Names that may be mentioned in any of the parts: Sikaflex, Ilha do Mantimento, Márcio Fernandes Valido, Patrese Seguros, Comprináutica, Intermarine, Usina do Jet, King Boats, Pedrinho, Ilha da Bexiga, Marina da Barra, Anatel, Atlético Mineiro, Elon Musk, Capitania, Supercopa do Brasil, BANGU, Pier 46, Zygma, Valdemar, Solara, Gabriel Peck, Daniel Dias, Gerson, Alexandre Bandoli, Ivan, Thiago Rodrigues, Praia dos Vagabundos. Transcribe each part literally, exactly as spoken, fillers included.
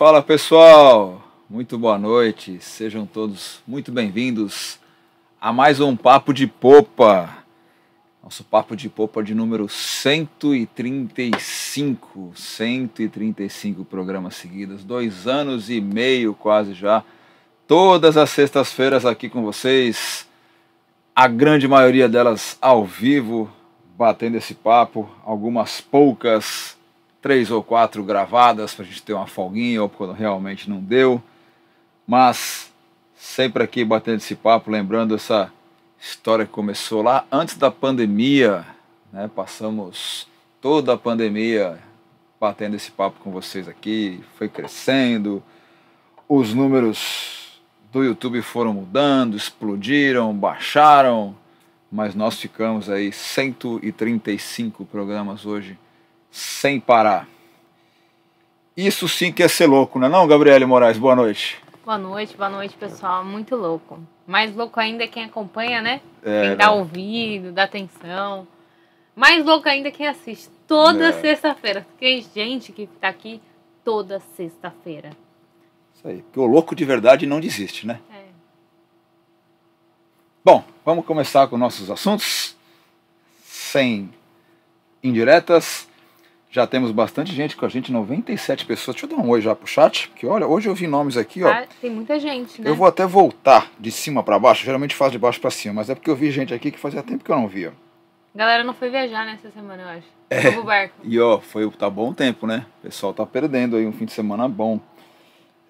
Fala pessoal, muito boa noite, sejam todos muito bem-vindos a mais um Papo de Popa, nosso Papo de Popa de número cento e trinta e cinco, cento e trinta e cinco programas seguidos, dois anos e meio quase já, todas as sextas-feiras aqui com vocês, a grande maioria delas ao vivo, batendo esse papo, algumas poucas três ou quatro gravadas para a gente ter uma folguinha ou quando realmente não deu, mas sempre aqui batendo esse papo, lembrando essa história que começou lá antes da pandemia, né? Passamos toda a pandemia batendo esse papo com vocês aqui, foi crescendo, os números do YouTube foram mudando, explodiram, baixaram, mas nós ficamos aí cento e trinta e cinco programas hoje, sem parar. Isso sim que é ser louco, não é não, Gabriele Moraes? Boa noite. Boa noite, boa noite, pessoal. Muito louco. Mais louco ainda é quem acompanha, né? É, quem dá não. ouvido, dá atenção. Mais louco ainda é quem assiste. Toda é. sexta-feira. Tem gente que tá aqui toda sexta-feira. Isso aí. Porque o louco de verdade não desiste, né? É. Bom, vamos começar com nossos assuntos. Sem indiretas. Já temos bastante gente com a gente, noventa e sete pessoas. Deixa eu dar um oi já pro chat, porque olha, hoje eu vi nomes aqui, ah, ó. Tem muita gente, né? Eu vou até voltar de cima para baixo, geralmente faço de baixo para cima, mas é porque eu vi gente aqui que fazia tempo que eu não via. Galera não foi viajar nessa semana, eu acho. É. Foi pro barco. E ó, foi, tá bom tempo, né? O pessoal tá perdendo aí um fim de semana bom.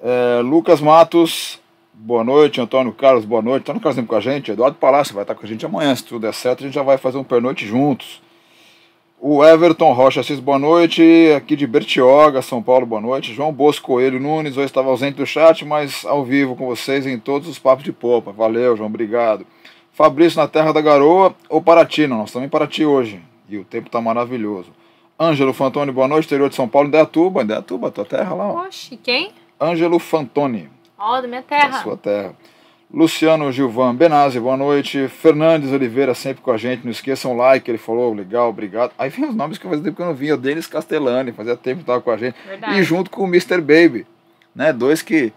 É, Lucas Matos, boa noite. Antônio Carlos, boa noite. Antônio Carlos com a gente. Eduardo Palácio vai estar com a gente amanhã, se tudo der certo, a gente já vai fazer um pernoite juntos. O Everton Rocha Assis, boa noite, aqui de Bertioga, São Paulo, boa noite. João Bosco Coelho Nunes, hoje estava ausente do chat, mas ao vivo com vocês em todos os Papos de Popa. Valeu, João, obrigado. Fabrício, na Terra da Garoa ou Paraty? Não, nós estamos em Paraty hoje e o tempo está maravilhoso. Ângelo Fantoni, boa noite, interior de São Paulo, Indaiatuba, Indaiatuba, tua terra lá. Ó. Oxe, quem? Ângelo Fantoni. Ó, oh, da minha terra. Da sua terra. Luciano Gilvan Benazzi, boa noite. Fernandes Oliveira, sempre com a gente. Não esqueçam o like, ele falou, legal, obrigado. Aí vem os nomes que fazia tempo que eu não vinha. O Denis Castellani, fazia tempo que estava com a gente. Verdade. E junto com o mister Baby, né? Dois que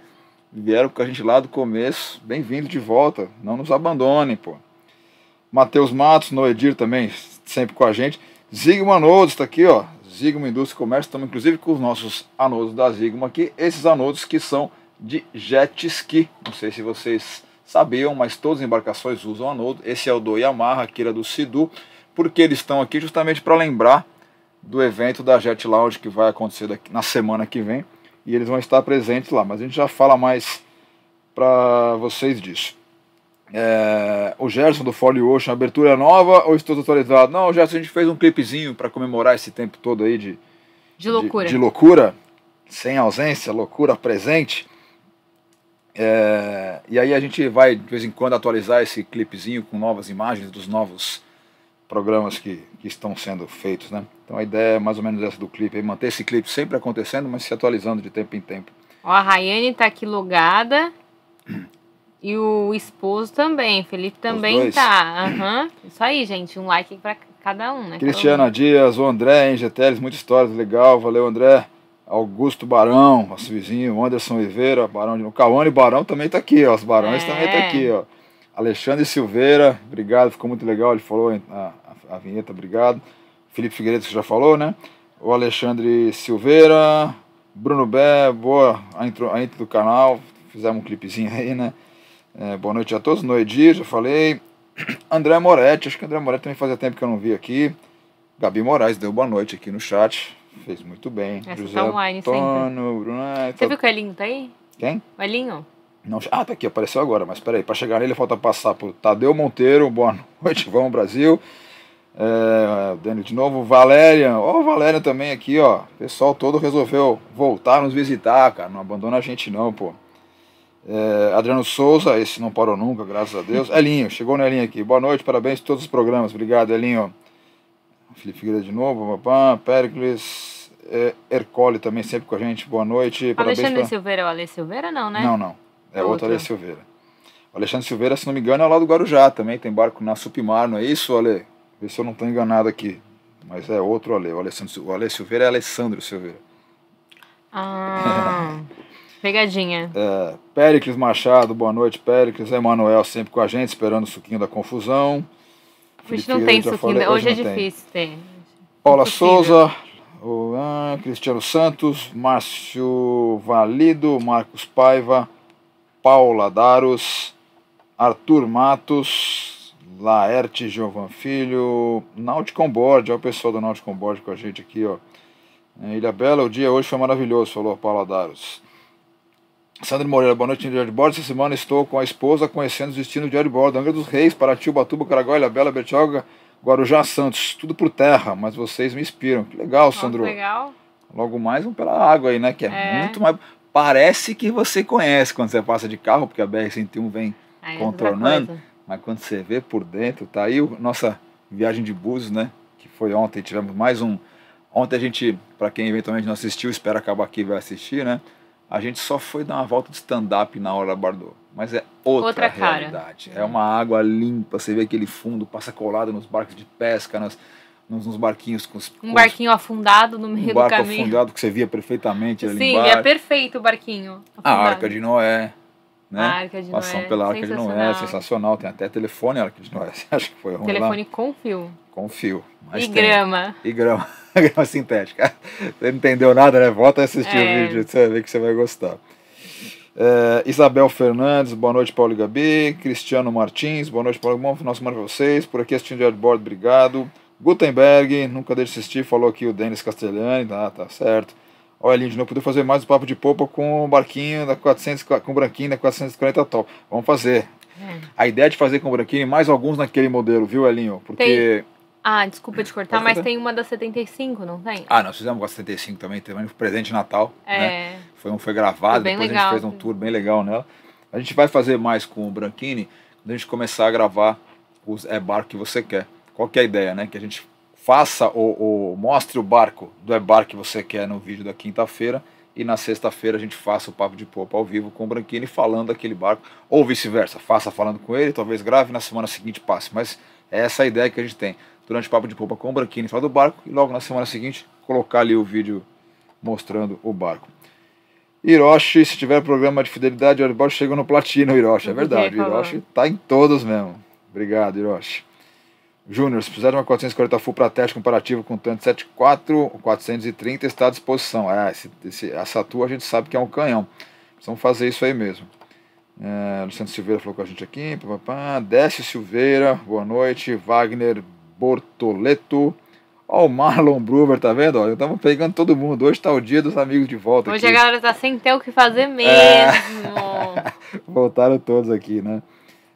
vieram com a gente lá do começo. Bem-vindo de volta, não nos abandonem, pô. Matheus Matos, Noedir também, sempre com a gente. Zygma Anodos está aqui, ó. Zygma Indústria e Comércio, estamos inclusive com os nossos anodos da Zygma aqui. Esses anodos que são de jet ski, não sei se vocês sabiam, mas todas as embarcações usam anodo. Esse é o do Yamaha, aquele é do Sidu, porque eles estão aqui justamente para lembrar do evento da Jet Lounge que vai acontecer daqui, na semana que vem, e eles vão estar presentes lá, mas a gente já fala mais para vocês disso. É, o Gerson do Folio Ocean, abertura é nova ou estou atualizado? Não, Gerson, a gente fez um clipezinho para comemorar esse tempo todo aí de, de, loucura. De, de loucura, sem ausência, loucura presente. É, e aí a gente vai de vez em quando atualizar esse clipezinho com novas imagens dos novos programas que, que estão sendo feitos, né? Então a ideia é mais ou menos essa do clipe, é manter esse clipe sempre acontecendo, mas se atualizando de tempo em tempo. Ó, a Rayane tá aqui logada e o esposo também, Felipe também tá. Uhum. Isso aí, gente, um like para cada um, né? Cristiana Dias, o André, hein, G T L, muitas histórias, legal, valeu André. Augusto Barão, nosso vizinho, Anderson Oliveira, Barão de Cauane Barão também tá aqui, ó. Os barões é. também tá aqui, ó. Alexandre Silveira, obrigado, ficou muito legal, ele falou a, a, a vinheta, obrigado. Felipe Figueiredo, que já falou, né? O Alexandre Silveira, Bruno Bé, boa, a intro, a intro do canal, fizemos um clipezinho aí, né? É, boa noite a todos, Noedir, já falei. André Moretti, acho que André Moretti também fazia tempo que eu não vi aqui. Gabi Moraes deu boa noite aqui no chat. Fez muito bem. Essa José tá online, Antônio, Bruno, tá... Você viu que o Elinho tá aí? Quem? O Elinho? Não, ah, tá aqui, apareceu agora, mas peraí, para chegar nele falta passar por Tadeu Monteiro, boa noite, vamos Brasil. É, Daniel de novo, Valéria, ó, oh, Valéria também aqui, ó. O pessoal todo resolveu voltar nos visitar, cara, não abandona a gente não, pô. É, Adriano Souza, esse não parou nunca, graças a Deus. Elinho, chegou no Elinho aqui, boa noite, parabéns a todos os programas, obrigado Elinho. Felipe Figueiredo de novo, papá, Péricles, é, Ercole também sempre com a gente, boa noite. Alexandre pra... Silveira é o Ale Silveira não, né? Não, não, é outro, outro Ale Silveira. O Alexandre Silveira, se não me engano, é lá do Guarujá também, tem barco na Supimar, não é isso, Ale? Vê se eu não estou enganado aqui, mas é outro Ale, o, Alessandro... o Ale Silveira é Alessandro Silveira. Ah... Pegadinha. É, Péricles Machado, boa noite, Péricles. Emanuel sempre com a gente, esperando o suquinho da confusão. Hoje não tem suquinho, da... hoje, hoje é difícil tem. ter. Paula Souza, o, ah, Cristiano Santos, Márcio Valido, Marcos Paiva, Paula Daros, Arthur Matos, Laerte Giovan Filho, Nauticon Board, olha o pessoal do Nauticon Board com a gente aqui, ó. Ilhabela, o dia hoje foi maravilhoso, falou Paula Daros. Sandro Moreira, boa noite, de Airboard. Essa semana estou com a esposa conhecendo os destinos de Airboard. Angra dos Reis, Paraty, Ubatuba, Caragó, Ilhabela, Bertioga, Guarujá, Santos. Tudo por terra, mas vocês me inspiram. Que legal, Sandro. Legal. Logo mais um pela água aí, né? Que é, é muito mais... Parece que você conhece quando você passa de carro, porque a B R cento e um vem aí, contornando. Mas quando você vê por dentro, tá aí a nossa viagem de Búzios, né? Que foi ontem, tivemos mais um... Ontem a gente, para quem eventualmente não assistiu, espera acabar aqui e vai assistir, né? A gente só foi dar uma volta de stand-up na hora da Bardô. Mas é outra, outra realidade. É uma água limpa, você vê aquele fundo, passa colado nos barcos de pesca, nas, nos, nos barquinhos com os... Um com barquinho os, afundado no meio um do caminho. Um barco afundado que você via perfeitamente ali. Sim, embaixo. É perfeito o barquinho afundado. A Arca de Noé, né? A Arca de Noé. Passam pela Arca de Noé, sensacional. Tem até telefone na Arca de Noé, você acha que foi ruim? Telefone lá? Com fio. Com fio. Mas e tem. grama. E grama. Grama sintética. Você não entendeu nada, né? Volta a assistir é. o vídeo, você vai ver que você vai gostar. É, Isabel Fernandes, boa noite, Paulo e Gabi. Cristiano Martins, boa noite, Paulo. Bom final de semana pra vocês. Por aqui assistindo o Airboard, obrigado. Gutenberg, nunca deixe de assistir, falou aqui o Denis Castellani, tá, tá certo. Olha, Lindy, não podia fazer mais o Papo de Popa com o barquinho da quatrocentos, com o branquinho da quatrocentos e quarenta top. Vamos fazer. É. A ideia é de fazer com o branquinho e mais alguns naquele modelo, viu, Elinho? Porque... Tem... Ah, desculpa te cortar, mas tem uma da setenta e cinco, não tem? Ah, nós fizemos uma da setenta e cinco também, também um presente de Natal, é. né? Foi um foi gravado, foi bem depois legal. A gente fez um tour bem legal nela. A gente vai fazer mais com o Branchini, quando a gente começar a gravar os e-barco que você quer. Qual que é a ideia, né? Que a gente faça ou, ou mostre o barco do e-barco que você quer no vídeo da quinta-feira e na sexta-feira a gente faça o Papo de Popa ao vivo com o Branchini falando daquele barco, ou vice-versa, faça falando com ele, talvez grave e na semana seguinte passe, mas é essa a ideia que a gente tem. Durante o Papo de Popa com o Branquinho fora do barco e logo na semana seguinte colocar ali o vídeo mostrando o barco. Hiroshi, se tiver programa de fidelidade, o Airboard chega no platino, Hiroshi. É verdade, o Hiroshi tá em todos mesmo. Obrigado, Hiroshi. Júnior, se precisar de uma quatrocentos e quarenta full para teste comparativo com o tanto setenta e quatro, quatrocentos e trinta está à disposição. É, esse, esse, essa tua a gente sabe que é um canhão. Precisamos fazer isso aí mesmo. É, Luciano Silveira falou com a gente aqui. Papapá. Décio Silveira, boa noite. Wagner Bortoleto, ó, o Marlon Bruber, tá vendo? Ó, eu tava pegando todo mundo. Hoje tá o dia dos amigos de volta. Hoje aqui. A galera tá sem ter o que fazer mesmo. É. Voltaram todos aqui, né?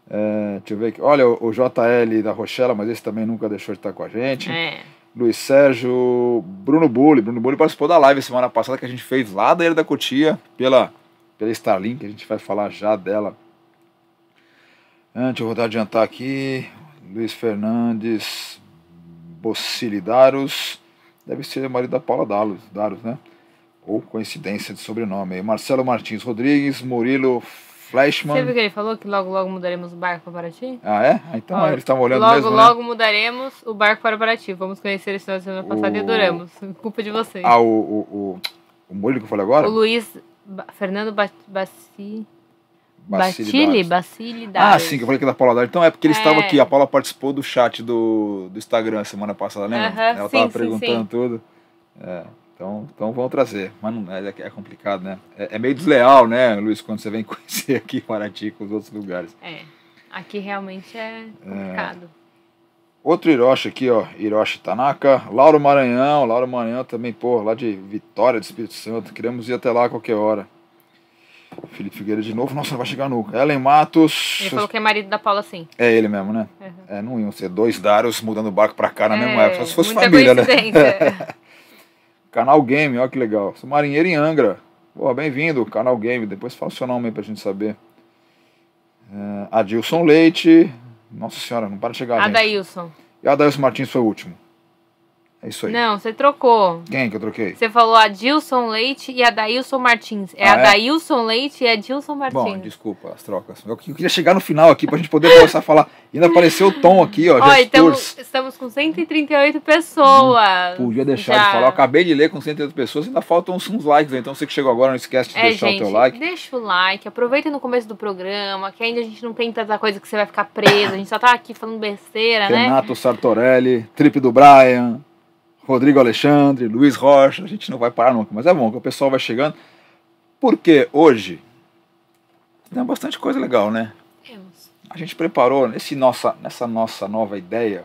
É, deixa eu ver aqui. Olha, o, o J L da Rochela, mas esse também nunca deixou de estar com a gente. É. Luiz Sérgio, Bruno Bulli. Bruno Bulli participou da live semana passada que a gente fez lá da Ilha da Cotia, pela, pela Starlink, a gente vai falar já dela. Antes eu vou adiantar aqui. Luiz Fernandes Bocilidaros, deve ser o marido da Paula Daros, Daros, né? Ou coincidência de sobrenome. Marcelo Martins Rodrigues, Murilo Flashman. Você viu que ele falou que logo, logo mudaremos o barco para Paraty? Ah, é? Então oh, eles estavam olhando logo, mesmo, Logo, logo né? mudaremos o barco para Paraty. Vamos conhecer esse final de semana passada o... e adoramos. Culpa de vocês. Ah, o, o, o, o Murilo que eu falei agora? O Luiz ba... Fernando Baci... Bacile, Bacile Daros. Ah, sim, que eu falei que é da Paula Daros. Então é porque ele é. estava aqui, a Paula participou do chat do, do Instagram semana passada, lembra? Uh-huh, Ela estava perguntando sim. tudo. É, então, então vão trazer. Mas não, é, é complicado, né? É, é meio desleal, né, Luiz, quando você vem conhecer aqui Paraty com os outros lugares. É, aqui realmente é complicado. É. Outro Hiroshi aqui, ó, Hiroshi Tanaka. Lauro Maranhão, Lauro Maranhão também, pô, lá de Vitória do Espírito Santo. Queremos ir até lá a qualquer hora. Felipe Figueiredo de novo, nossa, não vai chegar nunca. Ellen Matos. Ele falou que é marido da Paula, sim. É ele mesmo, né? Uhum. É, não iam ser dois Daros mudando o barco pra cá na é, mesma época, só se fosse família, né? Canal Game, olha que legal. Sou marinheiro em Angra. Boa, bem-vindo, Canal Game. Depois fala o seu nome aí pra gente saber. Uh, Adilson Leite. Nossa senhora, não para de chegar. Adailson. E Adailson Martins foi o último. É isso aí. Não, você trocou. Quem que eu troquei? Você falou a Dilson Leite e a Daílson Martins. É ah, a é? Daílson Leite e a Dilson Martins. Bom, desculpa as trocas. Eu queria chegar no final aqui pra gente poder começar a falar. Ainda apareceu o Tom aqui, ó. Olha, estamos, estamos com cento e trinta e oito pessoas. Não podia deixar já de falar. Eu acabei de ler com cento e oito pessoas. Ainda faltam uns, uns likes. Então você que chegou agora, não esquece de é, deixar gente, o teu like. Deixa o like. Aproveita no começo do programa, que ainda a gente não tem tanta coisa que você vai ficar preso. A gente só tá aqui falando besteira, né? Renato Sartorelli, Trip do Brian, Rodrigo Alexandre, Luiz Rocha, a gente não vai parar nunca, mas é bom que o pessoal vai chegando, porque hoje tem bastante coisa legal, né? Temos. A gente preparou nesse nossa, nessa nossa nova ideia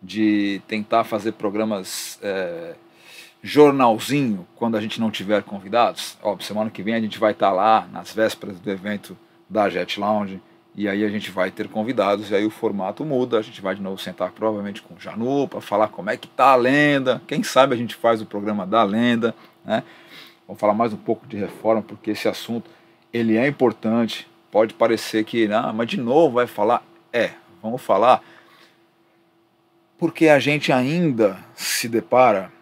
de tentar fazer programas é, jornalzinho quando a gente não tiver convidados. Óbvio, semana que vem a gente vai estar lá nas vésperas do evento da Jet Lounge, e aí a gente vai ter convidados, e aí o formato muda, a gente vai de novo sentar provavelmente com o Janu para falar como é que tá a lenda, quem sabe a gente faz o programa da lenda, né? Vamos falar mais um pouco de reforma, porque esse assunto, ele é importante, pode parecer que, ah, mas de novo vai falar, é, vamos falar, porque a gente ainda se depara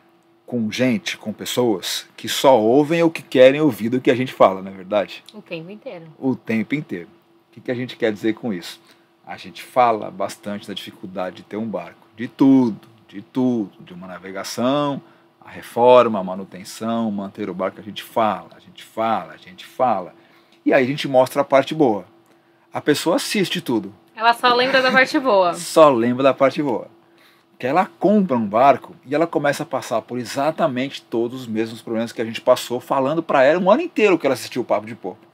com gente, com pessoas que só ouvem ou que querem ouvir do que a gente fala, não é verdade? O tempo inteiro. O tempo inteiro. O que, que a gente quer dizer com isso? A gente fala bastante da dificuldade de ter um barco, de tudo, de tudo, de uma navegação, a reforma, a manutenção, manter o barco, a gente fala, a gente fala, a gente fala. E aí a gente mostra a parte boa. A pessoa assiste tudo. Ela só lembra da parte boa. Só lembra da parte boa. Porque ela compra um barco e ela começa a passar por exatamente todos os mesmos problemas que a gente passou falando para ela um ano inteiro que ela assistiu o Papo de Popa.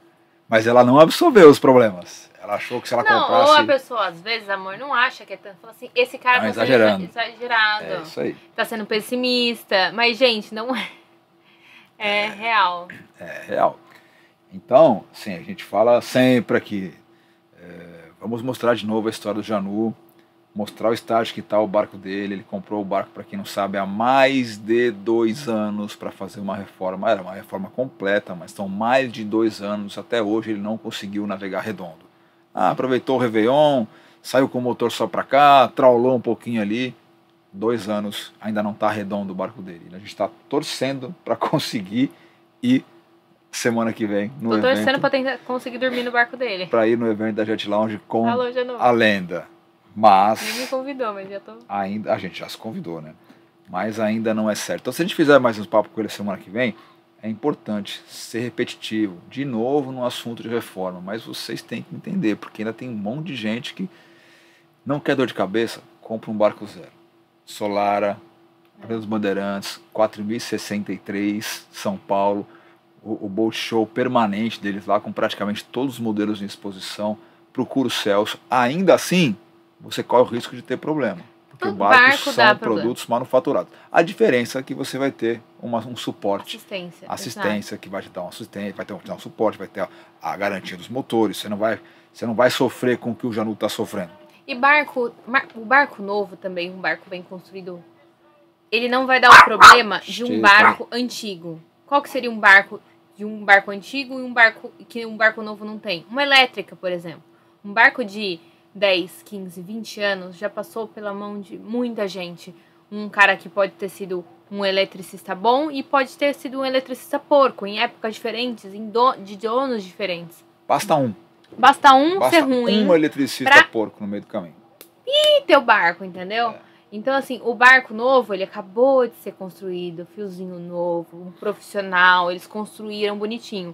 Mas ela não absorveu os problemas. Ela achou que se ela não, comprasse... Ou a pessoa, às vezes, amor, não acha que é tanto. Fala assim, esse cara não, tá exagerando. exagerado. É isso aí. Tá sendo pessimista. Mas, gente, não é... É, é real. É real. Então, sim, a gente fala sempre aqui. É, vamos mostrar de novo a história do Janu. Mostrar o estágio que tá o barco dele. Ele comprou o barco, para quem não sabe, há mais de dois anos para fazer uma reforma. Era uma reforma completa, mas são mais de dois anos. Até hoje ele não conseguiu navegar redondo. Ah, aproveitou o Réveillon, saiu com o motor só para cá, traulou um pouquinho ali. Dois anos, ainda não está redondo o barco dele. A gente está torcendo para conseguir ir semana que vem no Tô evento. Estou torcendo para conseguir dormir no barco dele. Para ir no evento da Jet Lounge com Alô, a lenda. Mas... Ele me convidou, mas já tô... ainda, a gente já se convidou, né? Mas ainda não é certo. Então, se a gente fizer mais uns papos com ele semana que vem, é importante ser repetitivo. De novo, no assunto de reforma. Mas vocês têm que entender, porque ainda tem um monte de gente que não quer dor de cabeça, compra um barco zero. Solara, Praia dos Bandeirantes, quatro mil e sessenta e três, São Paulo. O, o boat show permanente deles lá, com praticamente todos os modelos em exposição. Procura o Celso. Ainda assim... você corre o risco de ter problema, porque o barco, barco são produtos problema. Manufaturados. A diferença é que você vai ter uma, um suporte, assistência, assistência que vai te dar um assistência, vai ter um, um suporte, vai ter a, a garantia dos motores, você não vai, você não vai sofrer com o que o Janu está sofrendo. E barco, mar, o barco novo também, um barco bem construído, ele não vai dar o problema de um barco antigo. Qual que seria um barco de um barco antigo e um barco que um barco novo não tem? Uma elétrica, por exemplo, um barco de dez, quinze, vinte anos, já passou pela mão de muita gente. Um cara que pode ter sido um eletricista bom e pode ter sido um eletricista porco, em épocas diferentes, em do, de donos diferentes. Basta um. Basta um Basta ser ruim. um eletricista pra... porco no meio do caminho. Ih, teu barco, entendeu? É. Então, assim, o barco novo, ele acabou de ser construído, fiozinho novo, um profissional, eles construíram bonitinho.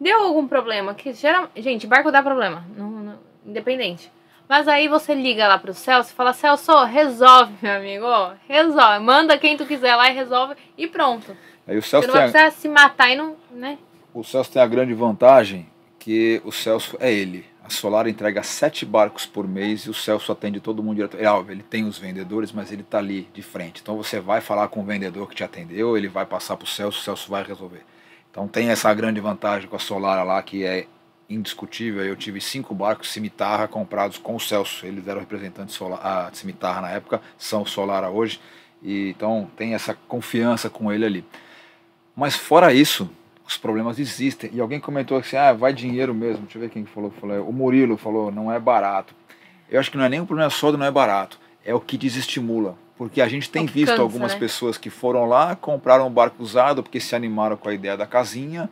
Deu algum problema? Que geral... Gente, barco dá problema, não, não... independente. Mas aí você liga lá pro Celso e fala, Celso, resolve, meu amigo, resolve. Manda quem tu quiser lá e resolve e pronto. Aí o Celso você não vai precisar a... se matar e não... né? O Celso tem a grande vantagem que o Celso é ele. A Solara entrega sete barcos por mês e o Celso atende todo mundo direto. Ele, ele tem os vendedores, mas ele tá ali de frente. Então você vai falar com o vendedor que te atendeu, ele vai passar pro Celso, o Celso vai resolver. Então tem essa grande vantagem com a Solara lá que é... indiscutível. Eu tive cinco barcos Cimitarra comprados com o Celso, eles eram representantes de Solara, a Cimitarra na época, são Solara hoje, e então tem essa confiança com ele ali. Mas fora isso, os problemas existem, e alguém comentou assim, ah, vai dinheiro mesmo, deixa eu ver quem falou, falou o Murilo falou, não é barato. Eu acho que não é nem um problema só do não é barato, é o que desestimula. Porque a gente tem visto cansa, algumas né? pessoas que foram lá, compraram um barco usado porque se animaram com a ideia da casinha.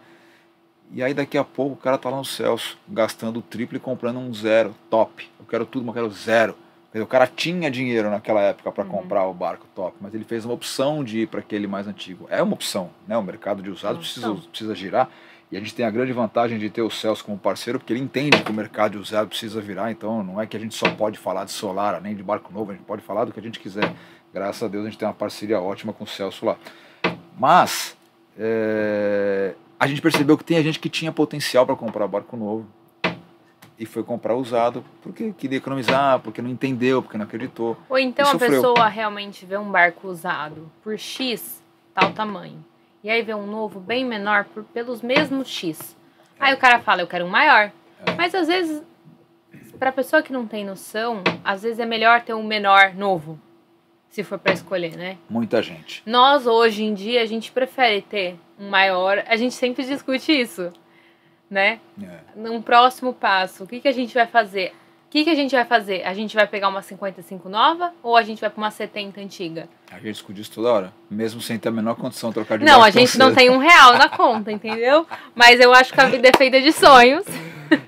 E aí daqui a pouco o cara tá lá no Celso, gastando o triplo e comprando um zero, top. Eu quero tudo, mas quero zero. O cara tinha dinheiro naquela época para uhum. comprar o barco top, mas ele fez uma opção de ir para aquele mais antigo. É uma opção, né? O mercado de usados precisa, precisa girar. E a gente tem a grande vantagem de ter o Celso como parceiro, porque ele entende que o mercado de usados precisa virar. Então não é que a gente só pode falar de Solara, nem de barco novo, a gente pode falar do que a gente quiser. Graças a Deus a gente tem uma parceria ótima com o Celso lá. Mas é... a gente percebeu que tem gente que tinha potencial para comprar barco novo e foi comprar usado porque queria economizar, porque não entendeu, porque não acreditou. Ou então a pessoa realmente vê um barco usado por X, tal tamanho, e aí vê um novo bem menor por, pelos mesmos X. Aí o cara fala, eu quero um maior. É. Mas às vezes, para a pessoa que não tem noção, às vezes é melhor ter um menor novo, se for para escolher, né? Muita gente. Nós, hoje em dia, a gente prefere ter um maior, a gente sempre discute isso. Né? É. Num próximo passo, o que, que a gente vai fazer? O que, que a gente vai fazer? A gente vai pegar uma cinquenta e cinco nova ou a gente vai para uma setenta antiga? A gente discute isso toda hora, mesmo sem ter a menor condição de trocar de barco. Não, a gente não tem um real na conta, entendeu? Mas eu acho que a vida é feita de sonhos.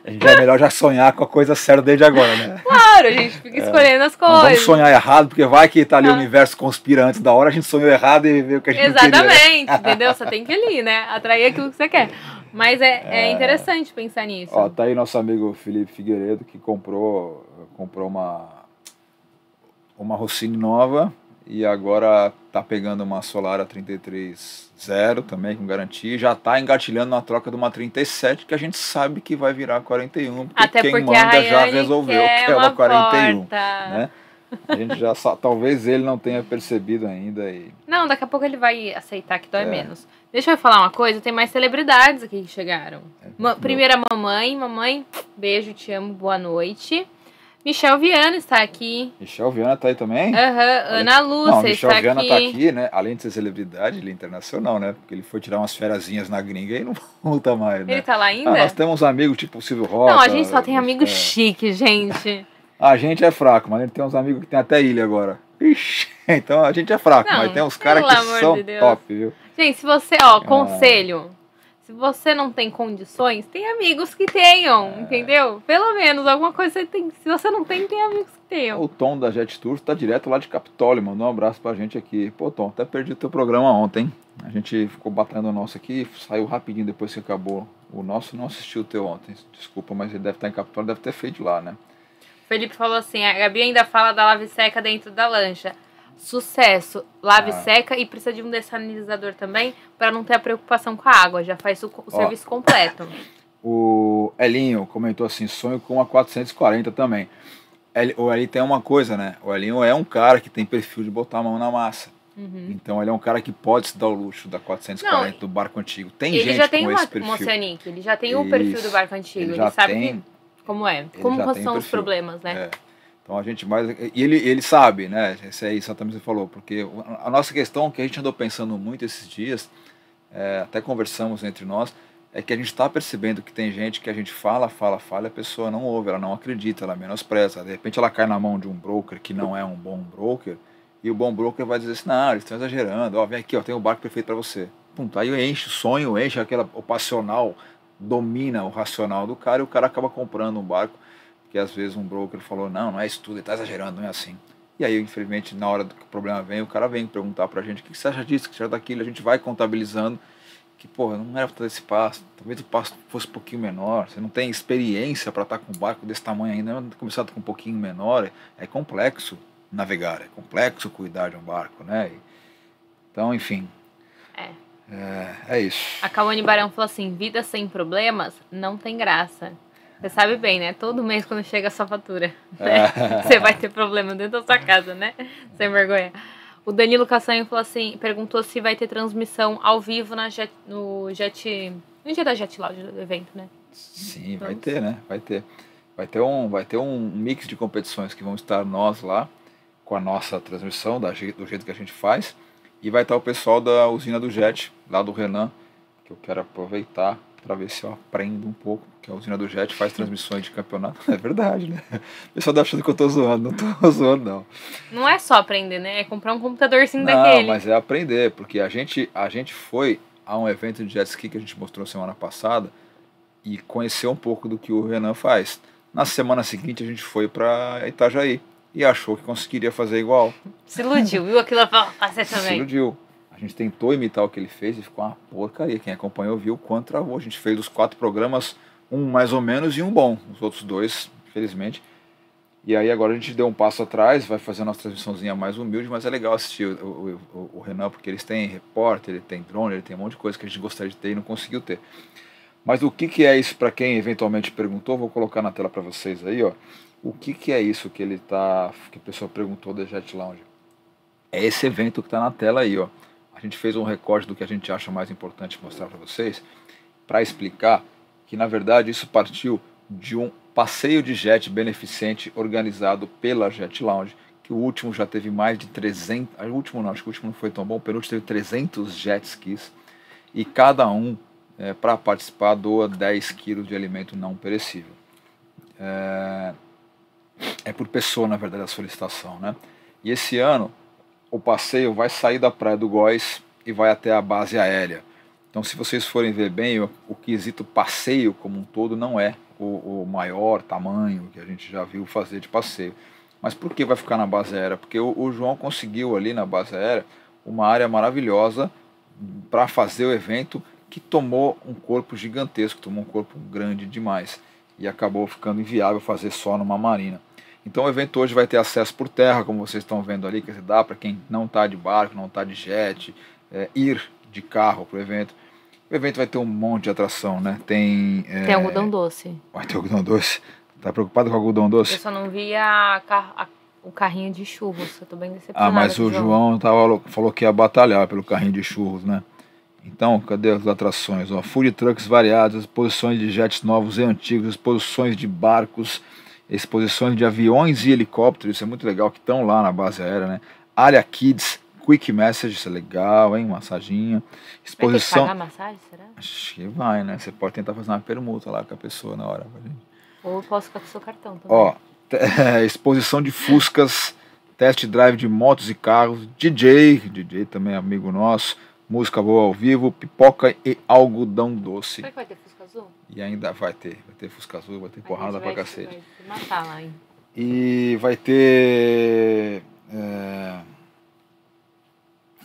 A gente é melhor já sonhar com a coisa séria desde agora, né? Claro, a gente fica escolhendo é. as coisas. Não vamos sonhar errado, porque vai que tá ali ah. o universo conspira antes da hora, a gente sonhou errado e vê o que a gente Exatamente, não queria, né? Entendeu? Você tem que ir, né? Atrair aquilo que você quer. Mas é, é... é interessante pensar nisso. Ó, tá aí nosso amigo Felipe Figueiredo, que comprou, comprou uma, uma Rossini nova e agora tá pegando uma Solara trinta e três zero também, com garantia. Já tá engatilhando na troca de uma trinta e sete, que a gente sabe que vai virar quarenta e um. Porque até quem porque manda a já resolveu que é uma quarenta e um. Né? A gente já só, talvez ele não tenha percebido ainda. E... Não, daqui a pouco ele vai aceitar que dói é. menos. Deixa eu falar uma coisa, tem mais celebridades aqui que chegaram. É, Ma primeira mamãe, mamãe, beijo, te amo, boa noite. Michel Viana está aqui. Michel Viana está aí também? Aham, uhum, Ana Lúcia não, Michel está Viana aqui. Michel Viana está aqui, né? Além de ser celebridade, ele é internacional, né? Porque ele foi tirar umas ferazinhas na gringa e não volta mais, né? Ele está lá ainda? Ah, nós temos amigos tipo o Silvio Rocha. Não, a gente só tem amigo é... chique, gente. A gente é fraco, mas a gente tem uns amigos que tem até ilha agora. Ixi, então a gente é fraco, não, mas tem uns caras que são de top, viu? Gente, se você, ó, conselho, é. se você não tem condições, tem amigos que tenham, é. entendeu? Pelo menos alguma coisa você tem, se você não tem, tem amigos que tenham. O Tom da Jet Tour tá direto lá de Capitólio, mandou um abraço pra gente aqui. Pô, Tom, até perdi o teu programa ontem, a gente ficou batendo o nosso aqui, saiu rapidinho depois que acabou o nosso, não assistiu o teu ontem, desculpa, mas ele deve estar em Capitólio, deve ter feito lá, né? Felipe falou assim, a Gabi ainda fala da lave seca dentro da lancha. Sucesso, lave ah. seca e precisa de um dessalinizador também para não ter a preocupação com a água, já faz o, o serviço completo. O Elinho comentou assim, sonho com uma quatrocentos e quarenta também. El, o Elinho tem uma coisa, né? O Elinho é um cara que tem perfil de botar a mão na massa. Uhum. Então ele é um cara que pode se dar o luxo da quatrocentos e quarenta não, do barco antigo. Tem ele gente já tem com uma, esse perfil. Oceanic, ele já tem o Isso, perfil do barco antigo, ele, já ele sabe tem, que... Como é? Ele Como são os problemas, né? É. Então a gente mais... E ele, ele sabe, né? Isso é isso também você falou. Porque a nossa questão que a gente andou pensando muito esses dias, é, até conversamos entre nós, é que a gente está percebendo que tem gente que a gente fala, fala, fala, a pessoa não ouve, ela não acredita, ela menospreza. De repente ela cai na mão de um broker que não é um bom broker e o bom broker vai dizer assim, não, eles estão exagerando, ó, vem aqui, ó, tem um barco perfeito para você. Pum, aí enche o sonho, enche aquela, o passional... domina o racional do cara e o cara acaba comprando um barco que às vezes um broker falou, não, não é isso tudo, ele está exagerando, não é assim. E aí, infelizmente, na hora que o problema vem, o cara vem perguntar pra gente, o que você acha disso, o que você acha daquilo, a gente vai contabilizando que, porra, não era pra esse passo, talvez o passo fosse um pouquinho menor, você não tem experiência para estar com um barco desse tamanho ainda, começar com um pouquinho menor, é complexo navegar, é complexo cuidar de um barco, né? Então, enfim... É. É, é isso. A Cauane Barão falou assim, vida sem problemas não tem graça. Você sabe bem, né? Todo mês quando chega a sua fatura, né? É. Você vai ter problema dentro da sua casa, né? Sem vergonha. O Danilo Cassanho falou assim, perguntou se vai ter transmissão ao vivo na jet, no Jet... No dia da Jet Lounge do evento, né? Sim, Vamos. vai ter, né? Vai ter. Vai ter, um, vai ter um mix de competições que vão estar nós lá, com a nossa transmissão, da, do jeito que a gente faz. E vai estar o pessoal da Usina do Jet, lá do Renan, que eu quero aproveitar para ver se eu aprendo um pouco, porque a Usina do Jet faz transmissões de campeonato. É verdade, né? O pessoal tá achando que eu tô zoando, não tô zoando, não. Não é só aprender, né? É comprar um computadorzinho não, daquele. Não, mas é aprender, porque a gente, a gente foi a um evento de jet ski que a gente mostrou semana passada e conheceu um pouco do que o Renan faz. Na semana seguinte a gente foi para Itajaí e achou que conseguiria fazer igual. Se iludiu, viu? Aquilo fazer também. Se iludiu. A gente tentou imitar o que ele fez e ficou uma porcaria. Quem acompanhou viu o quanto travou. A gente fez os quatro programas, um mais ou menos e um bom. Os outros dois, infelizmente. E aí agora a gente deu um passo atrás, vai fazer a nossa transmissãozinha mais humilde, mas é legal assistir o, o, o, o Renan, porque eles têm repórter, ele tem drone, ele tem um monte de coisa que a gente gostaria de ter e não conseguiu ter. Mas o que, que é isso, para quem eventualmente perguntou, vou colocar na tela para vocês aí, ó. O que, que é isso que ele tá, que a pessoa perguntou da Jet Lounge? É esse evento que está na tela aí, ó. A gente fez um recorte do que a gente acha mais importante mostrar para vocês, para explicar que, na verdade, isso partiu de um passeio de jet beneficente organizado pela Jet Lounge, que o último já teve mais de trezentos... O último não, acho que o último não foi tão bom, o penúltimo teve trezentos jet skis, e cada um, é, para participar, doa dez quilos de alimento não perecível. É, é por pessoa, na verdade, a solicitação, né? E esse ano, o passeio vai sair da Praia do Góis e vai até a base aérea. Então, se vocês forem ver bem, o, o quesito passeio como um todo não é o, o maior tamanho que a gente já viu fazer de passeio. Mas por que vai ficar na base aérea? Porque o, o João conseguiu ali na base aérea uma área maravilhosa para fazer o evento, que tomou um corpo gigantesco, tomou um corpo grande demais e acabou ficando inviável fazer só numa marina. Então o evento hoje vai ter acesso por terra, como vocês estão vendo ali, que dá para quem não está de barco, não está de jet, é, ir de carro para o evento. O evento vai ter um monte de atração, né? Tem, é... tem algodão doce. Vai ter algodão doce. Tá preocupado com algodão doce? Eu só não vi a, a, o carrinho de churros, eu tô bem decepcionado. Ah, mas o João tava, falou que ia batalhar pelo carrinho de churros, né? Então, cadê as atrações? Ó, food trucks variados, exposições de jets novos e antigos, exposições de barcos, exposições de aviões e helicópteros, isso é muito legal, que estão lá na base aérea, né? Área Kids, Quick Message, isso é legal, hein? Massaginha. Exposição... Vai ter que pagar massagem, será? Acho que vai, né? Você pode tentar fazer uma permuta lá com a pessoa na hora. Ou posso ficar com o seu cartão também. Ó, é, exposição de Fuscas, test drive de motos e carros, D J, D J também é amigo nosso, música boa ao vivo, pipoca e algodão doce. Será que vai ter Fusca Azul? E ainda vai ter, vai ter Fusca Azul, vai ter porrada pra cacete. Vai se matar lá, hein? E vai ter... É...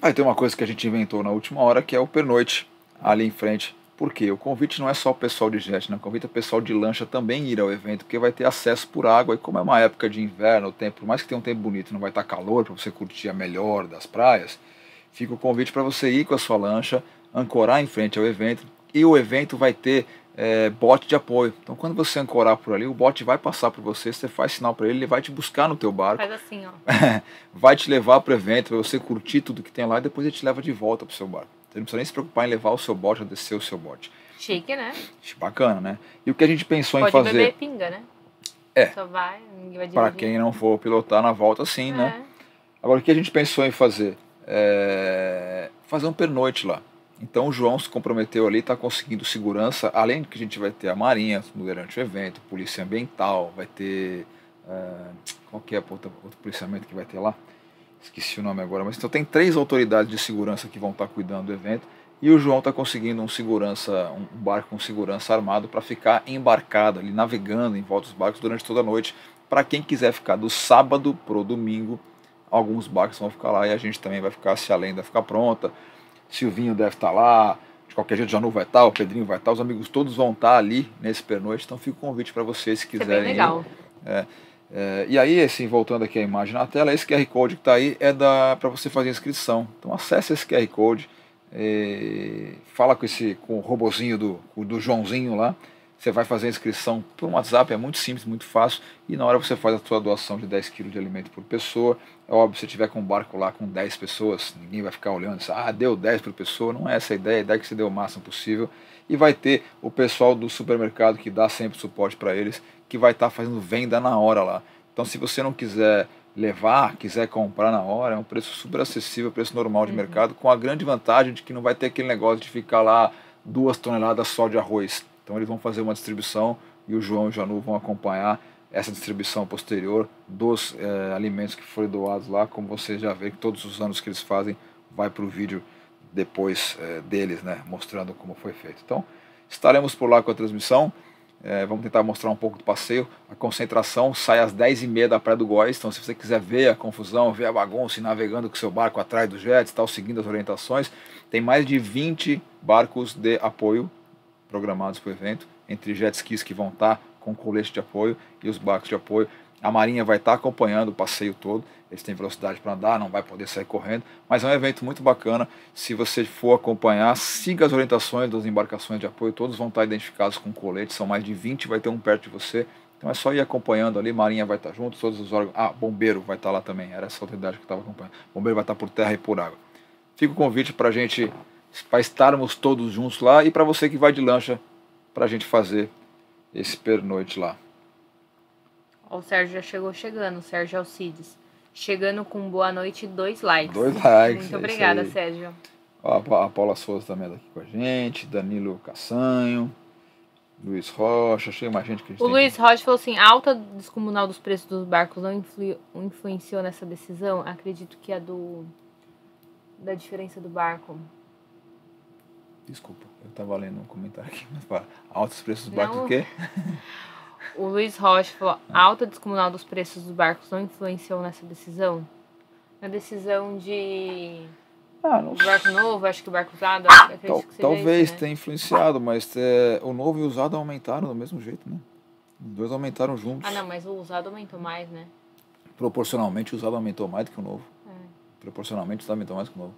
Vai ter uma coisa que a gente inventou na última hora, que é o pernoite ali em frente. Por quê? O convite não é só o pessoal de jet, né? O convite é o pessoal de lancha também ir ao evento, porque vai ter acesso por água. E como é uma época de inverno, o tempo, por mais que tenha um tempo bonito, não vai estar calor para você curtir a melhor das praias, fica o convite para você ir com a sua lancha, ancorar em frente ao evento, e o evento vai ter é, bote de apoio. Então quando você ancorar por ali, o bote vai passar por você, você faz sinal para ele, ele vai te buscar no teu barco. Faz assim, ó. Vai te levar para o evento, para você curtir tudo que tem lá, e depois ele te leva de volta para o seu barco. Você não precisa nem se preocupar em levar o seu bote, ou descer o seu bote. Chique, né? Bacana, né? E o que a gente pensou Pode em fazer... Pode beber pinga, né? É. Só vai, ninguém vai dirigir. Para quem não for pilotar na volta, sim, é. Né? Agora, o que a gente pensou em fazer? É, fazer um pernoite lá. Então o João se comprometeu ali, está conseguindo segurança, além de que a gente vai ter a Marinha durante o evento, polícia ambiental, vai ter é, qual que é outro, outro policiamento que vai ter lá? Esqueci o nome agora, mas então tem três autoridades de segurança que vão estar tá cuidando do evento, e o João está conseguindo um segurança, um barco com segurança armado para ficar embarcado ali, navegando em volta dos barcos durante toda a noite, para quem quiser ficar do sábado pro domingo. Alguns barcos vão ficar lá e a gente também vai ficar, se a lenda ficar pronta. Silvinho deve estar lá, de qualquer jeito o Janu vai estar, o Pedrinho vai estar, os amigos todos vão estar ali nesse pernoite. Então fica o convite para vocês se quiserem. É bem legal. É, é, e aí, assim, voltando aqui a imagem na tela, esse Q R Code que está aí é para você fazer inscrição. Então acesse esse Q R Code, e fala com, esse, com o robozinho do, do Joãozinho lá. Você vai fazer a inscrição por WhatsApp, é muito simples, muito fácil. E na hora você faz a sua doação de dez quilos de alimento por pessoa. É óbvio, se você tiver com um barco lá com dez pessoas, ninguém vai ficar olhando. Ah, deu dez por pessoa. Não é essa a ideia. A ideia é que você dê o máximo possível. E vai ter o pessoal do supermercado que dá sempre suporte para eles, que vai estar fazendo venda na hora lá. Então se você não quiser levar, quiser comprar na hora, é um preço super acessível, preço normal de mercado, com a grande vantagem de que não vai ter aquele negócio de ficar lá duas toneladas só de arroz. Então eles vão fazer uma distribuição e o João e o Janu vão acompanhar essa distribuição posterior dos é, alimentos que foram doados lá. Como vocês já vê, que todos os anos que eles fazem vai para o vídeo depois é, deles, né, mostrando como foi feito. Então estaremos por lá com a transmissão. É, vamos tentar mostrar um pouco do passeio. A concentração sai às dez e meia da Praia do Góis. Então se você quiser ver a confusão, ver a bagunça, navegando com seu barco atrás do jet e tal, seguindo as orientações, tem mais de vinte barcos de apoio programados para o evento, entre jet skis que vão estar com colete de apoio e os barcos de apoio. A Marinha vai estar acompanhando o passeio todo. Eles têm velocidade para andar, não vai poder sair correndo, mas é um evento muito bacana. Se você for acompanhar, siga as orientações das embarcações de apoio. Todos vão estar identificados com colete, são mais de vinte, vai ter um perto de você. Então é só ir acompanhando ali, Marinha vai estar junto, todos os órgãos... Ah, Bombeiro vai estar lá também, era essa autoridade que estava acompanhando. Bombeiro vai estar por terra e por água. Fica o convite para a gente, para estarmos todos juntos lá, e para você que vai de lancha, para a gente fazer esse pernoite lá. O Sérgio já chegou chegando, o Sérgio Alcides. Chegando com boa noite e dois likes. Dois likes. Muito é obrigada, Sérgio. Ó, a Paula Souza também está aqui com a gente, Danilo Cassanho, Luiz Rocha, achei mais gente que a gente. O tem Luiz que... Rocha falou assim, a alta descomunal dos preços dos barcos não influ... influenciou nessa decisão? Acredito que a do... da diferença do barco... Desculpa, eu estava lendo um comentário aqui, mas para. Altos preços dos barcos do quê? O Luiz Rocha falou, a alta descomunal dos preços dos barcos não influenciou nessa decisão? Na decisão de ah, não... barco novo, acho que o barco usado, acredito Tal, que seja talvez isso, né? Tenha influenciado, mas é, o novo e o usado aumentaram do mesmo jeito, né? Os dois aumentaram juntos. Ah, não, mas o usado aumentou mais, né? Proporcionalmente o usado aumentou mais do que o novo. É. Proporcionalmente o usado aumentou mais do que o novo.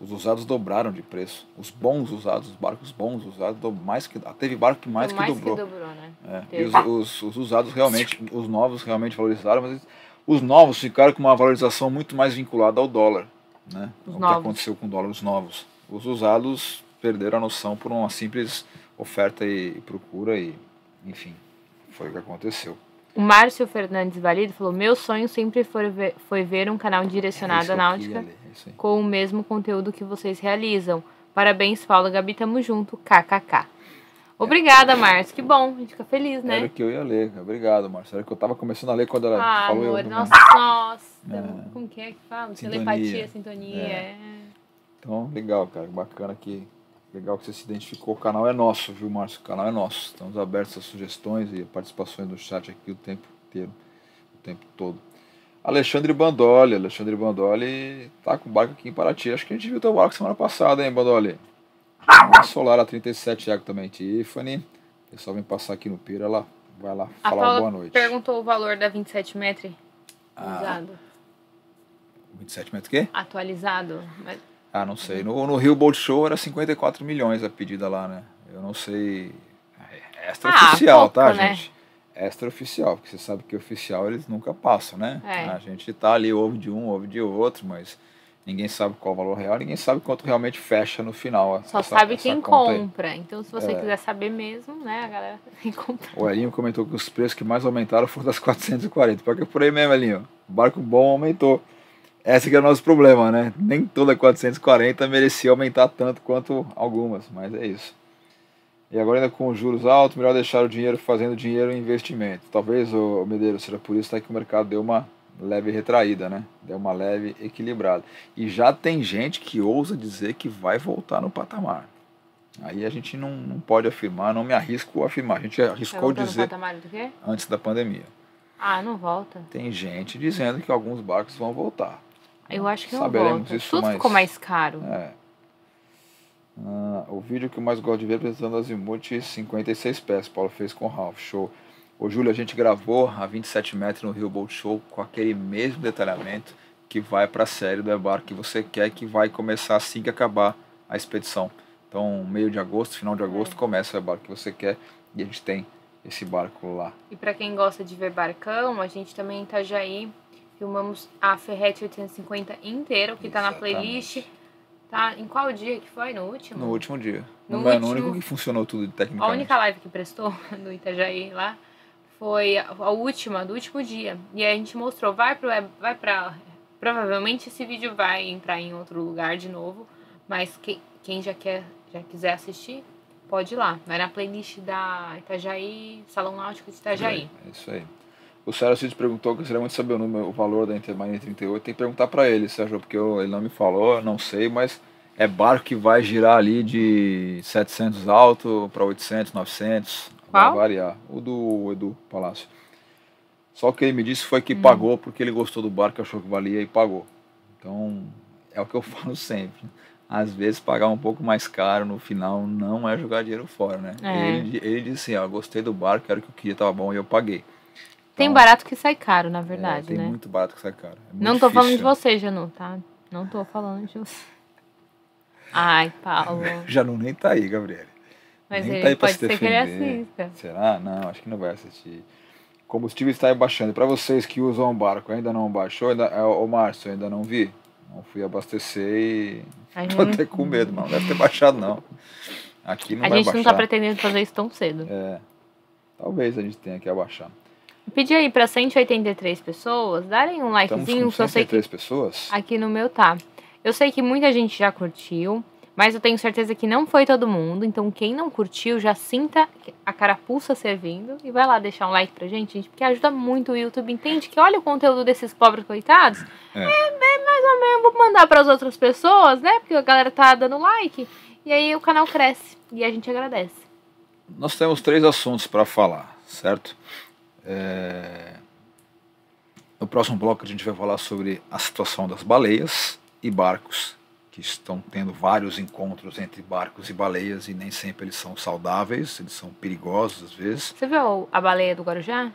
Os usados dobraram de preço. Os bons usados, os barcos bons usados, mais que, teve barco que mais, mais que dobrou. Que dobrou, né? É. E os, os, os usados realmente, os novos realmente valorizaram, mas os novos ficaram com uma valorização muito mais vinculada ao dólar, né? Os o novos. Que aconteceu com o dólar, os novos. Os usados perderam a noção por uma simples oferta e, e procura e, enfim, foi o que aconteceu. O Márcio Fernandes Valido falou, meu sonho sempre foi ver, foi ver um canal direcionado à náutica com o mesmo conteúdo que vocês realizam. Parabéns, Paulo e Gabi, tamo junto, kkk. Obrigada, é, Márcio, que bom, a gente fica feliz, né? Era que eu ia ler, obrigado, Márcio, era que eu tava começando a ler quando ela ah, falou. Amor, eu... nossa, nossa, é. Como que é que fala? Sintonia. Telepatia, sintonia. É. É. Então, legal, cara, bacana que... Legal que você se identificou, o canal é nosso, viu, Márcio? O canal é nosso, estamos abertos a sugestões e participações no chat aqui o tempo inteiro, o tempo todo. Alexandre Bandoli, Alexandre Bandoli tá com o barco aqui em Paraty, acho que a gente viu teu barco semana passada, hein, Bandoli? A Solara trinta e sete, Iago também, Tiffany, o pessoal vem passar aqui no Pira, ela vai lá a falar Paula boa noite. Perguntou o valor da vinte e sete metros atualizado. Ah, vinte e sete metros o quê? Atualizado, mas... Ah, não sei. No, no Rio Boat Show era cinquenta e quatro milhões a pedida lá, né? Eu não sei... É extra-oficial, ah, tá, né, gente? É extra-oficial, porque você sabe que oficial eles nunca passam, né? É. A gente tá ali, ouve de um, ouve de outro, mas ninguém sabe qual é o valor real, ninguém sabe quanto realmente fecha no final. Só essa, sabe essa quem compra. Aí. Então, se você é. quiser saber mesmo, né, a galera tem que comprar. O Elinho comentou que os preços que mais aumentaram foram das quatrocentos e quarenta. Porque é por aí mesmo, Elinho. O barco bom aumentou. Esse que é o nosso problema, né? Nem toda quatrocentos e quarenta merecia aumentar tanto quanto algumas, mas é isso. E agora ainda com os juros altos, melhor deixar o dinheiro fazendo dinheiro em investimento. Talvez, ô Medeiros, seja por isso que o mercado deu uma leve retraída, né? Deu uma leve equilibrada. E já tem gente que ousa dizer que vai voltar no patamar. Aí a gente não, não pode afirmar, não me arrisco a afirmar. A gente arriscou dizer no patamar do quê? Antes da pandemia. Ah, não volta. Tem gente dizendo que alguns barcos vão voltar. Eu acho que não volta. Isso tudo mais... ficou mais caro. É. Ah, o vídeo que eu mais gosto de ver é apresentando Azimuth cinquenta e seis pés. Paulo fez com o Ralph. Show. Ô, Júlio, a gente gravou a vinte e sete metros no Rio Boat Show com aquele mesmo detalhamento que vai para a série do barco que você quer, que vai começar assim que acabar a expedição. Então, meio de agosto, final de agosto, é. começa o barco que você quer e a gente tem esse barco lá. E para quem gosta de ver barcão, a gente também tá já aí. Filmamos a Ferrete oitocentos e cinquenta inteira, que está na playlist. Tá em qual dia que foi? No último? No último dia. No não é o único que funcionou tudo tecnicamente. A única live que prestou do Itajaí lá foi a última, do último dia. E aí a gente mostrou, vai para... Vai pra, provavelmente esse vídeo vai entrar em outro lugar de novo, mas que, quem já, quer, já quiser assistir, pode ir lá. Vai na playlist da Itajaí, Salão Náutico de Itajaí. É, isso aí. O Sérgio Cid perguntou, que eu queria muito saber o, número, o valor da Intermarine trinta e oito. Tem que perguntar para ele, Sérgio, porque eu, ele não me falou, eu não sei, mas é barco que vai girar ali de setecentos alto para oitocentos, novecentos. Qual? Vai variar. O do Edu Palácio. Só o que ele me disse foi que hum. pagou porque ele gostou do barco, achou que valia e pagou. Então, é o que eu falo sempre. Às vezes, pagar um pouco mais caro no final não é jogar dinheiro fora, né? É. Ele, ele disse assim, ó, gostei do barco, era o que eu queria, tava bom e eu paguei. Então, tem barato que sai caro, na verdade, é, tem né? Tem muito barato que sai caro. É não tô difícil, falando de você, Janu, tá? Não tô falando de você. Ai, Paulo. Janu nem tá aí, Gabriele. Mas nem ele tá aí pode pra se ser defender. Que ele assista. Será? Não, acho que não vai assistir. Combustível está baixando. Para vocês que usam o barco, ainda não baixou? Ainda, é, ô, Márcio, ainda não vi. Não fui abastecer e... A tô gente... até com medo, mas não deve ter baixado, não. Aqui não a vai gente baixar. Não está pretendendo fazer isso tão cedo. É. Talvez a gente tenha que abaixar. Pedi aí para cento e oitenta e três pessoas darem um likezinho. Estamos com cento e oitenta e três que... pessoas? Aqui no meu tá. Eu sei que muita gente já curtiu, mas eu tenho certeza que não foi todo mundo. Então, quem não curtiu, já sinta a carapuça servindo e vai lá deixar um like pra gente, gente, porque ajuda muito o YouTube. Entende que olha o conteúdo desses pobres coitados. É, é, é mais ou menos. Vou mandar para as outras pessoas, né? Porque a galera tá dando like. E aí o canal cresce e a gente agradece. Nós temos três assuntos para falar, certo? É... No próximo bloco a gente vai falar sobre a situação das baleias e barcos, que estão tendo vários encontros entre barcos e baleias e nem sempre eles são saudáveis, eles são perigosos às vezes. Você viu a baleia do Guarujá?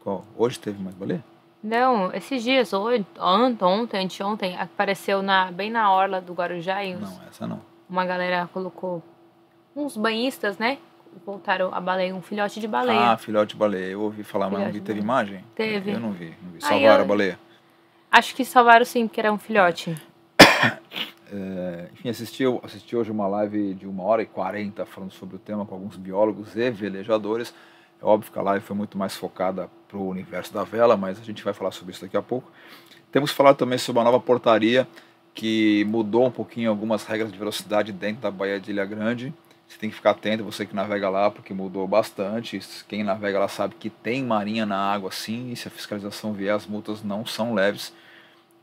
Qual? Hoje teve mais baleia? Não, esses dias, hoje, ontem, anteontem, apareceu na, bem na orla do Guarujá. E uns, não, essa não. Uma galera colocou, uns banhistas, né? Voltaram a baleia, um filhote de baleia. Ah, filhote de baleia, eu ouvi falar, mas não vi, teve imagem? Teve. Eu não vi, não vi. Salvaram eu... a baleia? Acho que salvaram sim, porque era um filhote. É, enfim, assisti, assisti hoje uma live de uma hora e quarenta falando sobre o tema com alguns biólogos e velejadores. É óbvio que a live foi muito mais focada para o universo da vela, mas a gente vai falar sobre isso daqui a pouco. Temos que falar também sobre uma nova portaria que mudou um pouquinho algumas regras de velocidade dentro da Baía de Ilha Grande. Você tem que ficar atento, você que navega lá, porque mudou bastante. Quem navega lá sabe que tem marinha na água sim, e se a fiscalização vier, as multas não são leves.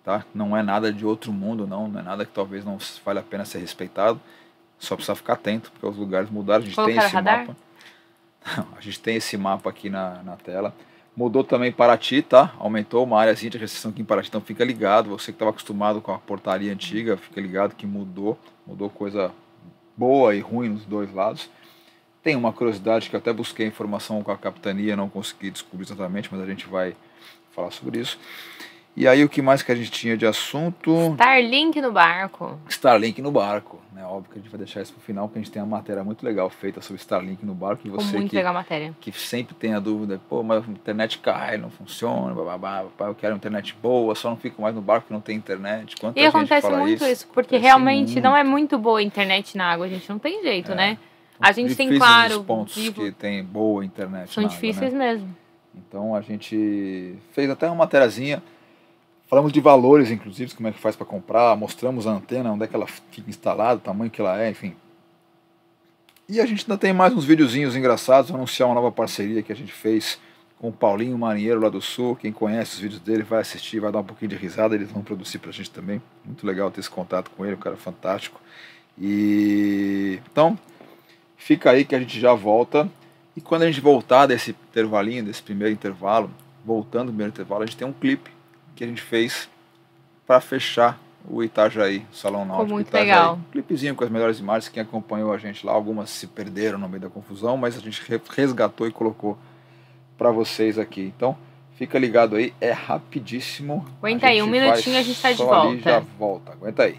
Tá? Não é nada de outro mundo, não. Não é nada que talvez não valha a pena ser respeitado. Só precisa ficar atento, porque os lugares mudaram. A gente tem esse mapa. Não, a gente tem esse mapa aqui na, na tela. Mudou também Paraty, tá? Aumentou uma áreazinha de restrição aqui em Paraty. Então fica ligado. Você que estava acostumado com a portaria antiga, fica ligado que mudou. Mudou coisa boa e ruim nos dois lados. Tem uma curiosidade que eu até busquei informação com a Capitania, não consegui descobrir exatamente, mas a gente vai falar sobre isso. E aí o que mais que a gente tinha de assunto? Starlink no barco. Starlink no barco. Né? Óbvio que a gente vai deixar isso para o final, porque a gente tem uma matéria muito legal feita sobre Starlink no barco. E você muito que, legal a matéria. Que sempre tem a dúvida, pô, mas a internet cai, não funciona, bababá, eu quero internet boa, só não fico mais no barco que não tem internet. Quanta e acontece muito isso, isso porque acontece realmente muito. Não é muito boa a internet na água, a gente não tem jeito, é, né? A gente tem, claro, os pontos vivo, que tem boa internet são na difíceis água, né? Mesmo. Então a gente fez até uma matériazinha. Falamos de valores, inclusive, como é que faz para comprar, mostramos a antena, onde é que ela fica instalada, o tamanho que ela é, enfim. E a gente ainda tem mais uns videozinhos engraçados, anunciar uma nova parceria que a gente fez com o Paulinho Marinheiro lá do Sul. Quem conhece os vídeos dele vai assistir, vai dar um pouquinho de risada, eles vão produzir para a gente também. Muito legal ter esse contato com ele, um cara fantástico. E então, fica aí que a gente já volta. E quando a gente voltar desse intervalinho, desse primeiro intervalo, voltando do primeiro intervalo, a gente tem um clipe que a gente fez para fechar o Itajaí, o Salão Náutico. Ficou muito Itajaí. Legal. Um clipezinho com as melhores imagens, quem acompanhou a gente lá, algumas se perderam no meio da confusão, mas a gente resgatou e colocou para vocês aqui. Então, fica ligado aí, é rapidíssimo. Aguenta aí, um minutinho a gente tá de volta. Ali, já volta, aguenta aí.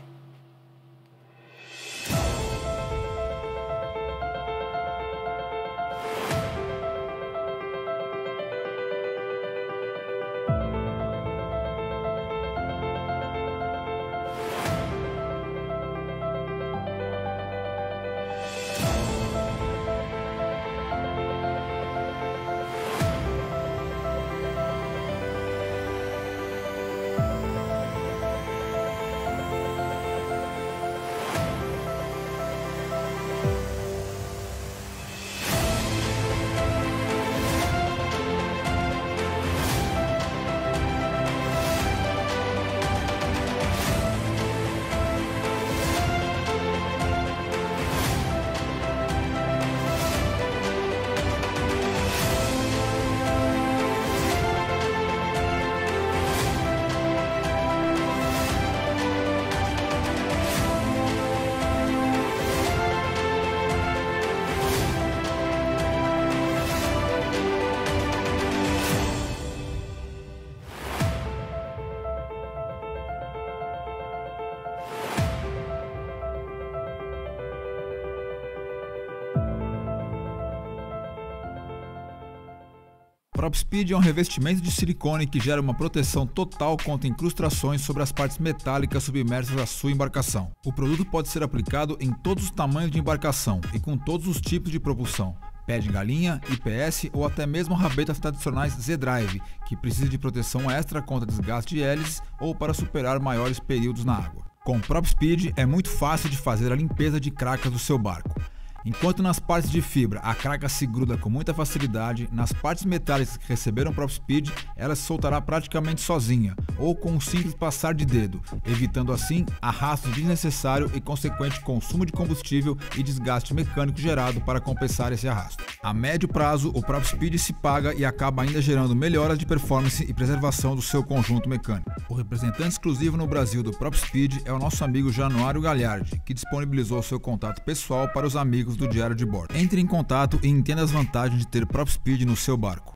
PropSpeed é um revestimento de silicone que gera uma proteção total contra incrustações sobre as partes metálicas submersas da sua embarcação. O produto pode ser aplicado em todos os tamanhos de embarcação e com todos os tipos de propulsão. Pé de galinha, I P S ou até mesmo rabetas tradicionais Z-Drive, que precisa de proteção extra contra desgaste de hélices ou para superar maiores períodos na água. Com o PropSpeed é muito fácil de fazer a limpeza de cracas do seu barco. Enquanto nas partes de fibra a craca se gruda com muita facilidade, nas partes metálicas que receberam o PropSpeed, ela se soltará praticamente sozinha, ou com um simples passar de dedo, evitando assim arrasto desnecessário e consequente consumo de combustível e desgaste mecânico gerado para compensar esse arrasto. A médio prazo, o PropSpeed se paga e acaba ainda gerando melhoras de performance e preservação do seu conjunto mecânico. O representante exclusivo no Brasil do PropSpeed é o nosso amigo Januário Galhardi, que disponibilizou seu contato pessoal para os amigos do Diário de Bordo. Entre em contato e entenda as vantagens de ter PropSpeed no seu barco.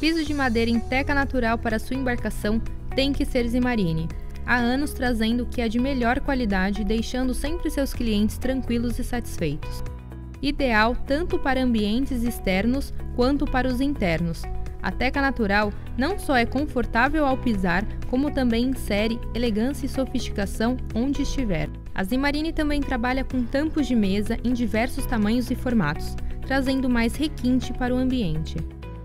Piso de madeira em teca natural para sua embarcação tem que ser Zimarine. Há anos trazendo o que é de melhor qualidade, deixando sempre seus clientes tranquilos e satisfeitos. Ideal tanto para ambientes externos quanto para os internos. A teca natural não só é confortável ao pisar, como também insere elegância e sofisticação onde estiver. A Zimarine também trabalha com tampos de mesa em diversos tamanhos e formatos, trazendo mais requinte para o ambiente.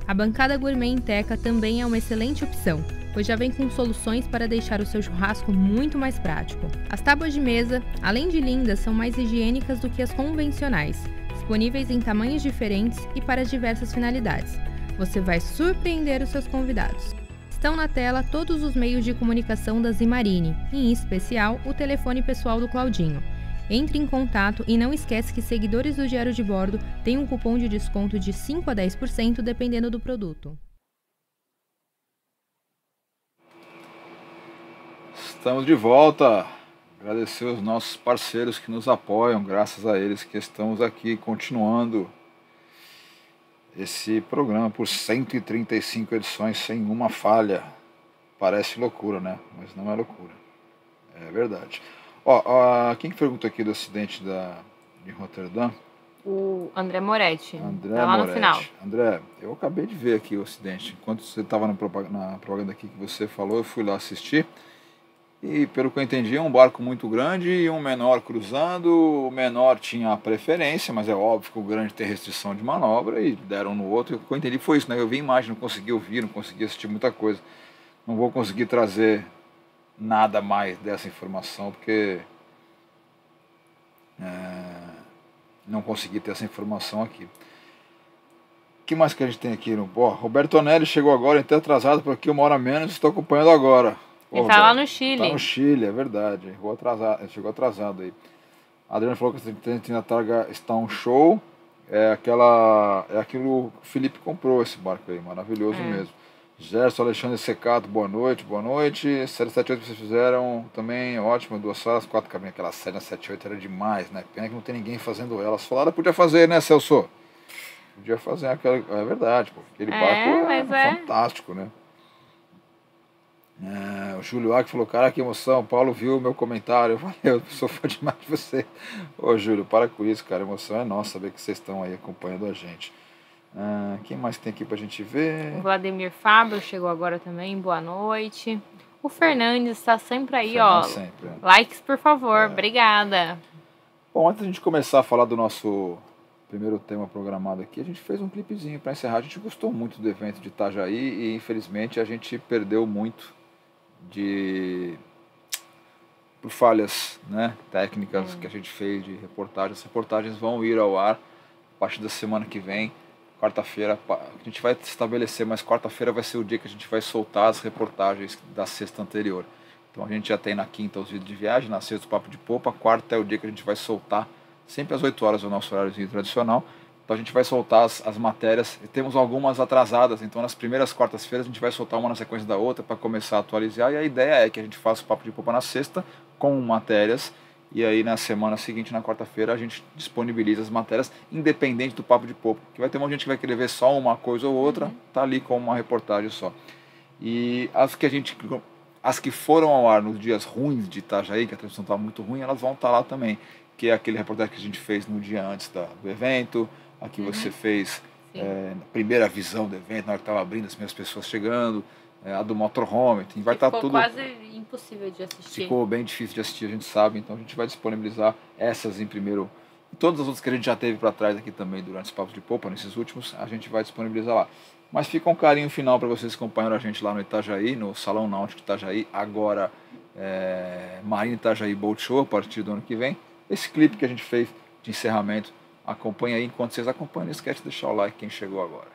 A bancada gourmet em teca também é uma excelente opção, pois já vem com soluções para deixar o seu churrasco muito mais prático. As tábuas de mesa, além de lindas, são mais higiênicas do que as convencionais, disponíveis em tamanhos diferentes e para diversas finalidades. Você vai surpreender os seus convidados. Estão na tela todos os meios de comunicação da Zimarine, em especial o telefone pessoal do Claudinho. Entre em contato e não esquece que seguidores do Diário de Bordo têm um cupom de desconto de cinco a dez por cento dependendo do produto. Estamos de volta. Agradecer aos nossos parceiros que nos apoiam, graças a eles que estamos aqui continuando esse programa por cento e trinta e cinco edições sem uma falha. Parece loucura, né? Mas não é loucura. É verdade. Ó, ó, quem que perguntou aqui do acidente da, de Roterdã? O André Moretti. André tá lá Moretti. No final. André, eu acabei de ver aqui o acidente. Enquanto você estava na propaganda aqui que você falou, eu fui lá assistir. E pelo que eu entendi, é um barco muito grande e um menor cruzando. O menor tinha a preferência, mas é óbvio que o grande tem restrição de manobra e deram no outro. O que eu entendi foi isso, né? Eu vi imagem, não consegui ouvir, não consegui assistir muita coisa. Não vou conseguir trazer nada mais dessa informação, porque é, não consegui ter essa informação aqui. O que mais que a gente tem aqui? Ó, Roberto Onelli chegou agora, até atrasado por aqui, uma hora menos, estou acompanhando agora. Ele oh, tá lá no Chile. Tá no Chile, é verdade. Chegou atrasado, chegou atrasado aí. A Adriana falou que a Targa está um show. É, aquela, é aquilo que o Felipe comprou esse barco aí, maravilhoso é. mesmo. Gerson, Alexandre Secato, boa noite, boa noite. sete sete oito vocês fizeram também, ótimo, duas salas, quatro caminhos. Aquela série sete sete oito era demais, né? Pena que não tem ninguém fazendo ela. Solara podia fazer, né, Celso? Podia fazer aquela. É verdade, pô. Aquele é, barco mas é, é fantástico, né? É, o Júlio Acre falou, cara, que emoção, Paulo viu o meu comentário, valeu, sou fã demais de você. Ô Júlio, para com isso, cara, a emoção é nossa saber que vocês estão aí acompanhando a gente. Ah, quem mais tem aqui pra gente ver? O Vladimir Fábio chegou agora também, boa noite. O Fernandes está sempre aí, ó, sempre, né? Likes por favor, é. Obrigada. Bom, antes de a gente começar a falar do nosso primeiro tema programado aqui, a gente fez um clipezinho pra encerrar. A gente gostou muito do evento de Itajaí e infelizmente a gente perdeu muito de por falhas, né, técnicas é. que a gente fez de reportagem. As reportagens vão ir ao ar a partir da semana que vem, quarta-feira. A gente vai estabelecer, mas quarta-feira vai ser o dia que a gente vai soltar as reportagens da sexta anterior. Então a gente já tem na quinta os vídeos de viagem, na sexta o Papo de Popa, quarta é o dia que a gente vai soltar, sempre às oito horas, o nosso horáriozinho tradicional. Então a gente vai soltar as, as matérias, e temos algumas atrasadas, então nas primeiras quartas-feiras a gente vai soltar uma na sequência da outra para começar a atualizar, e a ideia é que a gente faça o Papo de Popa na sexta com matérias, e aí na semana seguinte, na quarta-feira, a gente disponibiliza as matérias independente do Papo de Popa, que vai ter um monte de gente que vai querer ver só uma coisa ou outra, tá ali com uma reportagem só. E as que a gente, as que foram ao ar nos dias ruins de Itajaí, que a transmissão tá muito ruim, elas vão estar lá também, que é aquele reportagem que a gente fez no dia antes da, do evento. Aqui você fez é, na primeira visão do evento, na hora que estava abrindo, as minhas pessoas chegando, é, a do motorhome, tem, vai estar tá tudo... quase impossível de assistir. Ficou bem difícil de assistir, a gente sabe, então a gente vai disponibilizar essas em primeiro... Todas as outras que a gente já teve para trás aqui também durante os Papos de Popa, nesses últimos, a gente vai disponibilizar lá. Mas fica um carinho final para vocês que acompanharam a gente lá no Itajaí, no Salão Náutico Itajaí, agora é, Marina Itajaí Boat Show, a partir do ano que vem. Esse clipe que a gente fez de encerramento, acompanha aí. Enquanto vocês acompanham, não esquece de deixar o like quem chegou agora.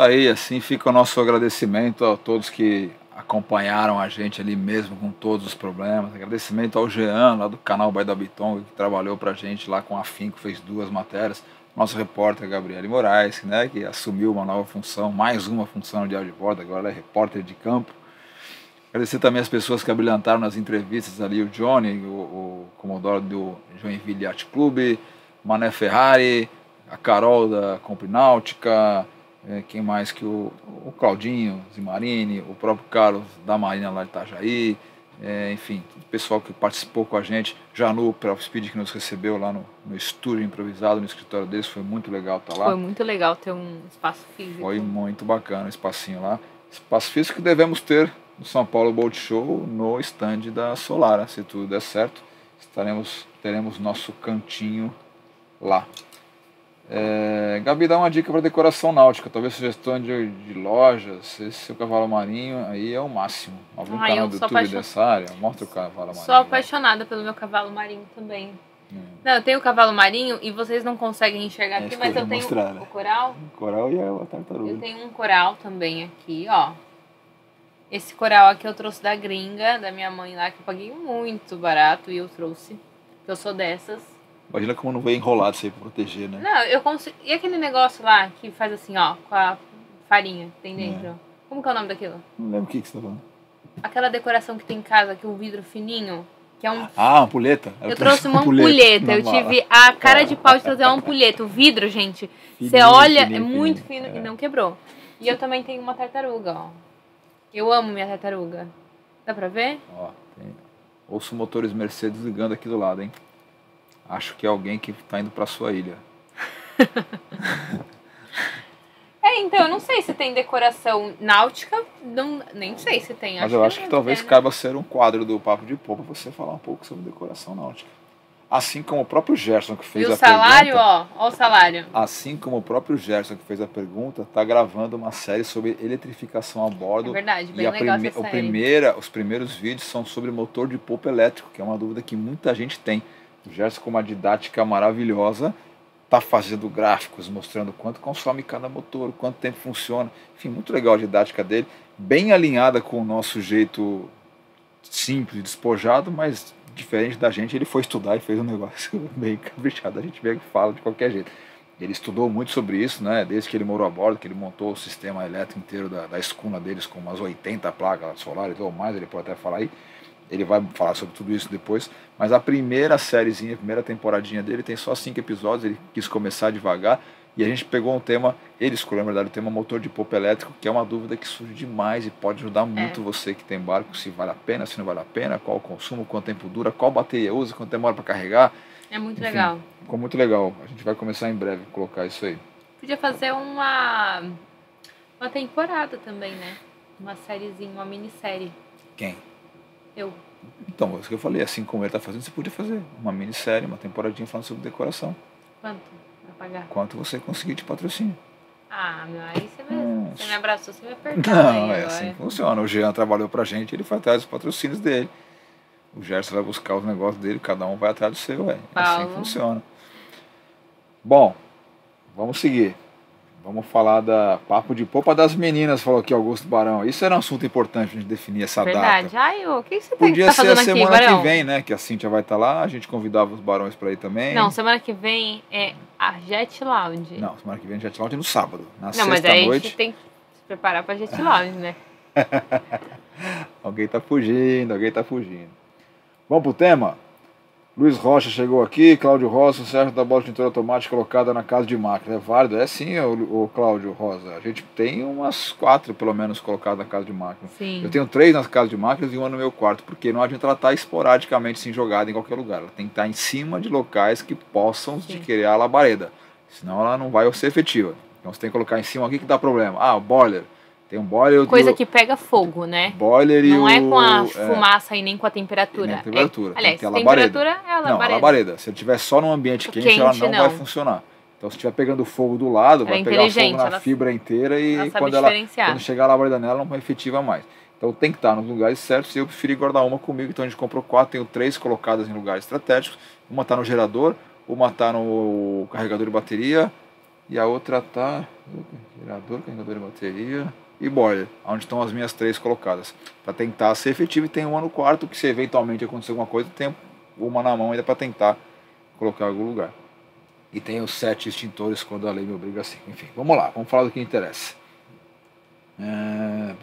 Aí, assim fica o nosso agradecimento a todos que acompanharam a gente ali mesmo com todos os problemas. Agradecimento ao Jean, lá do canal Baía da Bitonga, que trabalhou pra gente lá com afinco, fez duas matérias. Nosso repórter Gabriele Moraes, né, que assumiu uma nova função, mais uma função de áudio de bordo, agora é repórter de campo. Agradecer também as pessoas que abrilhantaram nas entrevistas ali, o Johnny, o, o comodoro do Joinville Yacht Club, Mané Ferrari, a Carol da Comprináutica, quem mais que o, o Claudinho, Zimarine, o próprio Carlos da Marina lá de Itajaí, é, enfim, o pessoal que participou com a gente, já no PropSpeed que nos recebeu lá no, no estúdio improvisado, no escritório deles, foi muito legal estar lá. Foi muito legal ter um espaço físico. Foi muito bacana o espacinho lá. Espaço físico que devemos ter no São Paulo Boat Show, no stand da Solara, se tudo der certo, estaremos, teremos nosso cantinho lá. É, Gabi, dá uma dica para decoração náutica, talvez sugestão de, de lojas. Esse cavalo marinho aí é o máximo. Algum ah, canal do YouTube apaixon... dessa área? Mostra o cavalo marinho. Sou apaixonada pelo meu cavalo marinho também. Hum. Não, eu tenho o cavalo marinho e vocês não conseguem enxergar é aqui, mas eu tenho mostrar, né? o coral. O coral e a tartaruga. Eu tenho um coral também aqui, ó. Esse coral aqui eu trouxe da gringa, da minha mãe lá, que eu paguei muito barato e eu trouxe. Eu sou dessas. Imagina como não vai enrolar isso aí pra proteger, né? Não, eu consigo... E aquele negócio lá que faz assim, ó, com a farinha que tem dentro? É. Como que é o nome daquilo? Não lembro o que que você tá falando. Aquela decoração que tem em casa, que é um vidro fininho, que é um... Ah, ampulheta? Eu, eu trouxe, trouxe uma ampulheta. Eu tive a cara de pau de trazer uma ampulheta. O vidro, gente, fininho, você olha, fininho, é muito fino é. e não quebrou. E eu também tenho uma tartaruga, ó. Eu amo minha tartaruga. Dá pra ver? Ó, tem... Ouço motores Mercedes ligando aqui do lado, hein? Acho que é alguém que está indo para sua ilha. É, então, eu não sei se tem decoração náutica, não, nem sei se tem. Acho Mas eu acho que, que talvez tem. Caiba ser um quadro do Papo de Popa você falar um pouco sobre decoração náutica. Assim como o próprio Gerson que fez e a salário, pergunta... E o salário, ó, ó o salário. Assim como o próprio Gerson que fez a pergunta, está gravando uma série sobre eletrificação a bordo. É verdade, bem e legal a prime... essa série. O primeira, os primeiros vídeos são sobre motor de popa elétrico, que é uma dúvida que muita gente tem. O Gerson, com uma didática maravilhosa, está fazendo gráficos, mostrando quanto consome cada motor, quanto tempo funciona. Enfim, muito legal a didática dele, bem alinhada com o nosso jeito simples, despojado, mas diferente da gente. Ele foi estudar e fez um negócio meio caprichado. A gente vê que fala de qualquer jeito. Ele estudou muito sobre isso, né? Desde que ele morou a bordo, que ele montou o sistema elétrico inteiro da, da escuna deles com umas oitenta placas solares ou mais, ele pode até falar aí. Ele vai falar sobre tudo isso depois, mas a primeira sériezinha, a primeira temporadinha dele tem só cinco episódios, ele quis começar devagar e a gente pegou um tema, ele escolheu, na verdade, o tema motor de popa elétrico, que é uma dúvida que surge demais e pode ajudar muito é. você que tem barco, se vale a pena, se não vale a pena, qual o consumo, quanto tempo dura, qual bateria usa, quanto demora para carregar. É muito Enfim, legal. Ficou muito legal, a gente vai começar em breve a colocar isso aí. Podia fazer uma, uma temporada também, né? Uma sériezinha, uma minissérie. Quem? Eu. Então, isso que eu falei, assim como ele está fazendo, você podia fazer uma minissérie, uma temporadinha falando sobre decoração. Quanto vai pagar? Quanto você conseguir de patrocínio. Ah, meu, aí você, vai, você me abraçou, você me apertou. Não, é assim que funciona. O Jean trabalhou pra gente, ele foi atrás dos patrocínios dele. O Gerson vai buscar os negócios dele, cada um vai atrás do seu, é assim que funciona. Bom, vamos seguir. Vamos falar da Papo de Popa das meninas, falou aqui Augusto Barão. Isso era um assunto importante a gente definir essa Verdade. data. Verdade. Ai, o que você tem que estar fazendo aqui, Barão? Podia ser a semana que vem, né? Que a Cíntia vai estar lá, a gente convidava os barões para ir também. Não, semana que vem é a Jet Lounge. Não, semana que vem é a Jet Lounge no sábado, na sexta-noite. Não, mas aí a gente tem que se preparar para a Jet Lounge, né? Alguém tá fugindo, alguém tá fugindo. Vamos pro tema? Luiz Rocha chegou aqui, Cláudio Rosa, o Sérgio da bola de tintura automática colocada na casa de máquina. É válido? É sim, o, o Cláudio Rosa. A gente tem umas quatro, pelo menos, colocadas na casa de máquina. Sim. Eu tenho três nas casas de máquinas e uma no meu quarto, porque não adianta ela estar esporadicamente assim, jogada em qualquer lugar. Ela tem que estar em cima de locais que possam sim. adquirir a labareda, senão ela não vai ser efetiva. Então você tem que colocar em cima aqui que dá problema. Ah, o boiler. Tem um boiler... Coisa do... que pega fogo, né? Boiler e Não é com a fumaça é... e nem com a temperatura. Nem a temperatura. É... Aliás, a temperatura é a labareda. Não, a labareda. Se ele estiver só num ambiente quente, quente, ela não, não vai funcionar. Então, se estiver pegando fogo do lado, ela vai pegar fogo na ela... fibra inteira e ela quando, ela... quando chegar a labareda nela, não é efetiva mais. Então, tem que estar nos lugares certos. Eu preferi guardar uma comigo. Então, a gente comprou quatro. Tenho três colocadas em lugares estratégicos. Uma está no gerador, uma está no carregador de bateria e a outra está... Gerador, carregador de bateria... e boiler, onde estão as minhas três colocadas, para tentar ser efetivo. E tem uma no quarto, que se eventualmente acontecer alguma coisa, tem uma na mão ainda para tentar colocar em algum lugar. E tem os sete extintores, quando a lei me obriga assim. Enfim, vamos lá, vamos falar do que interessa. É...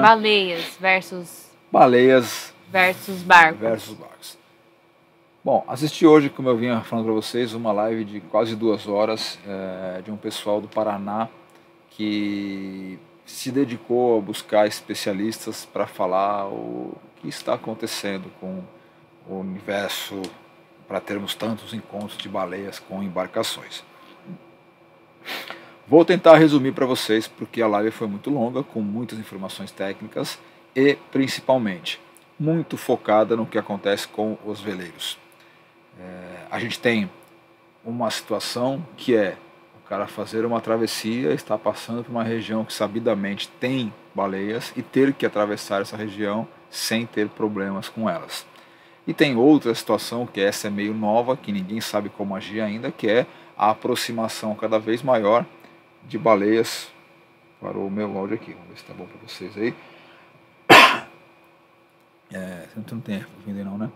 Baleias versus... Baleias... Versus barcos. Versus barcos. Bom, assisti hoje, como eu vinha falando para vocês, uma live de quase duas horas é, de um pessoal do Paraná que... se dedicou a buscar especialistas para falar o que está acontecendo com o universo para termos tantos encontros de baleias com embarcações. Vou tentar resumir para vocês porque a live foi muito longa, com muitas informações técnicas e, principalmente, muito focada no que acontece com os veleiros. É, a gente tem uma situação que é o cara fazer uma travessia, estar passando por uma região que sabidamente tem baleias e ter que atravessar essa região sem ter problemas com elas. E tem outra situação, que essa é meio nova, que ninguém sabe como agir ainda, que é a aproximação cada vez maior de baleias. Parou o meu áudio aqui, vamos ver se tá bom para vocês aí. É, não tem ainda não, né?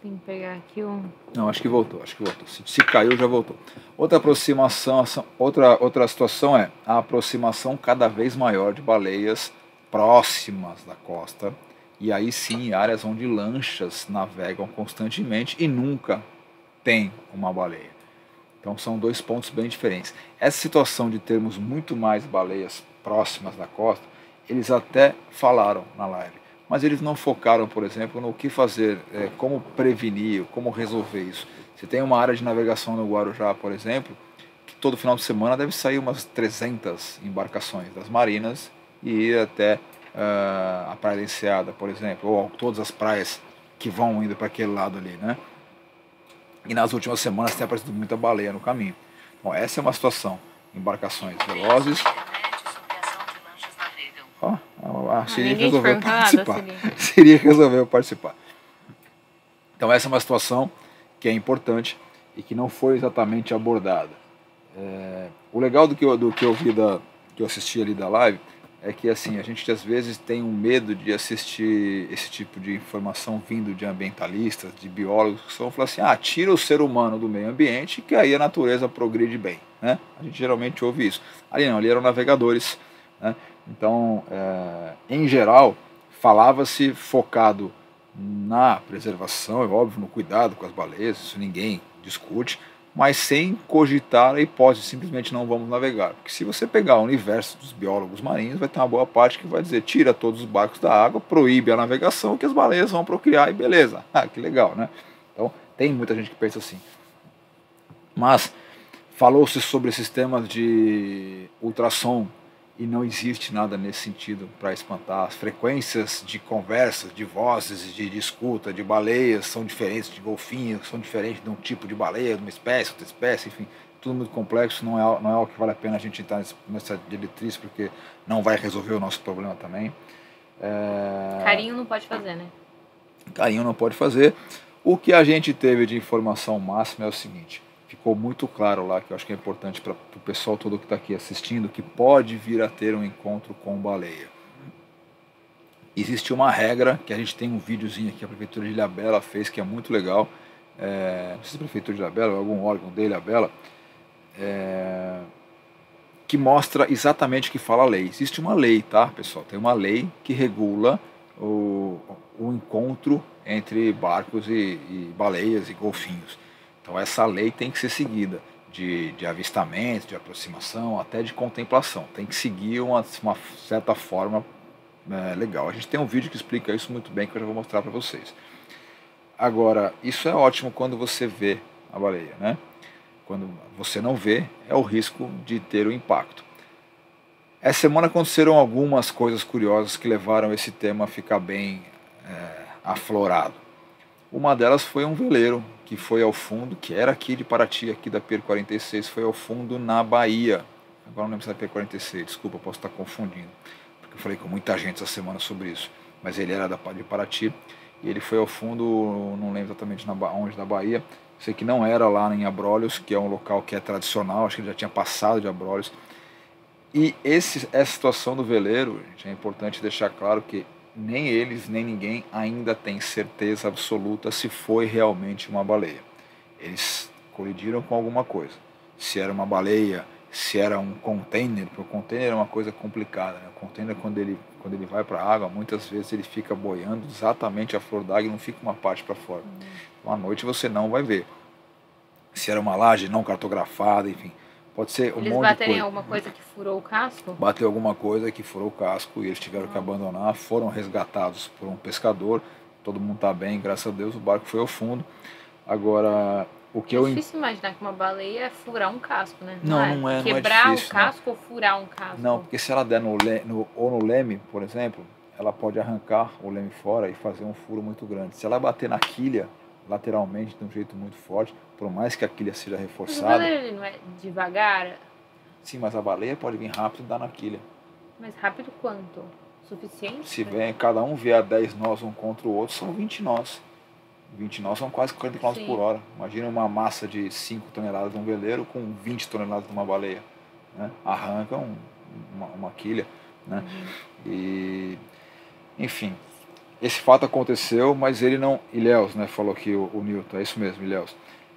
Tem que pegar aqui um... Não, acho que voltou, acho que voltou. Se, se caiu, já voltou. Outra aproximação, outra, outra situação é a aproximação cada vez maior de baleias próximas da costa. E aí sim, áreas onde lanchas navegam constantemente e nunca tem uma baleia. Então são dois pontos bem diferentes. Essa situação de termos muito mais baleias próximas da costa, eles até falaram na live, mas eles não focaram, por exemplo, no que fazer, como prevenir, como resolver isso. Você tem uma área de navegação no Guarujá, por exemplo, que todo final de semana deve sair umas trezentas embarcações das marinas e ir até Uh, a Praia da Enseada, por exemplo, ou todas as praias que vão indo para aquele lado ali, né? E nas últimas semanas tem aparecido muita baleia no caminho. Bom, essa é uma situação. Embarcações velozes. Ó, oh, a Siri resolveu participar. A Siri resolveu participar. Então essa é uma situação que é importante e que não foi exatamente abordada. É... O legal do que eu, do que eu vi da, que eu assisti ali da live, é que assim, a gente às vezes tem um medo de assistir esse tipo de informação vindo de ambientalistas, de biólogos, que são falar assim, ah, tira o ser humano do meio ambiente que aí a natureza progride bem, né? A gente geralmente ouve isso. Ali não, ali eram navegadores, né? Então, é, em geral, falava-se focado na preservação, é óbvio, no cuidado com as baleias, isso ninguém discute, mas sem cogitar a hipótese, simplesmente não vamos navegar. Porque se você pegar o universo dos biólogos marinhos, vai ter uma boa parte que vai dizer, tira todos os barcos da água, proíbe a navegação, que as baleias vão procriar e beleza. Ah, que legal, né? Então, tem muita gente que pensa assim. Mas, falou-se sobre sistemas de ultrassom, e não existe nada nesse sentido para espantar. As frequências de conversas, de vozes, de, de escuta, de baleias são diferentes de golfinhos, são diferentes de um tipo de baleia, de uma espécie, outra espécie, enfim, tudo muito complexo, não é, não é algo que vale a pena a gente entrar nessa diretriz, porque não vai resolver o nosso problema também. É... Carinho não pode fazer, né? Carinho não pode fazer. O que a gente teve de informação máxima é o seguinte... Ficou muito claro lá, que eu acho que é importante para o pessoal todo que está aqui assistindo, que pode vir a ter um encontro com baleia. Existe uma regra, que a gente tem um videozinho aqui, a Prefeitura de Ilhabela fez, que é muito legal. É, não sei se é a Prefeitura de Ilhabela, ou algum órgão de Ilhabela, é, que mostra exatamente o que fala a lei. Existe uma lei, tá, pessoal? Tem uma lei que regula o, o encontro entre barcos e, e baleias e golfinhos. Então essa lei tem que ser seguida, de, de avistamento, de aproximação, até de contemplação. Tem que seguir uma, uma certa forma é, legal. A gente tem um vídeo que explica isso muito bem, que eu já vou mostrar para vocês. Agora, isso é ótimo quando você vê a baleia, né? Quando você não vê, é o risco de ter o impacto. Essa semana aconteceram algumas coisas curiosas que levaram esse tema a ficar bem é, aflorado. Uma delas foi um veleiro que foi ao fundo, que era aqui de Paraty, aqui da Pier quarenta e seis, foi ao fundo na Bahia. Agora não lembro se é da Pier quarenta e seis, desculpa, posso estar confundindo, porque eu falei com muita gente essa semana sobre isso. Mas ele era da de Paraty e ele foi ao fundo, não lembro exatamente na, onde da Bahia. Sei que não era lá em Abrolhos, que é um local que é tradicional, acho que ele já tinha passado de Abrolhos. E esse, essa situação do veleiro, gente, é importante deixar claro que nem eles, nem ninguém ainda tem certeza absoluta se foi realmente uma baleia. Eles colidiram com alguma coisa. Se era uma baleia, se era um container, porque o container é uma coisa complicada, né? O container, quando ele, quando ele vai para a água, muitas vezes ele fica boiando exatamente a flor d'água e não fica uma parte para fora. Então, à noite você não vai ver. Se era uma laje não cartografada, enfim... Pode ser um eles monte baterem de coisa. alguma coisa que furou o casco? Bateu alguma coisa que furou o casco e eles tiveram ah. que abandonar. Foram resgatados por um pescador. Todo mundo está bem, graças a Deus. O barco foi ao fundo. Agora, o que é eu... É difícil imaginar que uma baleia é furar um casco, né? Não, não, não é. Quebrar não é difícil, o casco não. ou furar um casco? Não, porque se ela der no, le... no... ou no leme, por exemplo, ela pode arrancar o leme fora e fazer um furo muito grande. Se ela bater na quilha, lateralmente de um jeito muito forte, por mais que a quilha seja reforçada. Mas a baleia não é devagar? Sim, mas a baleia pode vir rápido e dar na quilha. Mas rápido quanto? Suficiente? Se vem, cada um vier a dez nós um contra o outro, são vinte nós. vinte nós são quase quarenta quilômetros por hora. Imagina uma massa de cinco toneladas de um veleiro com vinte toneladas de uma baleia. Né? Arranca um, uma, uma quilha. Né? Uhum. E, enfim, esse fato aconteceu, mas ele não... Ilhéus, né? Falou aqui o, o Newton, é isso mesmo, Ilhéus.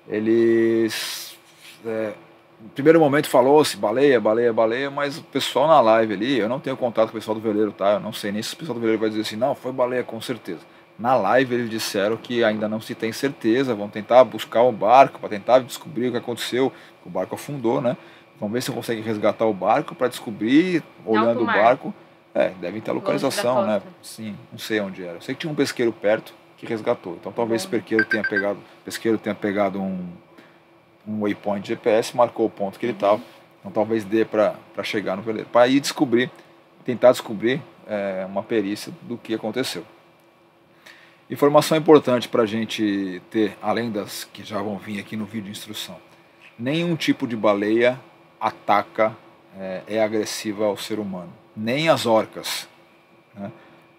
Eles... É, no primeiro momento falou-se baleia, baleia, baleia, mas o pessoal na live ali, eu não tenho contato com o pessoal do veleiro, tá? Eu não sei nem se o pessoal do veleiro vai dizer assim, não, foi baleia com certeza. Na live eles disseram que ainda não se tem certeza, vão tentar buscar o barco para tentar descobrir o que aconteceu, o barco afundou, né? Vamos ver se consegue resgatar o barco para descobrir, olhando o barco. É, devem ter a localização, né? Sim, não sei onde era. Eu sei que tinha um pesqueiro perto que resgatou, então talvez esse pesqueiro tenha pegado, pesqueiro tenha pegado um... um waypoint G P S, marcou o ponto que ele estava, então talvez dê para chegar no veleiro, para ir descobrir, tentar descobrir é, uma perícia do que aconteceu. Informação importante para a gente ter, além das que já vão vir aqui no vídeo de instrução, nenhum tipo de baleia ataca, é, é agressiva ao ser humano, nem as orcas, né?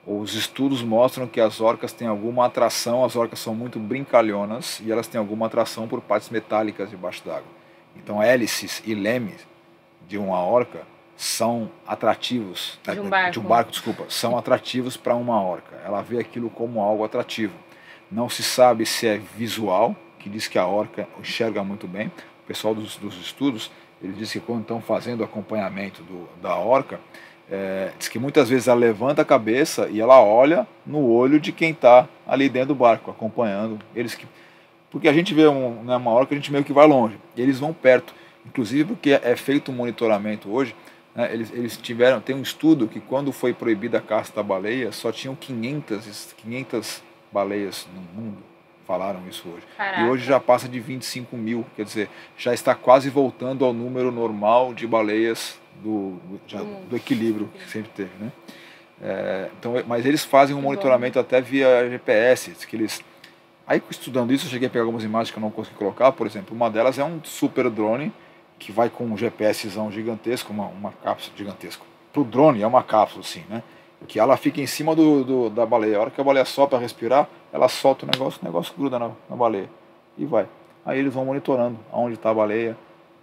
Os estudos mostram que as orcas têm alguma atração, as orcas são muito brincalhonas e elas têm alguma atração por partes metálicas debaixo d'água. Então hélices e lemes de uma orca são atrativos, de um barco, de um barco desculpa, são atrativos para uma orca. Ela vê aquilo como algo atrativo. Não se sabe se é visual, que diz que a orca enxerga muito bem. O pessoal dos, dos estudos, ele diz que quando estão fazendo o acompanhamento do, da orca, É, diz que muitas vezes ela levanta a cabeça e ela olha no olho de quem está ali dentro do barco, acompanhando eles, que, porque a gente vê um, né, uma hora que a gente meio que vai longe, eles vão perto, inclusive porque é feito um monitoramento hoje, né, eles, eles tiveram, tem um estudo que quando foi proibida a caça da baleia, só tinham quinhentas baleias no mundo, falaram isso hoje. Caraca. E hoje já passa de vinte e cinco mil, quer dizer, já está quase voltando ao número normal de baleias Do, já, do equilíbrio que sempre teve, né? É, então, mas eles fazem um monitoramento até via G P S, que eles... Aí estudando isso eu cheguei a pegar algumas imagens que eu não consegui colocar, por exemplo, uma delas é um super drone que vai com um GPSzão gigantesco, uma, uma cápsula gigantesca. Pro drone é uma cápsula, assim, né? Que ela fica em cima do, do, da baleia, a hora que a baleia solta para respirar, ela solta o negócio, o negócio gruda na, na baleia e vai. Aí eles vão monitorando aonde está a baleia,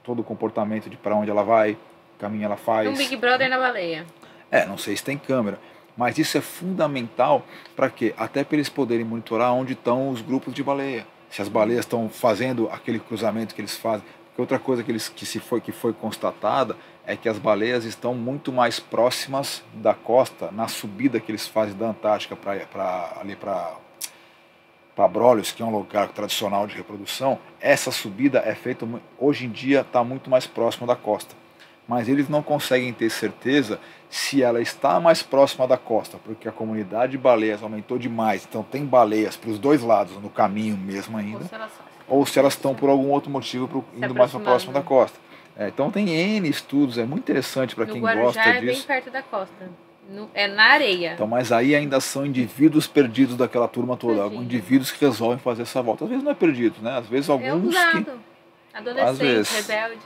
todo o comportamento de para onde ela vai, caminho ela faz. Um Big Brother na baleia. É, não sei se tem câmera, mas isso é fundamental para quê? Até para eles poderem monitorar onde estão os grupos de baleia. Se as baleias estão fazendo aquele cruzamento que eles fazem. Porque outra coisa que eles que se foi que foi constatada é que as baleias estão muito mais próximas da costa na subida que eles fazem da Antártica para para ali para para Brolhos, que é um lugar tradicional de reprodução. Essa subida é feita hoje em dia, está muito mais próximo da costa. Mas eles não conseguem ter certeza se ela está mais próxima da costa, porque a comunidade de baleias aumentou demais, então tem baleias para os dois lados, no caminho mesmo ainda, ou se elas, ou se elas estão por algum outro motivo pro, indo mais próximo da costa. É, então tem N estudos, é muito interessante para quem Guarujá gosta é disso. É bem perto da costa, no, é na areia. Então, mas aí ainda são indivíduos perdidos daquela turma toda, alguns indivíduos que resolvem fazer essa volta. Às vezes não é perdido, né? Às vezes alguns é que... Adolescente, às vezes... rebelde.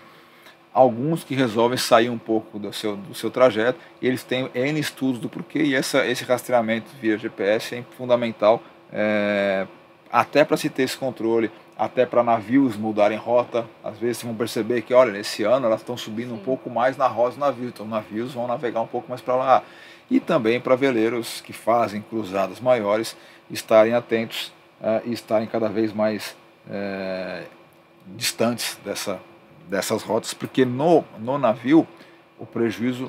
Alguns que resolvem sair um pouco do seu, do seu trajeto, e eles têm N estudos do porquê, e essa, esse rastreamento via G P S é fundamental, é, até para se ter esse controle, até para navios mudarem rota. Às vezes vão perceber que, olha, esse ano elas estão subindo um pouco mais na rota do navio, então os navios vão navegar um pouco mais para lá. E também para veleiros que fazem cruzadas maiores, estarem atentos é, e estarem cada vez mais é, distantes dessa... dessas rotas, porque no, no navio o prejuízo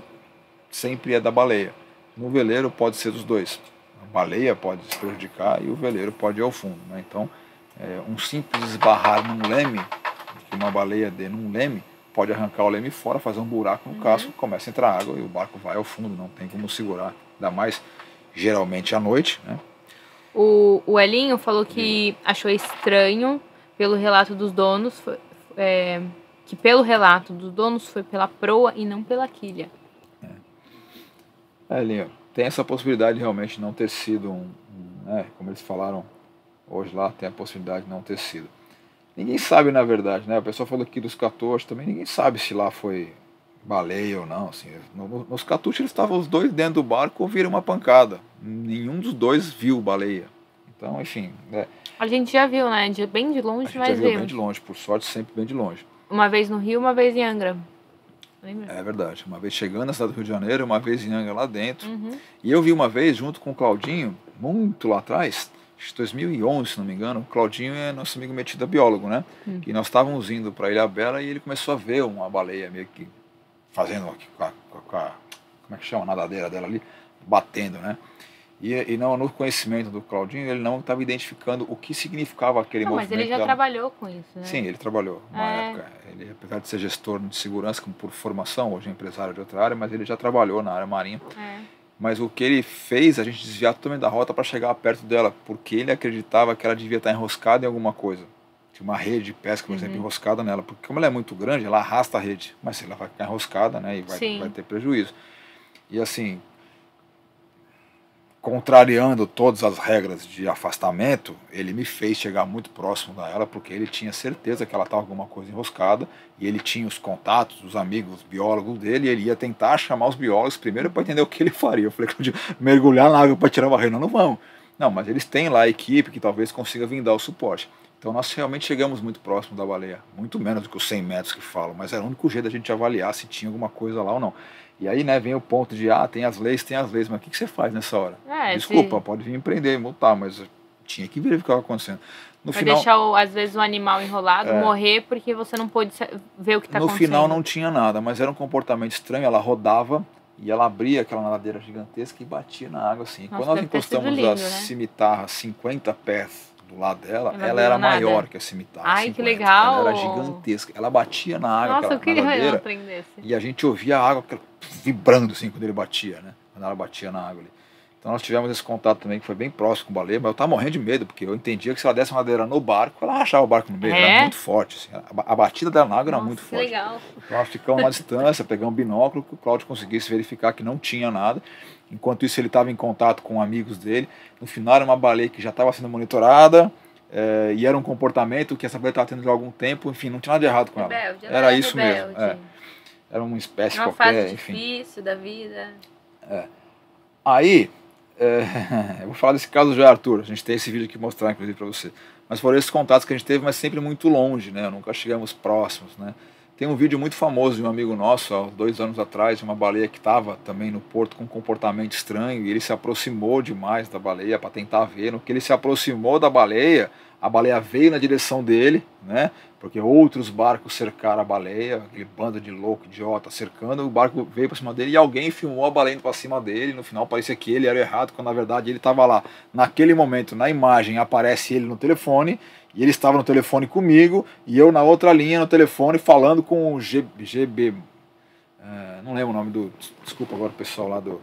sempre é da baleia. No veleiro pode ser dos dois. A baleia pode se prejudicar e o veleiro pode ir ao fundo, né? Então, é, um simples esbarrar num leme, que uma baleia dê num leme, pode arrancar o leme fora, fazer um buraco no casco, uhum. Começa a entrar água e o barco vai ao fundo, não tem como segurar, ainda mais geralmente à noite, né? O, o Elinho falou que e... achou estranho pelo relato dos donos, é... que pelo relato dos donos foi pela proa e não pela quilha. É, é Linho, tem essa possibilidade de realmente não ter sido um, um né, como eles falaram, hoje lá tem a possibilidade de não ter sido. Ninguém sabe, na verdade, né? O pessoal falou aqui dos catuxes também, ninguém sabe se lá foi baleia ou não. Assim, nos catuxes eles estavam os dois dentro do barco, ouviram uma pancada. Nenhum dos dois viu baleia. Então, enfim... É. A gente já viu, né? De bem de longe, a gente mas já viu. Viu bem de longe, por sorte, sempre bem de longe. Uma vez no Rio, uma vez em Angra. Lembra? É verdade. Uma vez chegando na cidade do Rio de Janeiro, uma vez em Angra lá dentro. Uhum. E eu vi uma vez, junto com o Claudinho, muito lá atrás... dois mil e onze, se não me engano, o Claudinho é nosso amigo metido a biólogo, né? Hum. E nós estávamos indo para Ilhabela e ele começou a ver uma baleia meio que fazendo aqui, com a, com a, como é que chama, a nadadeira dela ali, batendo, né? E, e não, no conhecimento do Claudinho, ele não estava identificando o que significava aquele não, movimento. Mas ele já dela. trabalhou com isso, né? Sim, ele trabalhou na é. época. Ele, apesar de ser gestor de segurança, como por formação, hoje é empresário de outra área, mas ele já trabalhou na área marinha. É. Mas o que ele fez, a gente desviar totalmente da rota para chegar perto dela, porque ele acreditava que ela devia estar enroscada em alguma coisa. Tinha uma rede de pesca, por uhum. exemplo, enroscada nela, porque como ela é muito grande, ela arrasta a rede, mas ela vai ficar enroscada, né, e vai, vai ter prejuízo. E assim, contrariando todas as regras de afastamento, ele me fez chegar muito próximo dela, porque ele tinha certeza que ela estava com alguma coisa enroscada, e ele tinha os contatos, os amigos, os biólogos dele, e ele ia tentar chamar os biólogos primeiro para entender o que ele faria. Eu falei, mergulhar na água para tirar a barreira, não, não vão. Não, mas eles têm lá a equipe que talvez consiga vir dar o suporte. Então nós realmente chegamos muito próximo da baleia, muito menos do que os cem metros que falam, mas era o único jeito da gente avaliar se tinha alguma coisa lá ou não. E aí, né, vem o ponto de, ah, tem as leis, tem as leis, mas o que, que você faz nessa hora? É, Desculpa, sim. pode vir empreender, multar, mas tinha que verificar o que estava acontecendo. No Vai final, deixar, às vezes, o animal enrolado, é, morrer, porque você não pôde ver o que está acontecendo. No final não tinha nada, mas era um comportamento estranho, ela rodava e ela abria aquela nadadeira gigantesca e batia na água, assim. Nossa, quando nós encostamos lindo, a né? Cimitarra, cinquenta pés do lado dela, ela, ela era nada. maior que a Cimitarra. Ai, cinquenta. Que legal! Ela era gigantesca. Ela batia na água. Nossa, eu queria nadadeira, e a gente ouvia a água vibrando, assim, quando ele batia, né? Quando ela batia na água ali. Então nós tivemos esse contato também, que foi bem próximo com o baleia, mas eu tava morrendo de medo, porque eu entendia que se ela desse uma madeira no barco, ela rachava o barco no meio, é? Era muito forte, assim. A batida dela na água era Nossa, muito forte. Legal. Então nós ficamos à distância, pegamos um binóculo, que o Cláudio conseguisse verificar que não tinha nada. Enquanto isso, ele estava em contato com amigos dele. No final, era uma baleia que já estava sendo monitorada, é, e era um comportamento que essa baleia estava tendo já há algum tempo. Enfim, não tinha nada de errado com ela. Rebelde, era rebelde. Isso mesmo. É. Era uma espécie uma qualquer. Uma fase difícil, enfim, da vida. É. Aí, é, eu vou falar desse caso já, Arthur. A gente tem esse vídeo aqui mostrar, inclusive, para você. Mas foram esses contatos que a gente teve, mas sempre muito longe, né? Nunca chegamos próximos, né? Tem um vídeo muito famoso de um amigo nosso, há dois anos atrás, de uma baleia que estava também no porto com um comportamento estranho, e ele se aproximou demais da baleia para tentar ver. No que ele se aproximou da baleia, a baleia veio na direção dele, né? Porque outros barcos cercaram a baleia, aquele bando de louco, idiota, cercando, o barco veio para cima dele e alguém filmou a baleia indo para cima dele. No final parecia que ele era errado, quando na verdade ele estava lá. Naquele momento, na imagem, aparece ele no telefone, e ele estava no telefone comigo, e eu na outra linha no telefone falando com o G B... Uh, não lembro o nome do... Desculpa agora o pessoal lá do,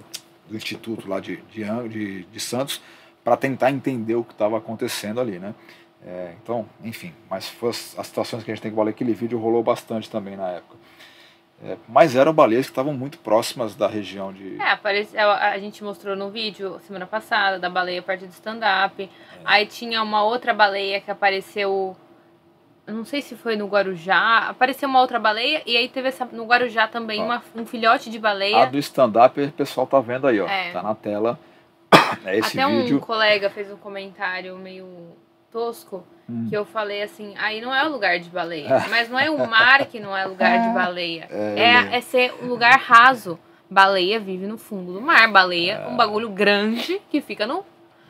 do Instituto lá de, de, de, de Santos, para tentar entender o que estava acontecendo ali, né? É, então, enfim, mas foi as, as situações que a gente tem que falar, aquele vídeo rolou bastante também na época. É, mas eram baleias que estavam muito próximas da região de... É, apareceu, a gente mostrou no vídeo semana passada da baleia perto do stand-up. É. Aí tinha uma outra baleia que apareceu, não sei se foi no Guarujá, apareceu uma outra baleia e aí teve essa, no Guarujá também uma, um filhote de baleia. A do stand-up o pessoal tá vendo aí, ó, é. tá na tela. É esse Até vídeo. Um colega fez um comentário meio... tosco, hum. que eu falei assim, aí não é o lugar de baleia, mas não é o mar que não é lugar de baleia, é, é ser um lugar raso, baleia vive no fundo do mar, baleia é um bagulho grande que fica no,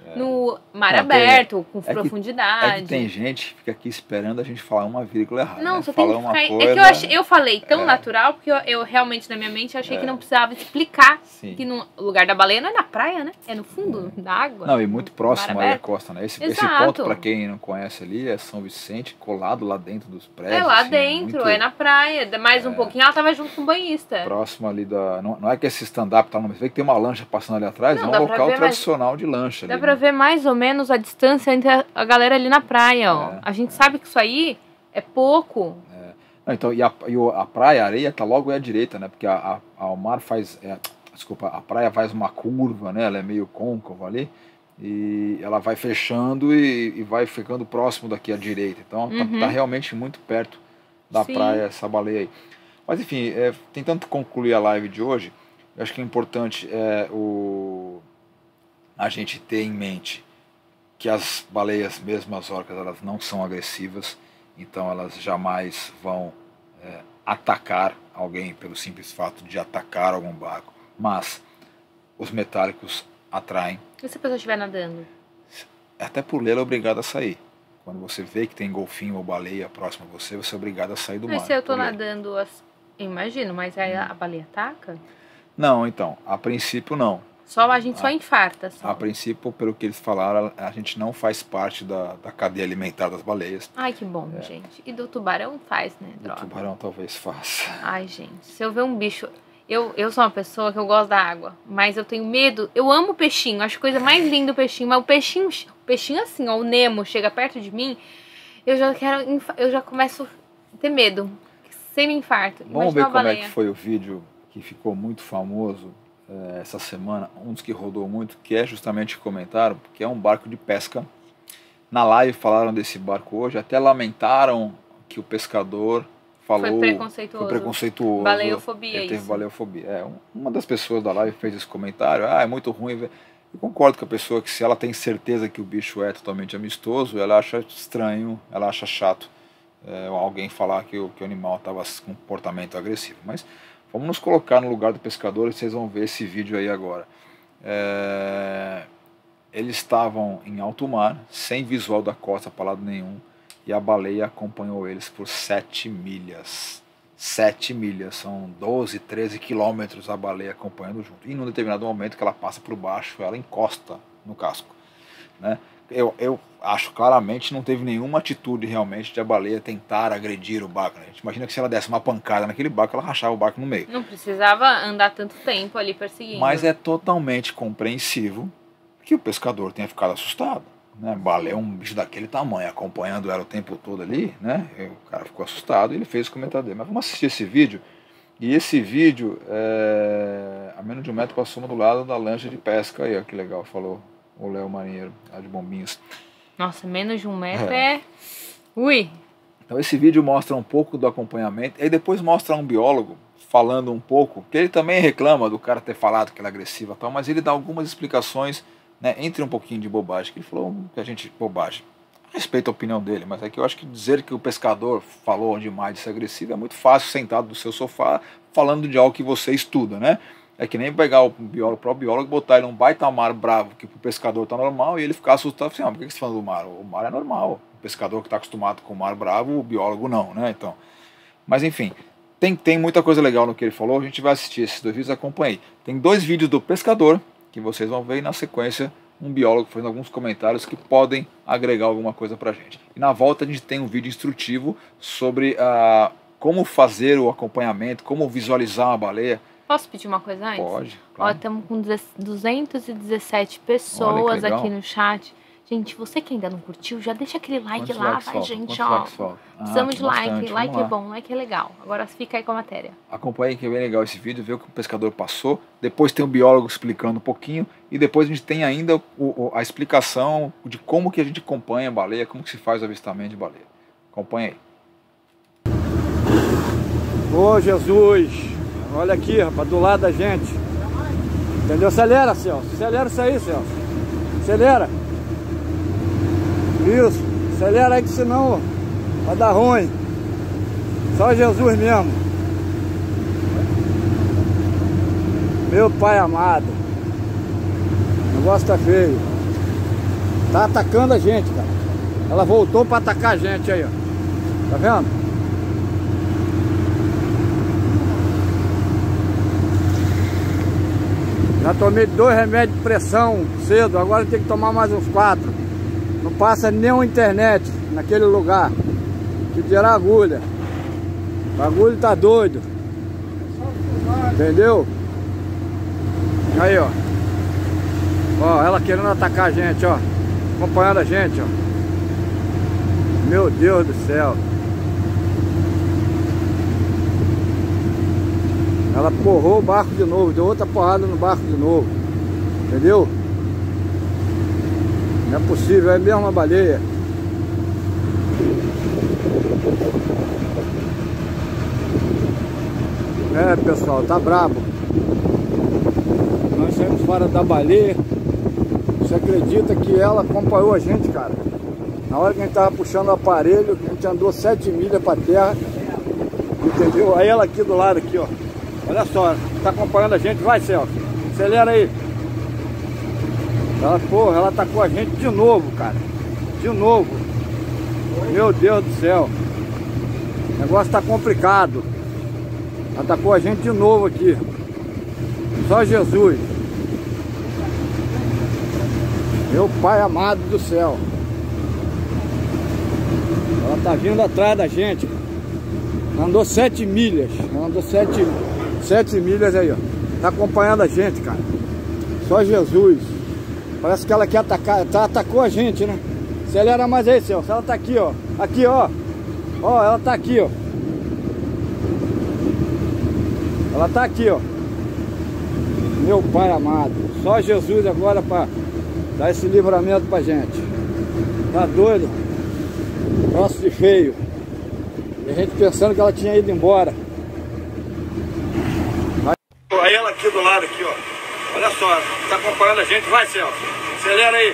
é. no mar não, aberto, tem, com é profundidade. Que, é que tem gente que fica aqui esperando a gente falar uma vírgula errada. Não, né? só tem que ficar, coisa, é que eu, achei, eu falei tão é. natural, porque eu, eu realmente na minha mente achei é. que não precisava explicar. Sim. Que no lugar da baleia não é na praia, né? É no fundo é. da água. Não, e muito próximo à costa, né? Esse, esse ponto, pra quem não conhece ali, é São Vicente, colado lá dentro dos prédios. É lá assim, dentro, muito, é na praia. Mais é. um pouquinho, ela tava junto com o banhista. Próximo ali da... Não, não é que esse stand-up tá no... Você vê que tem uma lancha passando ali atrás, não, é um local tradicional mais... de lancha ali. Dá pra ver mais ou menos a distância entre a, a galera ali na praia, ó. É, a gente é. sabe que isso aí é pouco. É. Não, então, e a, e a praia, a areia tá logo à direita, né? Porque a, a, a, o mar faz... É, desculpa, a praia faz uma curva, né? Ela é meio côncava ali. e ela vai fechando e, e vai ficando próximo daqui à direita. Então, uhum. tá, tá realmente muito perto da Sim. praia essa baleia aí. Mas, enfim, é, tentando concluir a live de hoje, eu acho que é importante é, o, a gente ter em mente que as baleias, mesmo as orcas, elas não são agressivas, então elas jamais vão é, atacar alguém pelo simples fato de atacar algum barco. Mas os metálicos atraem. E se a pessoa estiver nadando? Até por lei ela é obrigada a sair. Quando você vê que tem golfinho ou baleia próximo a você, você é obrigado a sair do mar. Mas se eu estou nadando, as... imagino, mas aí a baleia ataca? Não, então, a princípio não. Só a gente a, só infarta. Só. A princípio, pelo que eles falaram, a gente não faz parte da, da cadeia alimentar das baleias. Ai, que bom, é. gente. E do tubarão faz, né? Droga. Do tubarão talvez faça. Ai, gente, se eu ver um bicho... Eu, eu sou uma pessoa que eu gosto da água, mas eu tenho medo. Eu amo peixinho, acho a coisa mais linda o peixinho, mas o peixinho, o peixinho assim, ó, o Nemo chega perto de mim, eu já quero, eu já começo a ter medo, sem infarto. Vamos ver como é que foi o vídeo que ficou muito famoso é, essa semana, um dos que rodou muito, que é justamente comentaram, porque é um barco de pesca. Na live falaram desse barco hoje, até lamentaram que o pescador... Falou, foi preconceituoso. Foi preconceituoso. Baleofobia, ele teve isso. Baleofobia. É, uma das pessoas da live fez esse comentário. Ah, é muito ruim. Eu concordo com a pessoa que se ela tem certeza que o bicho é totalmente amistoso, ela acha estranho, ela acha chato é, alguém falar que o, que o animal estava com um comportamento agressivo. Mas vamos nos colocar no lugar do pescador e vocês vão ver esse vídeo aí agora. É, eles estavam em alto mar, sem visual da costa para lado nenhum. E a baleia acompanhou eles por sete milhas. sete milhas, são doze, treze quilômetros a baleia acompanhando junto. E num determinado momento que ela passa por baixo, ela encosta no casco. Né? Eu, eu acho claramente não teve nenhuma atitude realmente de a baleia tentar agredir o barco. Né? A gente imagina que se ela desse uma pancada naquele barco, ela rachava o barco no meio. Não precisava andar tanto tempo ali perseguindo. Mas é totalmente compreensível que o pescador tenha ficado assustado. Né, baleia, um bicho daquele tamanho, acompanhando ela o tempo todo ali, né, o cara ficou assustado e ele fez o comentário dele. Mas vamos assistir esse vídeo, e esse vídeo, é, a menos de um metro passou do lado da lancha de pesca, aí ó, que legal, falou o Léo Marinheiro, a de Bombinhos. Nossa, menos de um metro é... é... Ui! Então esse vídeo mostra um pouco do acompanhamento, e depois mostra um biólogo falando um pouco, que ele também reclama do cara ter falado que ela é agressiva e tal, mas ele dá algumas explicações, né, entre um pouquinho de bobagem, que ele falou que a gente, bobagem, respeito a opinião dele, mas é que eu acho que dizer que o pescador falou demais de ser agressivo é muito fácil sentado no seu sofá falando de algo que você estuda, né? É que nem pegar o biólogo, o próprio biólogo, botar ele num baita mar bravo, que o pescador tá normal, e ele ficar assustado, assim, ah, por que você fala do mar? O mar é normal, o pescador que está acostumado com o mar bravo, o biólogo não, né? Então, mas enfim... Tem, tem muita coisa legal no que ele falou, a gente vai assistir esses dois vídeos, acompanhe. Tem dois vídeos do pescador, que vocês vão ver, e na sequência um biólogo fazendo alguns comentários que podem agregar alguma coisa pra gente. E na volta a gente tem um vídeo instrutivo sobre ah, como fazer o acompanhamento, como visualizar uma baleia. Posso pedir uma coisa antes? Pode, claro. Ó, estamos com duzentas e dezessete pessoas aqui no chat. Gente, você que ainda não curtiu, já deixa aquele like Quantos lá, likes vai, falta? gente, Quantos ó. Precisamos ah, de like, bastante. like Vamos é bom, lá. like é legal. Agora fica aí com a matéria. Acompanhe que é bem legal esse vídeo, vê o que o pescador passou, depois tem o biólogo explicando um pouquinho, e depois a gente tem ainda o, a explicação de como que a gente acompanha a baleia, como que se faz o avistamento de baleia. Acompanha aí. Ô, Jesus, olha aqui, rapaz, do lado da gente. Entendeu? Acelera, Celso, acelera isso aí, Celso. Acelera. Isso, acelera aí que senão vai dar ruim. Só Jesus mesmo. Meu pai amado. O negócio tá feio. Tá atacando a gente, cara. Ela voltou pra atacar a gente aí, ó. Tá vendo? Já tomei dois remédios de pressão cedo, agora tem que tomar mais uns quatro. Não passa nenhuma internet naquele lugar. Que dirá agulha. O bagulho tá doido. Entendeu? Aí, ó. Ó, ela querendo atacar a gente, ó. Acompanhando a gente, ó. Meu Deus do céu. Ela porrou o barco de novo. Deu outra porrada no barco de novo. Entendeu? Não é possível, é mesmo uma baleia. É, pessoal, tá brabo. Nós saímos fora da baleia. Você acredita que ela acompanhou a gente, cara? Na hora que a gente tava puxando o aparelho, a gente andou sete milhas pra terra. Entendeu? Aí ela aqui do lado, aqui, ó. Olha só, tá acompanhando a gente. Vai, Celso, acelera aí. Ela, porra, ela tá com a gente de novo, cara. De novo. Meu Deus do céu. O negócio tá complicado. Atacou a gente de novo aqui. Só Jesus. Meu pai amado do céu. Ela tá vindo atrás da gente. Andou sete milhas. Andou sete, sete milhas aí, ó. Tá acompanhando a gente, cara. Só Jesus. Parece que ela quer atacar. Tá, atacou a gente, né? Acelera mais aí, Celso. Ela tá aqui, ó. Aqui, ó. Ó, ela tá aqui, ó. Ela tá aqui, ó. Meu pai amado. Só Jesus agora pra dar esse livramento pra gente. Tá doido? Nossa, de feio. E a gente pensando que ela tinha ido embora. Vai. Aí ela aqui do lado, aqui, ó. Olha só, tá acompanhando a gente. Vai, Celso. Acelera aí.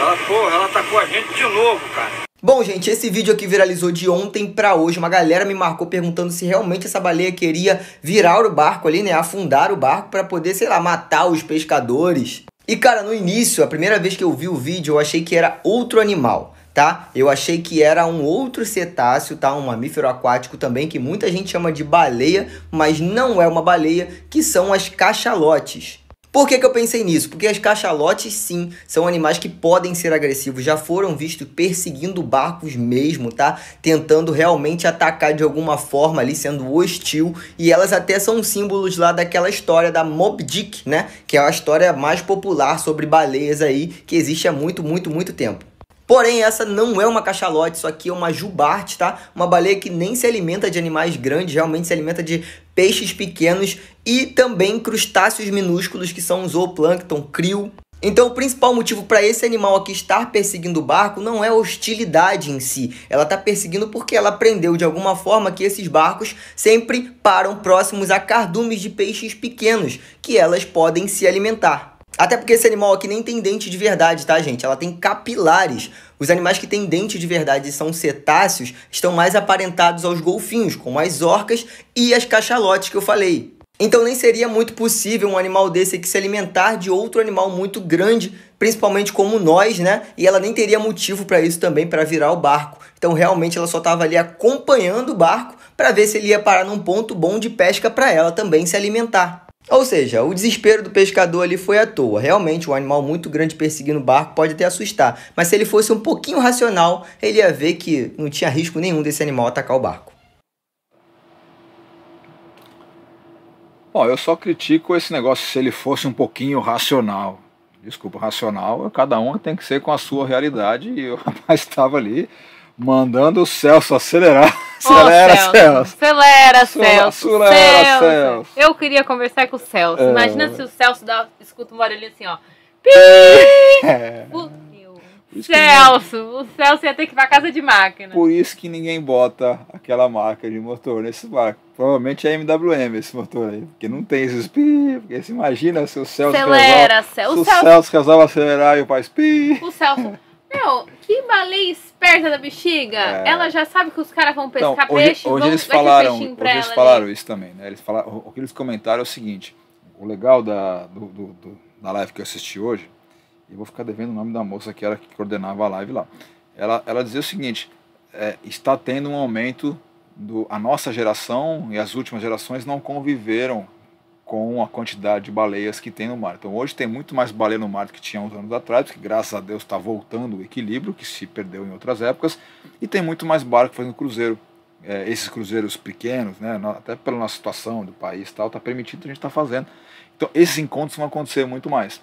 Ela, porra, ela atacou a gente de novo, cara. Bom, gente, esse vídeo aqui viralizou de ontem pra hoje. Uma galera me marcou perguntando se realmente essa baleia queria virar o barco ali, né? Afundar o barco pra poder, sei lá, matar os pescadores. E, cara, no início, a primeira vez que eu vi o vídeo, eu achei que era outro animal, tá? Eu achei que era um outro cetáceo, tá? Um mamífero aquático também, que muita gente chama de baleia, mas não é uma baleia, que são as cachalotes. Por que que eu pensei nisso? Porque as cachalotes, sim, são animais que podem ser agressivos. Já foram vistos perseguindo barcos mesmo, tá? Tentando realmente atacar de alguma forma ali, sendo hostil. E elas até são símbolos lá daquela história da Moby Dick, né? Que é a história mais popular sobre baleias aí, que existe há muito, muito, muito tempo. Porém, essa não é uma cachalote, isso aqui é uma jubarte, tá? Uma baleia que nem se alimenta de animais grandes, realmente se alimenta de peixes pequenos e também crustáceos minúsculos, que são o zooplâncton, krill. Então, o principal motivo para esse animal aqui estar perseguindo o barco não é a hostilidade em si. Ela está perseguindo porque ela aprendeu de alguma forma que esses barcos sempre param próximos a cardumes de peixes pequenos, que elas podem se alimentar. Até porque esse animal aqui nem tem dente de verdade, tá, gente? Ela tem capilares. Os animais que têm dente de verdade e são cetáceos estão mais aparentados aos golfinhos, como as orcas e as cachalotes que eu falei. Então nem seria muito possível um animal desse aqui se alimentar de outro animal muito grande, principalmente como nós, né? E ela nem teria motivo para isso também, para virar o barco. Então realmente ela só estava ali acompanhando o barco para ver se ele ia parar num ponto bom de pesca para ela também se alimentar. Ou seja, o desespero do pescador ali foi à toa. Realmente, um animal muito grande perseguindo o barco pode até assustar. Mas se ele fosse um pouquinho racional, ele ia ver que não tinha risco nenhum desse animal atacar o barco. Bom, eu só critico esse negócio se ele fosse um pouquinho racional. Desculpa, racional, cada um tem que ser com a sua realidade. E o rapaz estava ali mandando o Celso acelerar. Acelera, oh, Celso. Celso. Acelera, Celso. Acelera, Celso. Celso. Eu queria conversar com o Celso. É. Imagina se o Celso dá, escuta um barulho assim, ó. Pi! É. O Celso. Não... O Celso ia ter que ir pra casa de máquina. Por isso que ninguém bota aquela marca de motor nesse barco. Provavelmente é M W M esse motor aí. Porque não tem esses pi. Porque se imagina se o Celso acelera, resolve... Celso. O Celso, Celso resolve acelerar e o pai pi. O Celso... Meu, que baleia esperta da bexiga! É... Ela já sabe que os caras vão pescar então, hoje, peixe. Hoje vão, eles falaram, hoje eles falaram isso também, né? Eles falaram, o, o que eles comentaram é o seguinte: o legal da, do, do, do, da live que eu assisti hoje, eu vou ficar devendo o nome da moça que era que coordenava a live lá. Ela, ela dizia o seguinte: é, está tendo um aumento do a nossa geração e as últimas gerações não conviveram com a quantidade de baleias que tem no mar. Então hoje tem muito mais baleia no mar do que tinha uns anos atrás, que graças a Deus está voltando o equilíbrio, que se perdeu em outras épocas, e tem muito mais barco fazendo cruzeiro. É, esses cruzeiros pequenos, né, até pela nossa situação do país e tal, está permitido que a gente está fazendo. Então esses encontros vão acontecer muito mais.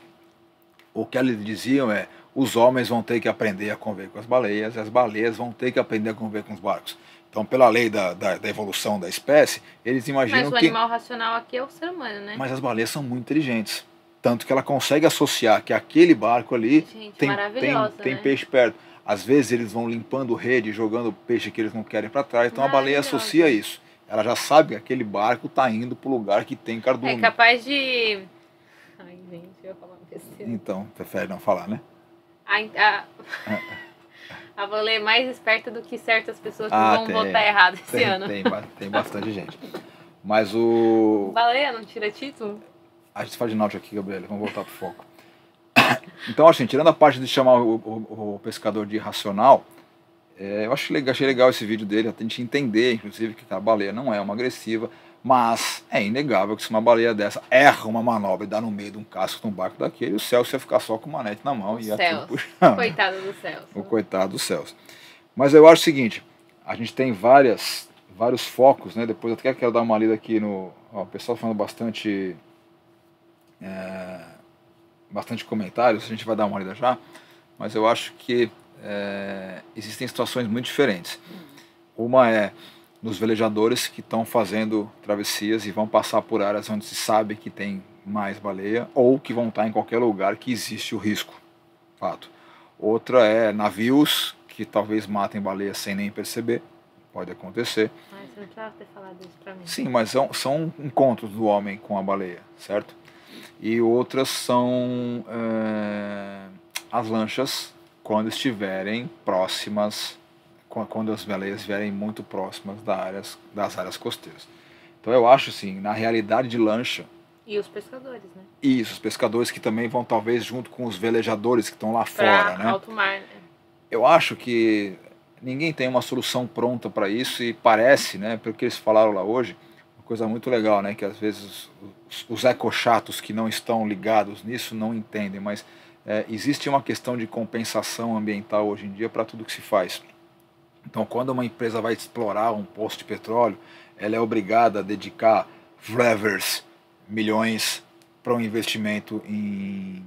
O que eles diziam é, os homens vão ter que aprender a conviver com as baleias, e as baleias vão ter que aprender a conviver com os barcos. Então, pela lei da, da, da evolução da espécie, eles imaginam que... Mas o que... animal racional aqui é o ser humano, né? Mas as baleias são muito inteligentes. Tanto que ela consegue associar que aquele barco ali Gente, tem, tem, né? tem peixe perto. Às vezes eles vão limpando rede, jogando peixe que eles não querem para trás. Então a baleia associa isso. Ela já sabe que aquele barco está indo para o lugar que tem cardume. É capaz de... Ai, gente, eu ia falar uma besteira. Então, prefere não falar, né? A, a... a baleia é mais esperta do que certas pessoas que ah, vão tem, votar errado esse tem, ano. Tem, tem bastante gente. Mas o... Baleia não tira título? A gente fala de náutica aqui, Gabriele, vamos voltar para o foco. Então, assim, tirando a parte de chamar o, o, o pescador de irracional, é, eu acho legal, achei legal esse vídeo dele, até a gente entender, inclusive, que a baleia não é uma agressiva, mas é inegável que se uma baleia dessa erra uma manobra e dá no meio de um casco de um barco daquele, o Celso ia ficar só com o manete na mão o e ia tudo puxando. O coitado do Celso. O coitado do Celso. Mas eu acho o seguinte, a gente tem várias, vários focos, né? Depois eu até quero dar uma lida aqui no... Ó, o pessoal falando bastante... É, bastante comentários, a gente vai dar uma olhada já, mas eu acho que é, existem situações muito diferentes. Uma é nos velejadores que estão fazendo travessias e vão passar por áreas onde se sabe que tem mais baleia ou que vão estar em qualquer lugar que existe o risco, fato. Outra é navios que talvez matem baleia sem nem perceber, pode acontecer. Mas você não precisava ter falado isso pra mim. Sim, mas são, são encontros do homem com a baleia, certo? E outras são é, as lanchas quando estiverem próximas, quando as baleias estiverem muito próximas das áreas, das áreas costeiras. Então eu acho assim, na realidade de lancha... E os pescadores, né? Isso, os pescadores que também vão talvez junto com os velejadores que estão lá pra fora, né? Alto mar, né? Eu acho que ninguém tem uma solução pronta para isso e parece, né, pelo que eles falaram lá hoje, coisa muito legal, né? Que às vezes os, os ecochatos que não estão ligados nisso não entendem, mas é, existe uma questão de compensação ambiental hoje em dia para tudo que se faz. Então, quando uma empresa vai explorar um poço de petróleo, ela é obrigada a dedicar levers, milhões, para um investimento em,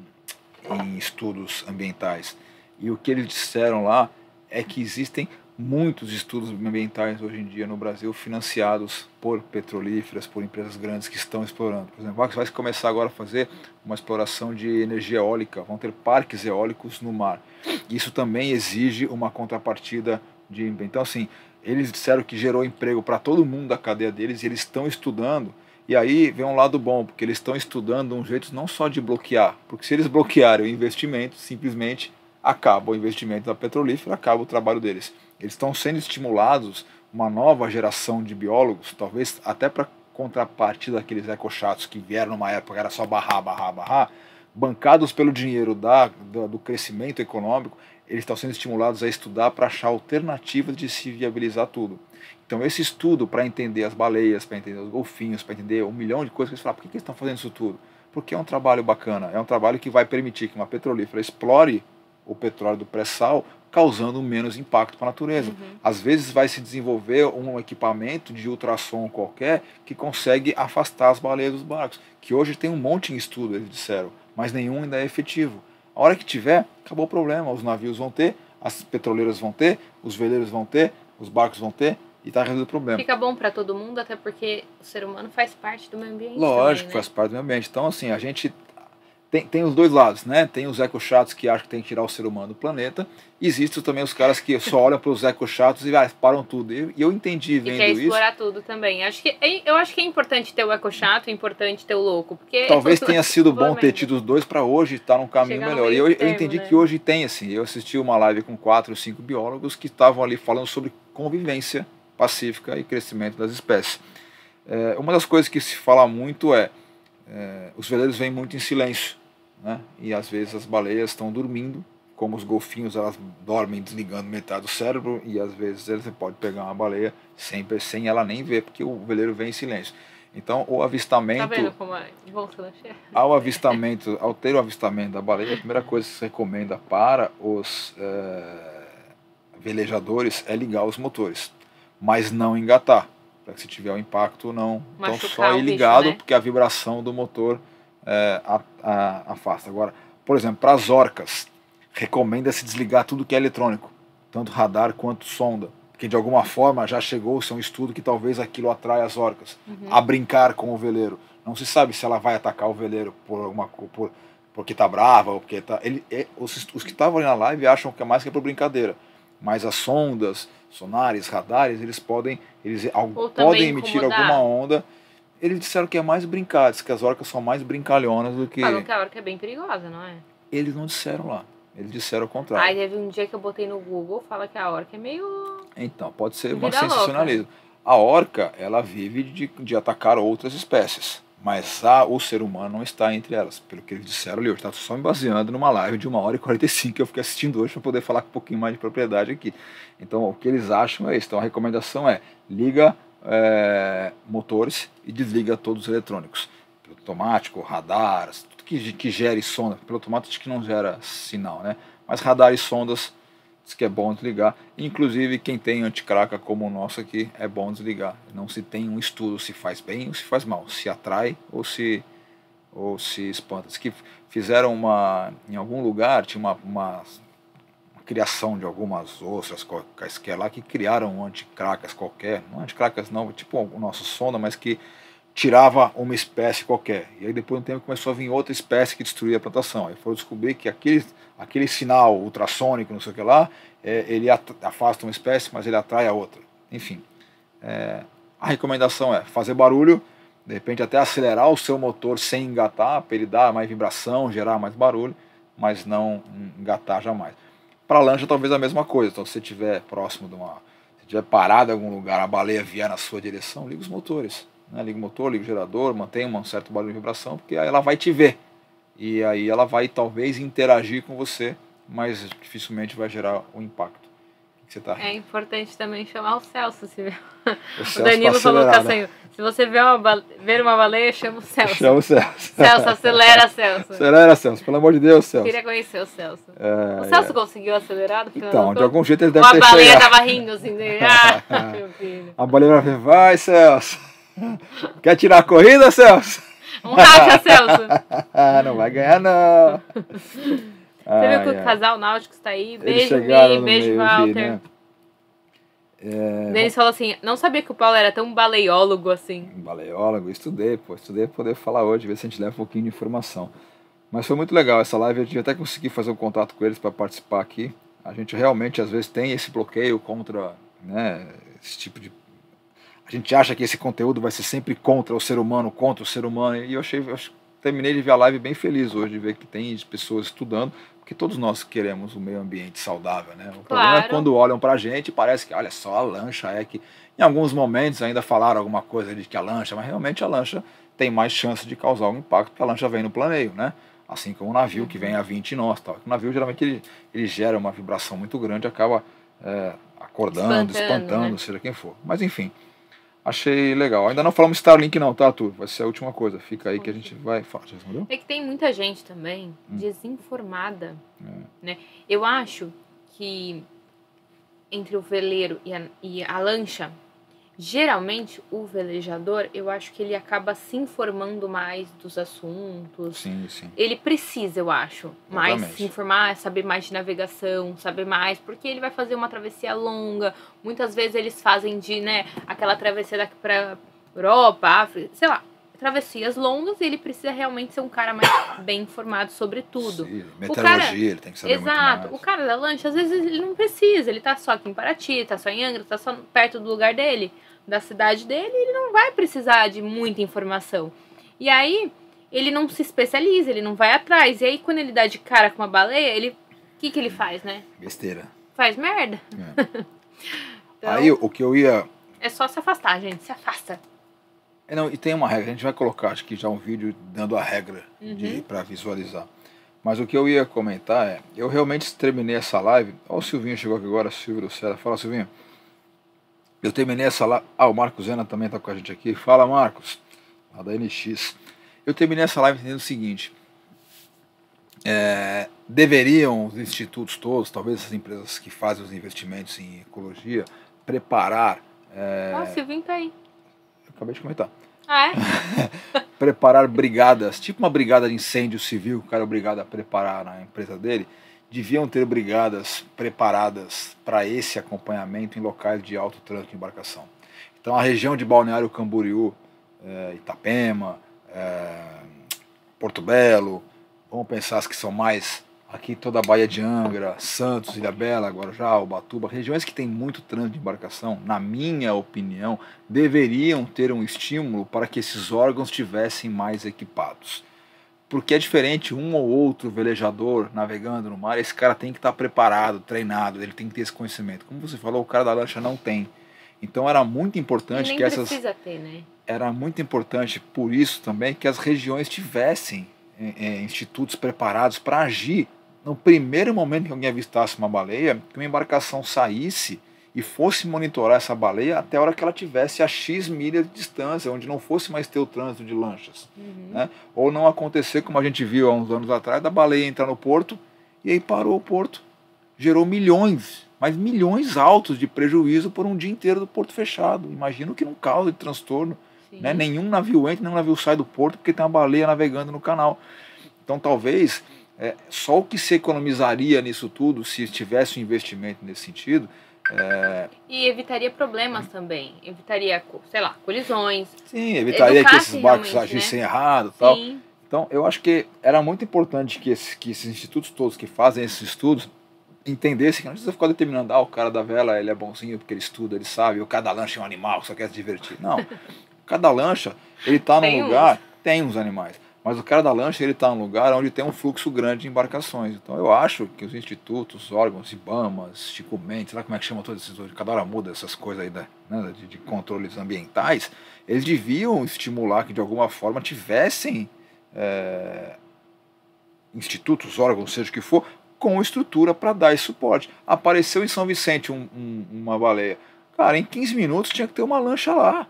em estudos ambientais. E o que eles disseram lá é que existem muitos estudos ambientais hoje em dia no Brasil financiados por petrolíferas, por empresas grandes que estão explorando. Por exemplo, vai começar agora a fazer uma exploração de energia eólica, vão ter parques eólicos no mar. Isso também exige uma contrapartida de... Então, assim, eles disseram que gerou emprego para todo mundo da cadeia deles e eles estão estudando. E aí vem um lado bom, porque eles estão estudando um jeito não só de bloquear, porque se eles bloquearem o investimento, simplesmente acaba o investimento da petrolífera, acaba o trabalho deles. Eles estão sendo estimulados uma nova geração de biólogos, talvez até para contrapartida daqueles ecochatos que vieram numa época, era só barrar, barrar, barrar, bancados pelo dinheiro da, do, do crescimento econômico, eles estão sendo estimulados a estudar para achar alternativas de se viabilizar tudo. Então esse estudo para entender as baleias, para entender os golfinhos, para entender um milhão de coisas, que eles falam, por que, que eles estão fazendo isso tudo? Porque é um trabalho bacana, é um trabalho que vai permitir que uma petrolífera explore o petróleo do pré-sal, causando menos impacto para a natureza. Uhum. Às vezes vai se desenvolver um equipamento de ultrassom qualquer que consegue afastar as baleias dos barcos, que hoje tem um monte em estudo, eles disseram, mas nenhum ainda é efetivo. A hora que tiver, acabou o problema, os navios vão ter, as petroleiras vão ter, os veleiros vão ter, os barcos vão ter, e está resolvido o problema. Fica bom para todo mundo, até porque o ser humano faz parte do meio ambiente. Lógico, também, né? Faz parte do meio ambiente. Então, assim, a gente... Tem, tem os dois lados, né? Tem os ecochatos que acham que tem que tirar o ser humano do planeta. Existem também os caras que só olham para os ecochatos e ah, param tudo. E eu entendi vendo isso. E quer explorar isso. Tudo também. Acho que, eu acho que é importante ter o ecochato, é importante ter o louco. Porque talvez é tenha sido bom ter tido os dois para hoje estar num caminho Chegar melhor. E eu, eu entendi, né? Que hoje tem, assim. Eu assisti uma live com quatro ou cinco biólogos que estavam ali falando sobre convivência pacífica e crescimento das espécies. É, uma das coisas que se fala muito é, é os veleiros vêm muito em silêncio. Né? E às vezes as baleias estão dormindo, como os golfinhos, elas dormem desligando metade do cérebro, e às vezes você pode pegar uma baleia sem, sem ela nem ver, porque o veleiro vem em silêncio. Então o avistamento, tá vendo como é? ao avistamento, ao ter o avistamento da baleia, a primeira coisa que se recomenda para os é, velejadores é ligar os motores, mas não engatar, para que se tiver um impacto não, então só ir ligado, né? Porque a vibração do motor É, a, a, afasta. Agora, por exemplo, para as orcas, recomenda-se desligar tudo que é eletrônico, tanto radar quanto sonda, que de alguma forma já chegou-se a um estudo que talvez aquilo atraia as orcas, uhum. a brincar com o veleiro. Não se sabe se ela vai atacar o veleiro por alguma, por, porque tá brava ou porque tá... Ele, é, os, os que estavam ali na live acham que é mais que é por brincadeira. Mas as sondas, sonares, radares, eles podem, eles, al, podem emitir alguma onda. Eles disseram que é mais brincar, diz que as orcas são mais brincalhonas do que... Falam que a orca é bem perigosa, não é? Eles não disseram lá. Eles disseram o contrário. Aí teve um dia que eu botei no Google, fala que a orca é meio... Então, pode ser um sensacionalismo. A orca, ela vive de, de atacar outras espécies, mas a, o ser humano não está entre elas. Pelo que eles disseram ali, eu estava só me baseando numa live de uma hora e quarenta e cinco que eu fiquei assistindo hoje para poder falar com um pouquinho mais de propriedade aqui. Então, o que eles acham é isso. Então, a recomendação é liga é, motores e desliga todos os eletrônicos. Piloto automático, radar, tudo que, que gere sonda. Piloto automático que não gera sinal, né? Mas radar e sondas... Diz que é bom desligar, inclusive quem tem anticraca como o nosso aqui, é bom desligar. Não se tem um estudo se faz bem ou se faz mal, se atrai ou se, ou se espanta. Diz que fizeram uma, em algum lugar, tinha uma, uma, uma criação de algumas ostras quaisquer lá, que criaram anticracas qualquer, não anticracas não, tipo o nosso sonda, mas que tirava uma espécie qualquer. E aí depois de um tempo começou a vir outra espécie que destruía a plantação. Aí foram descobrir que aquele, aquele sinal ultrassônico, não sei o que lá, é, ele afasta uma espécie, mas ele atrai a outra. Enfim, é, a recomendação é fazer barulho, de repente até acelerar o seu motor sem engatar, para ele dar mais vibração, gerar mais barulho, mas não engatar jamais. Para lancha talvez a mesma coisa, então se você estiver próximo de uma... Se estiver parado em algum lugar, a baleia vier na sua direção, liga os motores. Né, liga o motor, liga o gerador, mantém um certo barulho de vibração, porque aí ela vai te ver. E aí ela vai talvez interagir com você, mas dificilmente vai gerar um impacto. O que você tá rindo? É importante também chamar o Celso, se vê. O, o Celso Danilo tá falou que assim, se você vê uma baleia, ver uma baleia, chama o Celso. Chama o Celso. Celso, acelera, Celso. Acelera, Celso, pelo amor de Deus, Celso. Eu queria conhecer o Celso. É, o Celso é. conseguiu acelerar? Então, de algum jeito ele deve ter chegado. A baleia estava rindo assim, né? Ah, meu filho. A baleia vai, vai, Celso. Quer tirar a corrida, Celso? Um racha, Celso. Não vai ganhar, não. Você ah, viu que é. o casal náutico está aí? Beijo, Mi, beijo, Walter. Né? É... Denis falou assim, não sabia que o Paulo era tão baleiólogo assim. Baleiólogo, estudei, pô. Estudei para poder falar hoje, ver se a gente leva um pouquinho de informação. Mas foi muito legal essa live, eu até consegui fazer um contato com eles para participar aqui. A gente realmente, às vezes, tem esse bloqueio contra, né, esse tipo de... A gente acha que esse conteúdo vai ser sempre contra o ser humano, contra o ser humano. E eu achei, eu terminei de ver a live bem feliz hoje, de ver que tem pessoas estudando, porque todos nós queremos um meio ambiente saudável, né? O claro. problema é quando olham pra gente, parece que, olha só, a lancha é que... Em alguns momentos ainda falaram alguma coisa de que a lancha, mas realmente a lancha tem mais chance de causar algum impacto, porque a lancha vem no planeio, né? Assim como o navio que vem a vinte nós, tal. O navio geralmente ele, ele gera uma vibração muito grande, acaba é, acordando, espantando, espantando né? seja quem for. Mas enfim... Achei legal. Ainda não falamos Starlink não, tá, Arthur? Vai ser a última coisa. Fica aí que a gente vai falar. Já respondeu? É que tem muita gente também hum. desinformada. É. Né? Eu acho que entre o veleiro e a, e a lancha, geralmente o velejador, eu acho que ele acaba se informando mais dos assuntos. Sim, sim. Ele precisa, eu acho, mais Exatamente. se informar, saber mais de navegação, saber mais, porque ele vai fazer uma travessia longa. Muitas vezes eles fazem de, né, aquela travessia daqui para Europa, África, sei lá, travessias longas, e ele precisa realmente ser um cara mais bem informado sobre tudo. Sim, meteorologia, cara, ele tem que saber exato, muito mais. Exato, o cara da lancha, às vezes ele não precisa, ele tá só aqui em Paraty, tá só em Angra, tá só perto do lugar dele, da cidade dele, ele não vai precisar de muita informação. E aí, ele não se especializa, ele não vai atrás. E aí, quando ele dá de cara com uma baleia, ele... O que que ele faz, né? Besteira. Faz merda. É. Então, aí, o que eu ia... É só se afastar, gente, se afasta. É, não, e tem uma regra, a gente vai colocar, acho que já um vídeo dando a regra uhum. para visualizar. Mas o que eu ia comentar é, eu realmente terminei essa live... Olha o Silvinho chegou aqui agora, Silvio Lucera. Fala, Silvinho. Eu terminei essa live... Ah, o Marcos Zena também está com a gente aqui. Fala, Marcos, lá da N X. Eu terminei essa live entendendo o seguinte. É, deveriam os institutos todos, talvez as empresas que fazem os investimentos em ecologia, preparar... É... Ah, o Silvinho está aí. Eu acabei de comentar. Ah, é? Preparar brigadas, tipo uma brigada de incêndio civil, o cara é obrigado a preparar na empresa dele, deviam ter brigadas preparadas para esse acompanhamento em locais de alto trânsito de embarcação. Então a região de Balneário Camboriú, é, Itapema, é, Porto Belo, vamos pensar as que são mais aqui, toda a Baía de Angra, Santos, Ilhabela, Guarujá, Ubatuba, regiões que tem muito trânsito de embarcação, na minha opinião, deveriam ter um estímulo para que esses órgãos estivessem mais equipados. Porque é diferente, um ou outro velejador navegando no mar, esse cara tem que estar preparado, treinado, ele tem que ter esse conhecimento. Como você falou, o cara da lancha não tem. Então era muito importante que essas... Nem precisa ter, né? Era muito importante, por isso também, que as regiões tivessem é, institutos preparados para agir. No primeiro momento que alguém avistasse uma baleia, que uma embarcação saísse e fosse monitorar essa baleia até a hora que ela tivesse a X milhas de distância, onde não fosse mais ter o trânsito de lanchas. Uhum. Né? Ou não acontecer, como a gente viu há uns anos atrás, da baleia entrar no porto, e aí parou o porto. Gerou milhões, mas milhões altos de prejuízo por um dia inteiro do porto fechado. Imagino que não causa de transtorno. Né? Nenhum navio entra, nenhum navio sai do porto porque tem uma baleia navegando no canal. Então talvez é, só o que se economizaria nisso tudo, se tivesse um investimento nesse sentido... É... E evitaria problemas também, evitaria, sei lá, colisões. Sim, evitaria que esses barcos agissem, né, errado e tal. Então eu acho que era muito importante que esses, que esses institutos todos que fazem esses estudos entendessem que não precisa ficar determinando, ah, o cara da vela ele é bonzinho porque ele estuda, ele sabe, o cara da lancha é um animal que só quer se divertir. Não, cada lancha ele está num lugar, tem uns animais, mas o cara da lancha ele está num lugar onde tem um fluxo grande de embarcações. Então eu acho que os institutos, órgãos, IBAMAs, Chico Mendes, sei lá como é que chama todos esses, cada hora muda essas coisas aí da, né, de, de controles ambientais, eles deviam estimular que de alguma forma tivessem é, institutos, órgãos, seja o que for, com estrutura para dar esse suporte. Apareceu em São Vicente um, um, uma baleia. Cara, em quinze minutos tinha que ter uma lancha lá,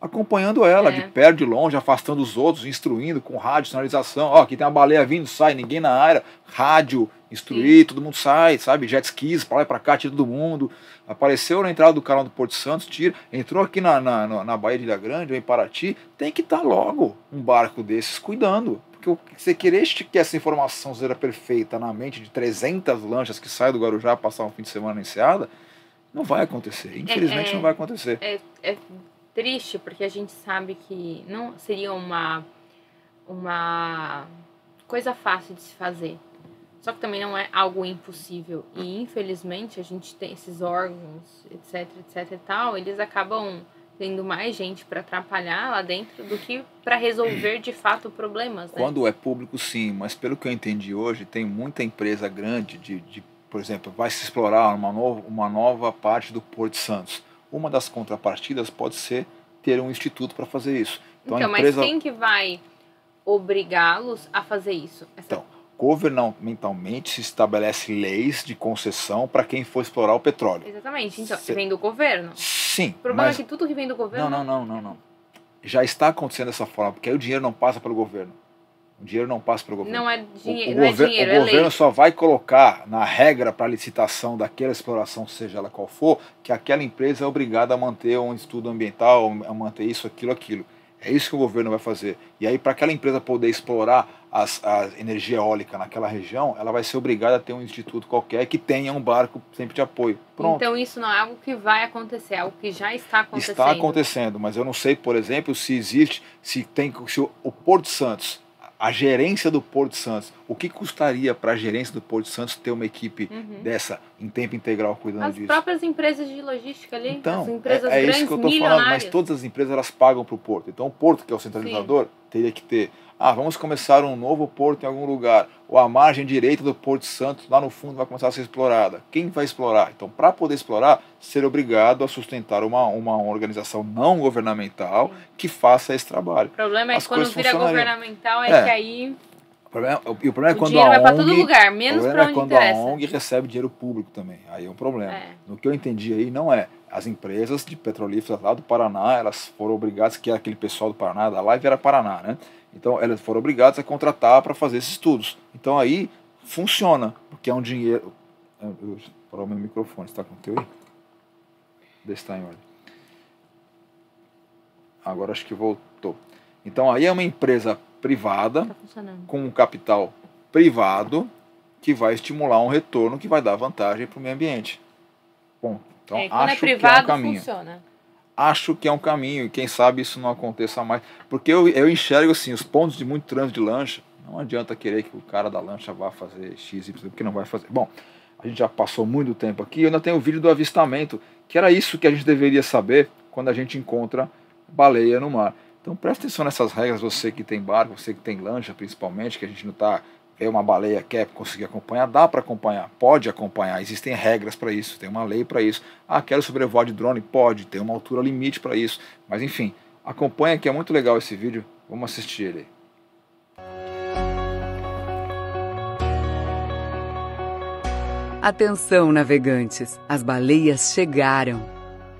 acompanhando ela, é. de perto, de longe, afastando os outros, instruindo com rádio, sinalização. Ó, aqui tem uma baleia vindo, sai, ninguém na área. Rádio, instruir, sim, todo mundo sai, sabe? Jet skis, pra lá e pra cá, tira todo mundo. Apareceu na entrada do canal do Porto Santos, tira. Entrou aqui na, na, na Baía de Ilha Grande, ou em Paraty. Tem que estar logo um barco desses cuidando. Porque você querer que essa informação seja perfeita na mente de trezentas lanchas que saem do Guarujá passar um fim de semana na enseada, não vai acontecer. Infelizmente é, é, não vai acontecer. É... é... triste, porque a gente sabe que não seria uma, uma coisa fácil de se fazer. Só que também não é algo impossível. E, infelizmente, a gente tem esses órgãos, etc, etc e tal, eles acabam tendo mais gente para atrapalhar lá dentro do que para resolver, de fato, problemas. Né? Quando é público, sim. Mas, pelo que eu entendi hoje, tem muita empresa grande de, de por exemplo, vai se explorar uma nova, uma nova parte do Porto Santos. Uma das contrapartidas pode ser ter um instituto para fazer isso. Então, então a empresa... mas quem que vai obrigá-los a fazer isso? Essa... Então, governamentalmente se estabelece leis de concessão para quem for explorar o petróleo. Exatamente. Então, se... vem do governo? Sim. O problema mas... é que tudo que vem do governo... Não, não, não, não, não. Já está acontecendo dessa forma, porque aí o dinheiro não passa pelo governo. O dinheiro não passa para o governo. Não é, dinhe... o, o não gover... é dinheiro, o é governo lei. Só vai colocar na regra para a licitação daquela exploração, seja ela qual for, que aquela empresa é obrigada a manter um estudo ambiental, a manter isso, aquilo, aquilo. É isso que o governo vai fazer. E aí, para aquela empresa poder explorar as, a energia eólica naquela região, ela vai ser obrigada a ter um instituto qualquer que tenha um barco sempre de apoio. Pronto. Então, isso não é algo que vai acontecer, é algo que já está acontecendo. Está acontecendo, mas eu não sei, por exemplo, se existe, se tem, se o, o Porto Santos... A gerência do Porto Santos, o que custaria para a gerência do Porto Santos ter uma equipe uhum. dessa em tempo integral cuidando as disso? As próprias empresas de logística ali, então, as empresas é, é grandes, isso que eu estou falando, mas todas as empresas elas pagam para o Porto. Então o Porto, que é o centralizador, sim, teria que ter, ah, vamos começar um novo porto em algum lugar, ou a margem direita do Porto Santos, lá no fundo, vai começar a ser explorada. Quem vai explorar? Então, para poder explorar, ser obrigado a sustentar uma, uma organização não governamental que faça esse trabalho. O problema é que quando vira governamental é, é que aí... O problema, o, e o problema é quando a O dinheiro vai para todo lugar, menos para onde interessa. O problema é quando a O N G recebe dinheiro público também, aí é um problema. É. No que eu entendi aí, não é. As empresas de petrolíferas lá do Paraná, elas foram obrigadas, que era aquele pessoal do Paraná, da Live era Paraná, né? Então, elas foram obrigadas a contratar para fazer esses estudos. Então, aí, funciona, porque é um dinheiro... Eu vou parar o meu microfone, está com o teu aí? Desse está em ordem. Agora acho que voltou. Então, aí é uma empresa privada, tá funcionando, com um capital privado, que vai estimular um retorno que vai dar vantagem para o meio ambiente. Bom, então é, acho é privado, que é um caminho. Funciona. Acho que é um caminho, e quem sabe isso não aconteça mais. Porque eu, eu enxergo assim, os pontos de muito trânsito de lancha, não adianta querer que o cara da lancha vá fazer X, Y, porque não vai fazer. Bom, a gente já passou muito tempo aqui, eu ainda tenho o vídeo do avistamento, que era isso que a gente deveria saber quando a gente encontra baleia no mar. Então presta atenção nessas regras, você que tem barco, você que tem lancha principalmente, que a gente não está... É uma baleia, quer conseguir acompanhar, dá para acompanhar, pode acompanhar, existem regras para isso, tem uma lei para isso. Ah, quero sobrevoar de drone? Pode, tem uma altura limite para isso. Mas enfim, acompanha que é muito legal esse vídeo, vamos assistir ele. Atenção, navegantes, as baleias chegaram.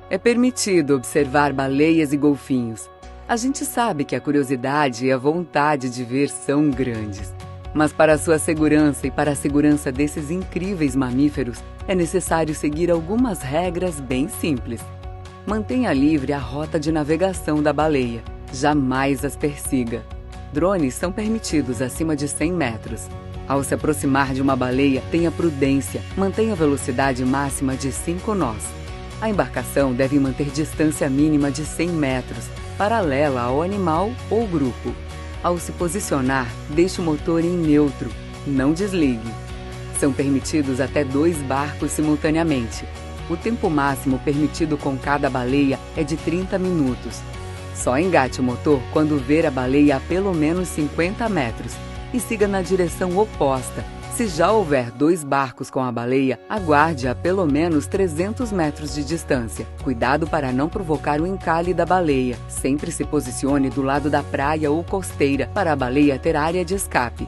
É permitido observar baleias e golfinhos. A gente sabe que a curiosidade e a vontade de ver são grandes. Mas para a sua segurança e para a segurança desses incríveis mamíferos, é necessário seguir algumas regras bem simples. Mantenha livre a rota de navegação da baleia, jamais as persiga. Drones são permitidos acima de cem metros. Ao se aproximar de uma baleia, tenha prudência, mantenha a velocidade máxima de cinco nós. A embarcação deve manter distância mínima de cem metros, paralela ao animal ou grupo. Ao se posicionar, deixe o motor em neutro, não desligue. São permitidos até dois barcos simultaneamente. O tempo máximo permitido com cada baleia é de trinta minutos. Só engate o motor quando ver a baleia a pelo menos cinquenta metros e siga na direção oposta. Se já houver dois barcos com a baleia, aguarde a pelo menos trezentos metros de distância. Cuidado para não provocar o encalhe da baleia. Sempre se posicione do lado da praia ou costeira para a baleia ter área de escape.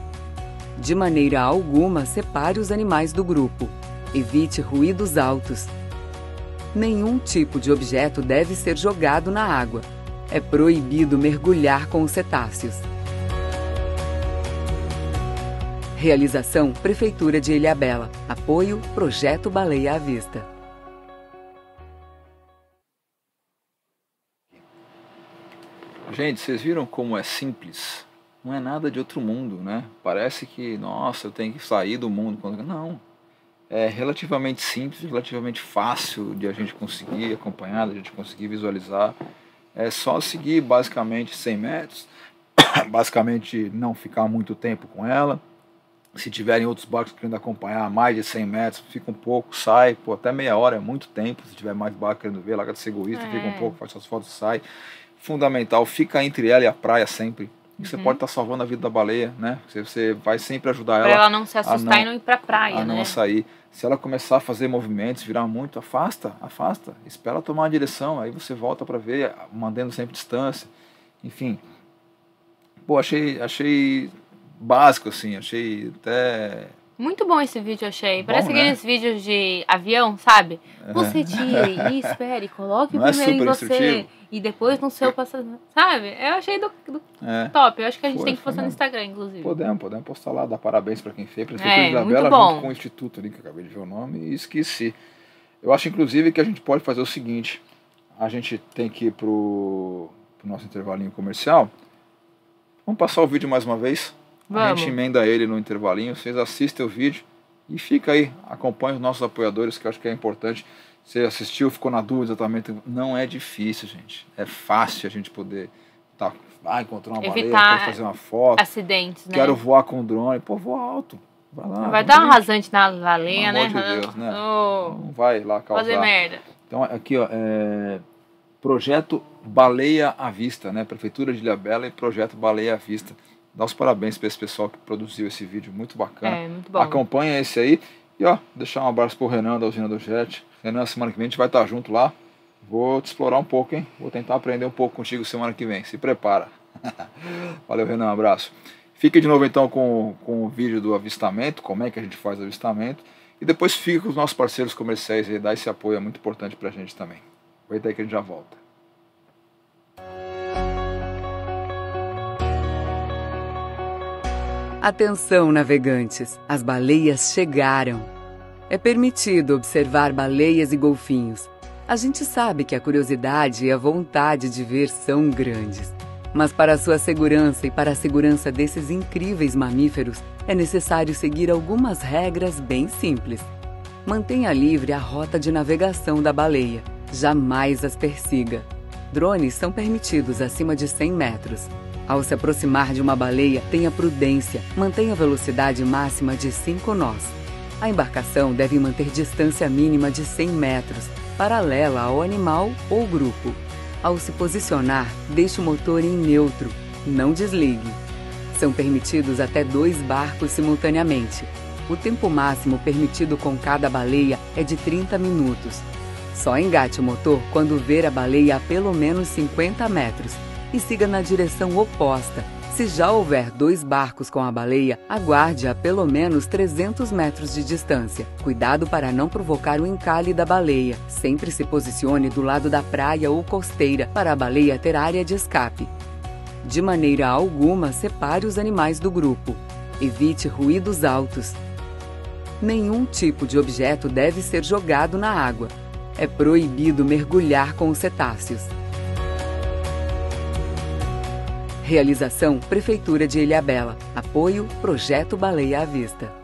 De maneira alguma, separe os animais do grupo. Evite ruídos altos. Nenhum tipo de objeto deve ser jogado na água. É proibido mergulhar com os cetáceos. Realização Prefeitura de Ilhabela. Apoio Projeto Baleia à Vista. Gente, vocês viram como é simples? Não é nada de outro mundo, né? Parece que, nossa, eu tenho que sair do mundo. Não. É relativamente simples, relativamente fácil de a gente conseguir acompanhar, de a gente conseguir visualizar. É só seguir basicamente cem metros, basicamente não ficar muito tempo com ela. Se tiverem outros barcos querendo acompanhar mais de cem metros, fica um pouco, sai, pô, até meia hora é muito tempo. Se tiver mais barco querendo ver, larga de ser egoísta, é. Fica um pouco, faz suas fotos, sai. Fundamental, fica entre ela e a praia sempre. E uhum. Você pode estar salvando a vida da baleia, né? Você, você vai sempre ajudar ela. Pra ela não se assustar não, e não ir pra praia, a não né? sair. Se ela começar a fazer movimentos, virar muito, afasta, afasta. Espera ela tomar uma direção, aí você volta para ver, mantendo sempre distância. Enfim. Pô, achei... achei... básico, assim, achei até... Muito bom esse vídeo, achei. Bom, parece né? aqueles vídeos de avião, sabe? É. Você tire e espere, coloque não primeiro é em você instrutivo. E depois no seu passageiro, sabe? Eu achei do, do é. top. Eu acho que a gente Foi, tem que postar no Instagram, inclusive. Podemos, podemos postar lá, dar parabéns para quem fez. Prefeitura de Ilhabela junto com o Instituto ali, que eu acabei de ver o nome e esqueci. Eu acho, inclusive, que a gente pode fazer o seguinte. A gente tem que ir pro, pro nosso intervalinho comercial. Vamos passar o vídeo mais uma vez? Vamos. A gente emenda ele no intervalinho, vocês assistem o vídeo e fica aí, acompanha os nossos apoiadores, que eu acho que é importante. Você assistiu, ficou na dúvida exatamente, não é difícil, gente. É fácil a gente poder tá, ah, encontrar uma baleia, quero fazer uma foto. Acidentes, né? Quero voar com o drone, pô, voa alto. Vai lá. Vai dar um rasante na baleia, né? Pelo amor de Deus, né? Oh, não vai lá causar. Fazer merda. Então aqui, ó, é... Projeto Baleia à Vista, né? Prefeitura de Ilhabela e Projeto Baleia à Vista. Dá os parabéns para esse pessoal que produziu esse vídeo, muito bacana. É, muito bom. Acompanha esse aí. E ó, deixar um abraço pro Renan da Usina do Jet. Renan, semana que vem a gente vai estar junto lá. Vou te explorar um pouco, hein? Vou tentar aprender um pouco contigo semana que vem. Se prepara. Valeu, Renan, um abraço. Fique de novo então com, com o vídeo do avistamento, como é que a gente faz o avistamento. E depois fica com os nossos parceiros comerciais aí, dá esse apoio, é muito importante pra gente também. Aproveita aí que a gente já volta. Atenção, navegantes, as baleias chegaram. É permitido observar baleias e golfinhos. A gente sabe que a curiosidade e a vontade de ver são grandes. Mas para a sua segurança e para a segurança desses incríveis mamíferos, é necessário seguir algumas regras bem simples. Mantenha livre a rota de navegação da baleia. Jamais as persiga. Drones são permitidos acima de cem metros. Ao se aproximar de uma baleia, tenha prudência. Mantenha a velocidade máxima de cinco nós. A embarcação deve manter distância mínima de cem metros, paralela ao animal ou grupo. Ao se posicionar, deixe o motor em neutro. Não desligue. São permitidos até dois barcos simultaneamente. O tempo máximo permitido com cada baleia é de trinta minutos. Só engate o motor quando ver a baleia a pelo menos cinquenta metros e siga na direção oposta. Se já houver dois barcos com a baleia, aguarde a pelo menos trezentos metros de distância. Cuidado para não provocar o encalhe da baleia. Sempre se posicione do lado da praia ou costeira para a baleia ter área de escape. De maneira alguma, separe os animais do grupo. Evite ruídos altos. Nenhum tipo de objeto deve ser jogado na água. É proibido mergulhar com os cetáceos. Realização: Prefeitura de Ilhabela. Apoio: Projeto Baleia à Vista.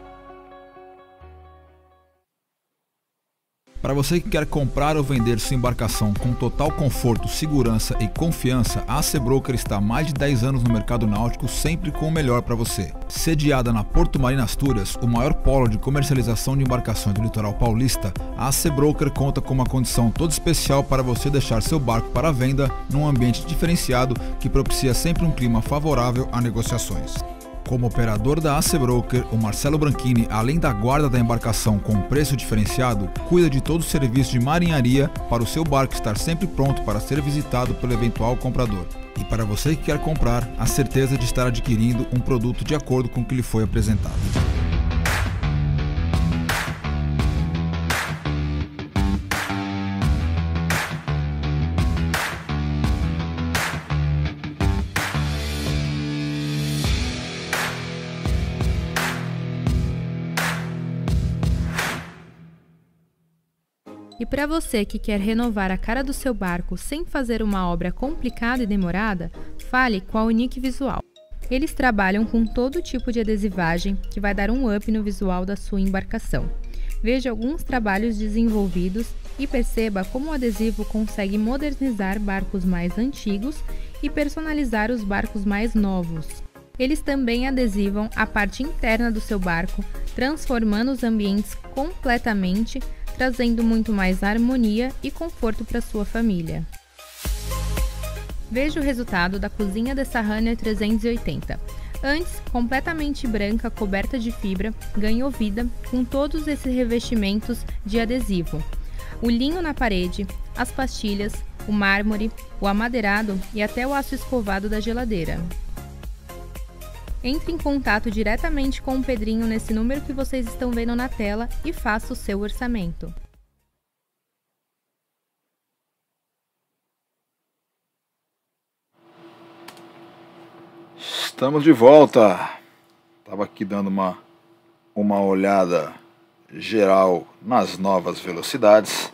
Para você que quer comprar ou vender sua embarcação com total conforto, segurança e confiança, a A C Broker está há mais de dez anos no mercado náutico, sempre com o melhor para você. Sediada na Porto Marina Astúrias, o maior polo de comercialização de embarcações do litoral paulista, a A C Broker conta com uma condição toda especial para você deixar seu barco para venda num ambiente diferenciado que propicia sempre um clima favorável a negociações. Como operador da A C Broker, o Marcelo Branchini, além da guarda da embarcação com preço diferenciado, cuida de todo o serviço de marinharia para o seu barco estar sempre pronto para ser visitado pelo eventual comprador. E para você que quer comprar, a certeza de estar adquirindo um produto de acordo com o que lhe foi apresentado. E para você que quer renovar a cara do seu barco sem fazer uma obra complicada e demorada, fale com a Unique Visual. Eles trabalham com todo tipo de adesivagem que vai dar um up no visual da sua embarcação. Veja alguns trabalhos desenvolvidos e perceba como o adesivo consegue modernizar barcos mais antigos e personalizar os barcos mais novos. Eles também adesivam a parte interna do seu barco, transformando os ambientes completamente, trazendo muito mais harmonia e conforto para sua família. Veja o resultado da cozinha dessa Runner trezentos e oitenta. Antes, completamente branca, coberta de fibra, ganhou vida com todos esses revestimentos de adesivo. O linho na parede, as pastilhas, o mármore, o amadeirado e até o aço escovado da geladeira. Entre em contato diretamente com o Pedrinho nesse número que vocês estão vendo na tela e faça o seu orçamento. Estamos de volta. Estava aqui dando uma, uma olhada geral nas novas velocidades,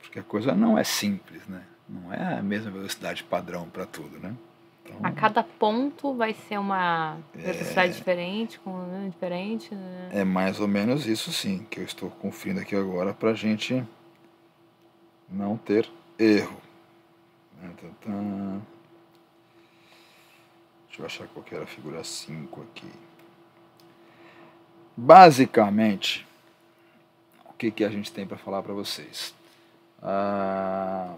porque a coisa não é simples, né? Não é a mesma velocidade padrão para tudo, né? Então, a cada ponto vai ser uma velocidade é, diferente, com um número diferente, né? É mais ou menos isso, sim, que eu estou conferindo aqui agora para a gente não ter erro. Deixa eu achar qual que era a figura cinco aqui. Basicamente, o que, que a gente tem para falar para vocês? Ah,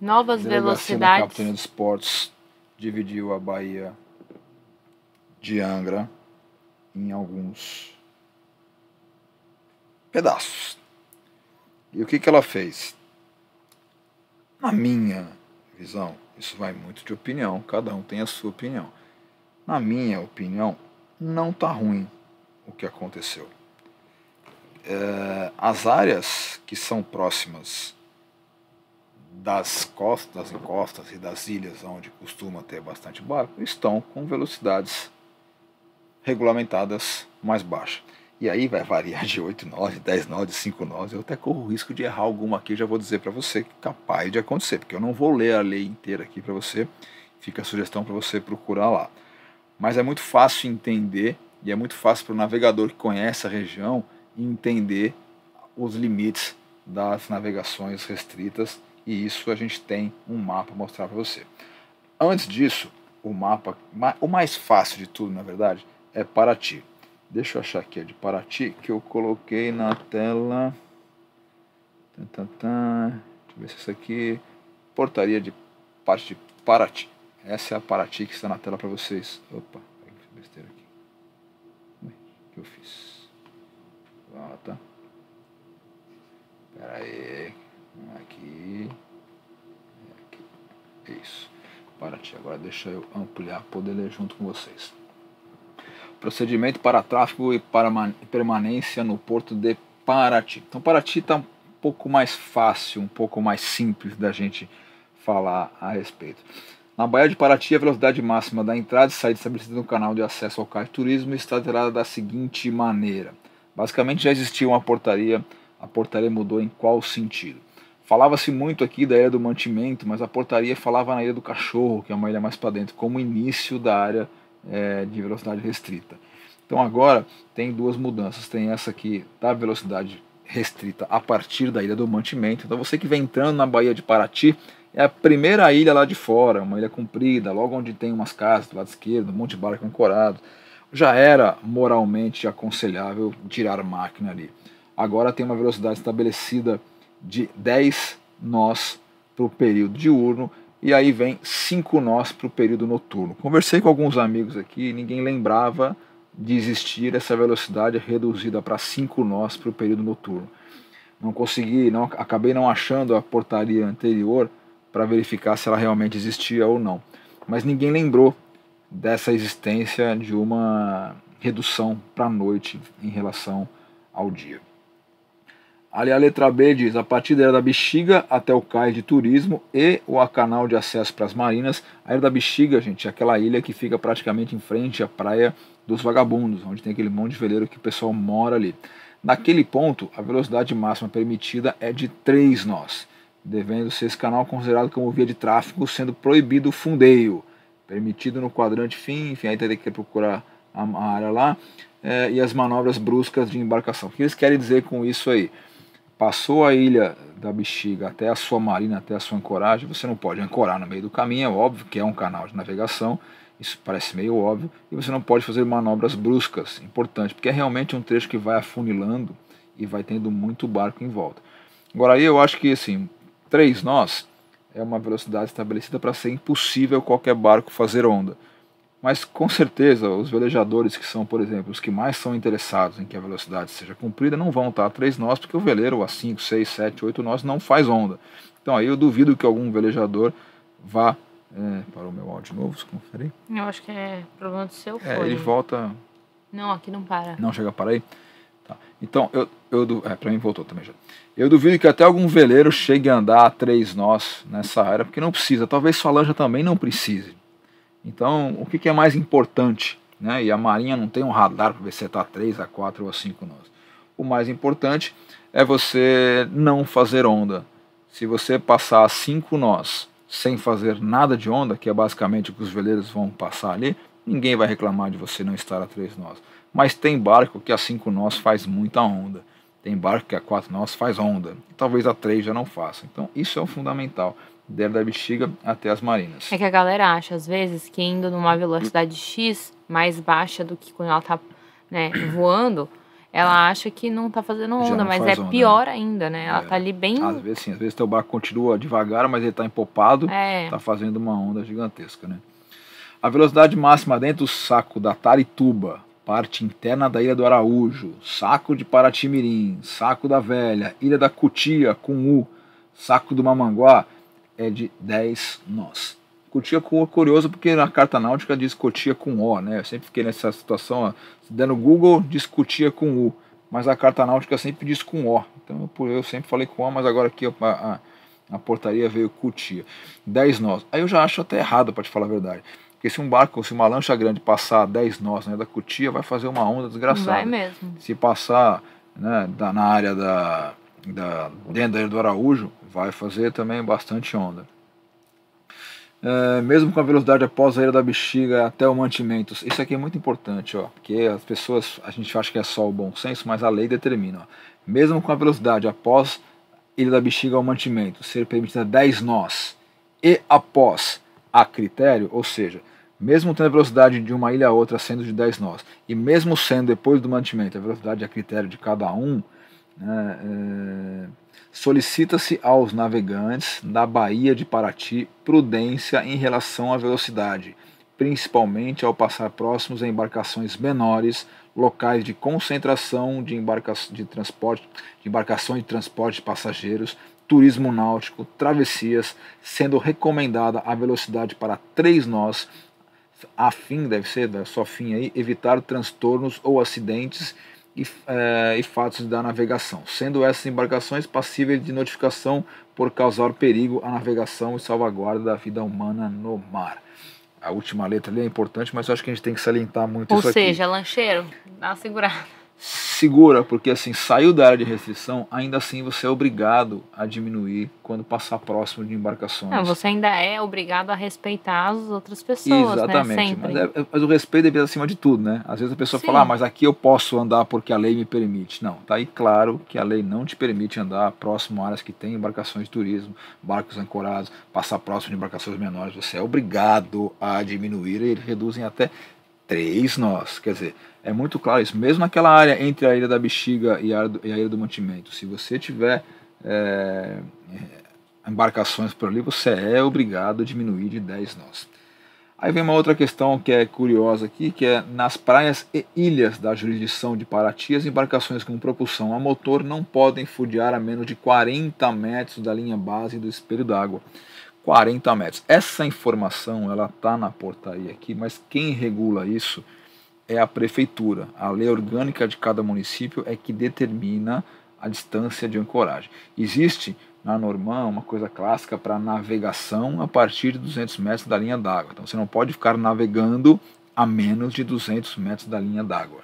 Novas velocidades. Capitania dos Portos dividiu a Baía de Angra em alguns pedaços. E o que, que ela fez? Na minha visão, isso vai muito de opinião, cada um tem a sua opinião. Na minha opinião, não está ruim o que aconteceu. É, as áreas que são próximas das costas, das encostas e das ilhas onde costuma ter bastante barco, estão com velocidades regulamentadas mais baixas. E aí vai variar de oito nós, dez nós, de cinco nós. Eu até corro o risco de errar alguma aqui, já vou dizer para você que é capaz de acontecer, porque eu não vou ler a lei inteira aqui para você, fica a sugestão para você procurar lá. Mas é muito fácil entender E é muito fácil para o navegador que conhece a região entender os limites das navegações restritas, e isso a gente tem um mapa para mostrar para você. Antes disso, o mapa, o mais fácil de tudo, na verdade, é Paraty. Deixa eu achar aqui a de Paraty, que eu coloquei na tela. Deixa eu ver se isso aqui. Portaria de parte de Paraty. Essa é a Paraty que está na tela para vocês. Opa, besteira aqui. O que eu fiz? Ah, tá. Pera aí. Aqui. aqui. Isso. Paraty. Agora deixa eu ampliar, poder ler junto com vocês. Procedimento para tráfego e para permanência no porto de Paraty. Então Paraty está um pouco mais fácil, um pouco mais simples da gente falar a respeito. Na Baía de Paraty, a velocidade máxima da entrada e saída estabelecida no canal de acesso ao caixa-turismo está alterada da seguinte maneira. Basicamente já existia uma portaria, a portaria mudou em qual sentido? Falava-se muito aqui da Ilha do Mantimento, mas a portaria falava na Ilha do Cachorro, que é uma ilha mais para dentro, como início da área É, de velocidade restrita. Então agora tem duas mudanças. Tem essa aqui da velocidade restrita a partir da Ilha do Mantimento. Então você que vem entrando na Baía de Paraty, é a primeira ilha lá de fora, uma ilha comprida, logo onde tem umas casas do lado esquerdo, um monte de barco ancorado. Já era moralmente aconselhável tirar a máquina ali. Agora tem uma velocidade estabelecida de dez nós para o período diurno. E aí vem cinco nós para o período noturno. Conversei com alguns amigos aqui, ninguém lembrava de existir essa velocidade reduzida para cinco nós para o período noturno. Não consegui, não, acabei não achando a portaria anterior para verificar se ela realmente existia ou não. Mas ninguém lembrou dessa existência de uma redução para a noite em relação ao dia. Ali a letra B diz, a partir da Ilha da Bexiga até o cais de turismo e o canal de acesso para as marinas. A Ilha da Bexiga, gente, é aquela ilha que fica praticamente em frente à Praia dos Vagabundos, onde tem aquele monte de veleiro que o pessoal mora ali. Naquele ponto, a velocidade máxima permitida é de três nós, devendo ser esse canal considerado como via de tráfego, sendo proibido o fundeio, permitido no quadrante fim, enfim, aí tem que procurar a área lá, é, e as manobras bruscas de embarcação. O que eles querem dizer com isso aí? Passou a Ilha da Bexiga até a sua marina, até a sua ancoragem, você não pode ancorar no meio do caminho, é óbvio que é um canal de navegação, isso parece meio óbvio, e você não pode fazer manobras bruscas, importante, porque é realmente um trecho que vai afunilando e vai tendo muito barco em volta. Agora aí eu acho que assim, três nós é uma velocidade estabelecida para ser impossível qualquer barco fazer onda, mas com certeza os velejadores que são, por exemplo, os que mais são interessados em que a velocidade seja cumprida, não vão estar a três nós, porque o veleiro a cinco, seis, sete, oito nós não faz onda. Então aí eu duvido que algum velejador vá... É, parou meu áudio de novo, se conferir. Eu acho que é problema do seu fone. É, ele volta... Não, aqui não para. Não chega a parar aí? Tá. Então, eu, eu é, para mim voltou também já. Eu duvido que até algum veleiro chegue a andar a três nós nessa área, porque não precisa. Talvez sua lancha também não precise. Então, o que é mais importante, né? E a Marinha não tem um radar para ver se está a três, a quatro ou a cinco nós. O mais importante é você não fazer onda. Se você passar a cinco nós sem fazer nada de onda, que é basicamente o que os veleiros vão passar ali, ninguém vai reclamar de você não estar a três nós. Mas tem barco que a cinco nós faz muita onda. Tem barco que a quatro nós faz onda. Talvez a três já não faça. Então, isso é o fundamental. Da Ilha da Bexiga até as marinas. É que a galera acha, às vezes, que indo numa velocidade X mais baixa do que quando ela tá, né, voando, ela acha que não tá fazendo onda, não, mas é onda, pior, né? Ainda, né? Ela é. Tá ali bem... Às vezes sim, às vezes teu barco continua devagar, mas ele tá empopado, é. Tá fazendo uma onda gigantesca, né? A velocidade máxima dentro do saco da Tarituba, parte interna da Ilha do Araújo, saco de Paratimirim, saco da Velha, Ilha da Cutia, Cunhu, saco do Mamanguá, é de dez nós. Cotia com O, curioso, porque na carta náutica diz Cotia com O, né? Eu sempre fiquei nessa situação, ó, se der no Google, diz Cotia com U, mas a carta náutica sempre diz com O. Então eu, eu sempre falei com O, mas agora aqui a, a, a portaria veio Cotia. dez nós. Aí eu já acho até errado, para te falar a verdade. Porque se um barco, se uma lancha grande passar dez nós, né, da Cotia, vai fazer uma onda desgraçada. Vai mesmo. Se passar, né, da, na área da... Da, dentro da Ilha do Araújo, vai fazer também bastante onda. É, mesmo com a velocidade após a Ilha da Bexiga até o Mantimento. Isso aqui é muito importante, ó, porque as pessoas, a gente acha que é só o bom senso, mas a lei determina. Ó, mesmo com a velocidade após a Ilha da Bexiga ao Mantimento ser permitida dez nós e após a critério, ou seja, mesmo tendo a velocidade de uma ilha a outra sendo de dez nós e mesmo sendo depois do Mantimento a velocidade a critério de cada um, né, é... solicita-se aos navegantes da Baía de Paraty prudência em relação à velocidade, principalmente ao passar próximos a embarcações menores, locais de concentração de, embarca... de, transporte... de embarcações de transporte de passageiros, turismo náutico, travessias, sendo recomendada a velocidade para três nós, a fim, deve ser, só fim aí, evitar transtornos ou acidentes E, é, e fatos da navegação, sendo essas embarcações passíveis de notificação por causar perigo à navegação e salvaguarda da vida humana no mar. A última letra ali é importante, mas eu acho que a gente tem que salientar muito Ou isso seja, aqui. Ou seja, lancheiro, dá uma segurada. Segura, porque assim, saiu da área de restrição, ainda assim você é obrigado a diminuir quando passar próximo de embarcações. Não, você ainda é obrigado a respeitar as outras pessoas, exatamente, né? Mas, é, mas o respeito deve estar acima de tudo, né? Às vezes a pessoa Sim. fala, ah, mas aqui eu posso andar porque a lei me permite. Não, tá aí claro que a lei não te permite andar próximo a áreas que tem embarcações de turismo, barcos ancorados, passar próximo de embarcações menores. Você é obrigado a diminuir, e eles reduzem até três nós, quer dizer, é muito claro isso, mesmo naquela área entre a Ilha da Bexiga e a Ilha do, e a Ilha do Mantimento, se você tiver é, embarcações por ali, você é obrigado a diminuir de dez nós. Aí vem uma outra questão que é curiosa aqui, que é nas praias e ilhas da jurisdição de Paraty, as embarcações com propulsão a motor não podem fundear a menos de quarenta metros da linha base do espelho d'água. quarenta metros. Essa informação ela está na portaria aqui, mas quem regula isso é a prefeitura. A lei orgânica de cada município é que determina a distância de ancoragem. Existe na norma uma coisa clássica para navegação a partir de duzentos metros da linha d'água. Então você não pode ficar navegando a menos de duzentos metros da linha d'água.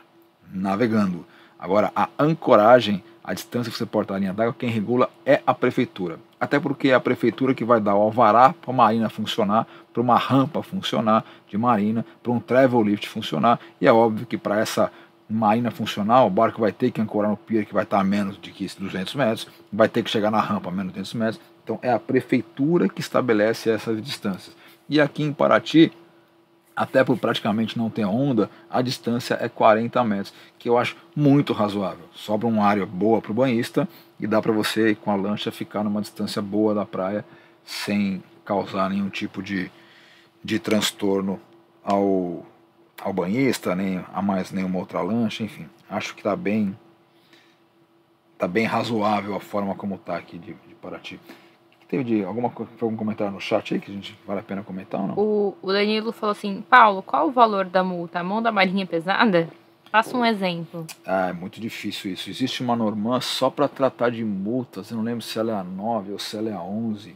Navegando. Agora, a ancoragem, a distância que você porta da linha d'água, quem regula é a prefeitura. Até porque é a prefeitura que vai dar o alvará para a marina funcionar, para uma rampa funcionar de marina, para um travel lift funcionar. E é óbvio que para essa marina funcionar, o barco vai ter que ancorar no pier, que vai estar a menos de duzentos metros, vai ter que chegar na rampa a menos de duzentos metros. Então é a prefeitura que estabelece essas distâncias. E aqui em Paraty, até por praticamente não ter onda, a distância é quarenta metros, que eu acho muito razoável. Sobra uma área boa para o banhista e dá para você, com a lancha, ficar numa distância boa da praia sem causar nenhum tipo de, de transtorno ao, ao banhista, nem a mais nenhuma outra lancha, enfim. Acho que está bem, tá bem razoável a forma como está aqui de, de Paraty. Teve de alguma, algum comentário no chat aí que a gente vale a pena comentar ou não? O, o Danilo falou assim, Paulo, qual o valor da multa? A mão da marinha pesada? Faça um exemplo. Ah, é muito difícil isso. Existe uma norma só para tratar de multas, eu não lembro se ela é a nove ou se ela é a onze,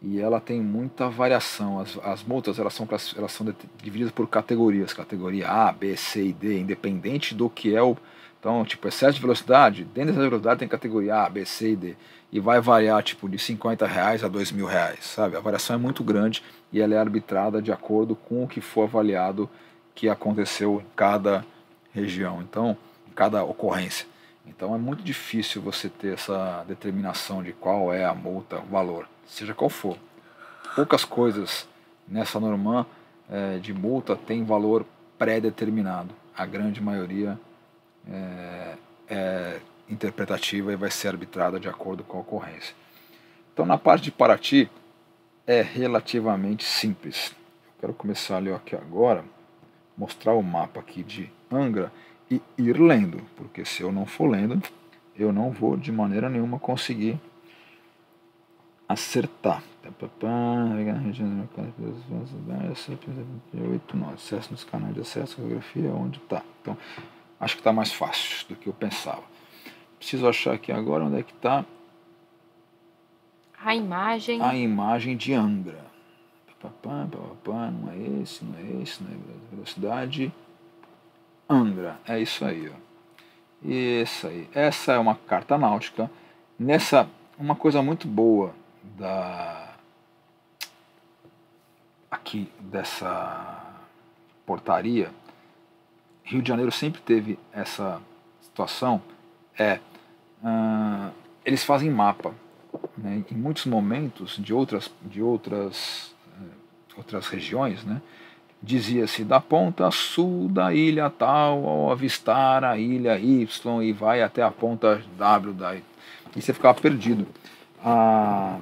e ela tem muita variação. As, as multas elas são, elas são divididas por categorias, categoria A, B, C e D, independente do que é o... Então, tipo, excesso de velocidade, dentro dessa velocidade tem categoria A, B, C e D. E vai variar, tipo, de cinquenta reais a dois mil reais, sabe? A variação é muito grande e ela é arbitrada de acordo com o que for avaliado que aconteceu em cada região, então, em cada ocorrência. Então, é muito difícil você ter essa determinação de qual é a multa, o valor, seja qual for. Poucas coisas nessa norma é, de multa tem valor pré-determinado. A grande maioria... É, é interpretativa e vai ser arbitrada de acordo com a ocorrência. Então, na parte de Paraty é relativamente simples. Eu quero começar ali, ó, aqui agora, mostrar o mapa aqui de Angra e ir lendo, porque se eu não for lendo, eu não vou de maneira nenhuma conseguir acertar. Acesso nos canais de acesso, geografia, onde está. Então, acho que está mais fácil do que eu pensava. Preciso achar aqui agora onde é que está a imagem. A imagem de Angra. Não é esse, não é esse, não é velocidade. Angra, é isso aí, ó. Isso aí. Essa é uma carta náutica. Nessa, uma coisa muito boa da aqui dessa portaria, Rio de Janeiro sempre teve essa situação, é uh, eles fazem mapa, né, em muitos momentos de outras, de outras, uh, outras regiões, né, dizia-se da ponta sul da ilha tal, ao avistar a ilha Y e vai até a ponta W da ilha. E você ficava perdido. A,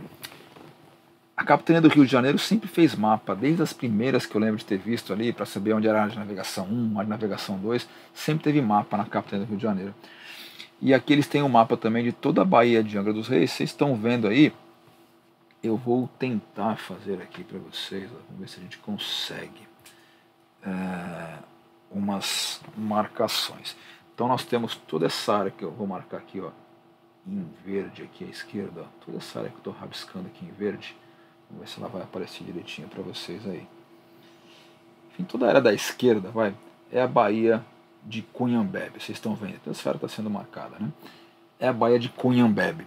a Capitania do Rio de Janeiro sempre fez mapa, desde as primeiras que eu lembro de ter visto ali, para saber onde era a área de navegação um, a área de navegação dois, sempre teve mapa na Capitania do Rio de Janeiro. E aqui eles têm um mapa também de toda a Baía de Angra dos Reis, vocês estão vendo aí. Eu vou tentar fazer aqui para vocês, vamos ver se a gente consegue. É, umas marcações. Então nós temos toda essa área que eu vou marcar aqui, ó, em verde aqui à esquerda, ó, toda essa área que eu estou rabiscando aqui em verde, vamos ver se ela vai aparecer direitinho para vocês aí. Enfim, toda a área da esquerda vai, é a Baía de Cunhambebe, vocês estão vendo, toda essa área está sendo marcada, né? É a Baía de Cunhambebe.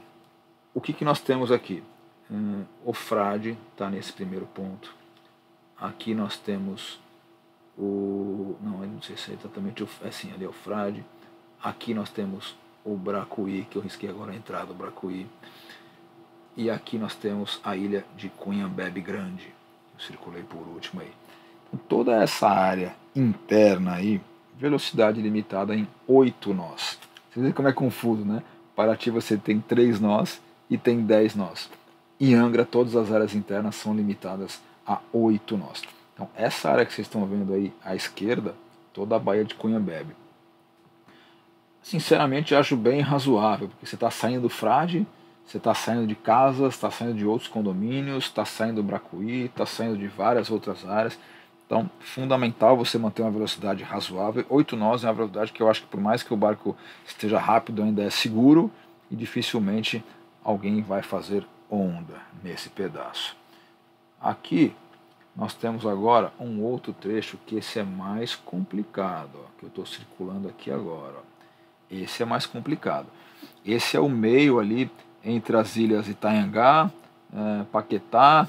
O que que nós temos aqui? Hum, o Frade está nesse primeiro ponto. Aqui nós temos O, não, eu não sei se é exatamente o, é sim, ali é o Frade. Aqui nós temos o Bracuí, que eu risquei agora a entrada do Bracuí. E aqui nós temos a ilha de Cunhambebe Grande. Eu circulei por último aí. Então, toda essa área interna aí, velocidade limitada em oito nós. Vocês veem como é confuso, né? Paraty você tem três nós e tem dez nós. Em Angra, todas as áreas internas são limitadas a oito nós. Então, essa área que vocês estão vendo aí à esquerda, toda a Baía de Cunhambebe. Sinceramente, acho bem razoável, porque você está saindo do Frade, você está saindo de casas, está saindo de outros condomínios, está saindo do Bracuí, está saindo de várias outras áreas. Então, fundamental você manter uma velocidade razoável. oito nós é uma velocidade que eu acho que, por mais que o barco esteja rápido, ainda é seguro e dificilmente alguém vai fazer onda nesse pedaço. Aqui nós temos agora um outro trecho que esse é mais complicado, ó, que eu estou circulando aqui agora. Ó. Esse é mais complicado. Esse é o meio ali entre as ilhas Itanhangá, é, Paquetá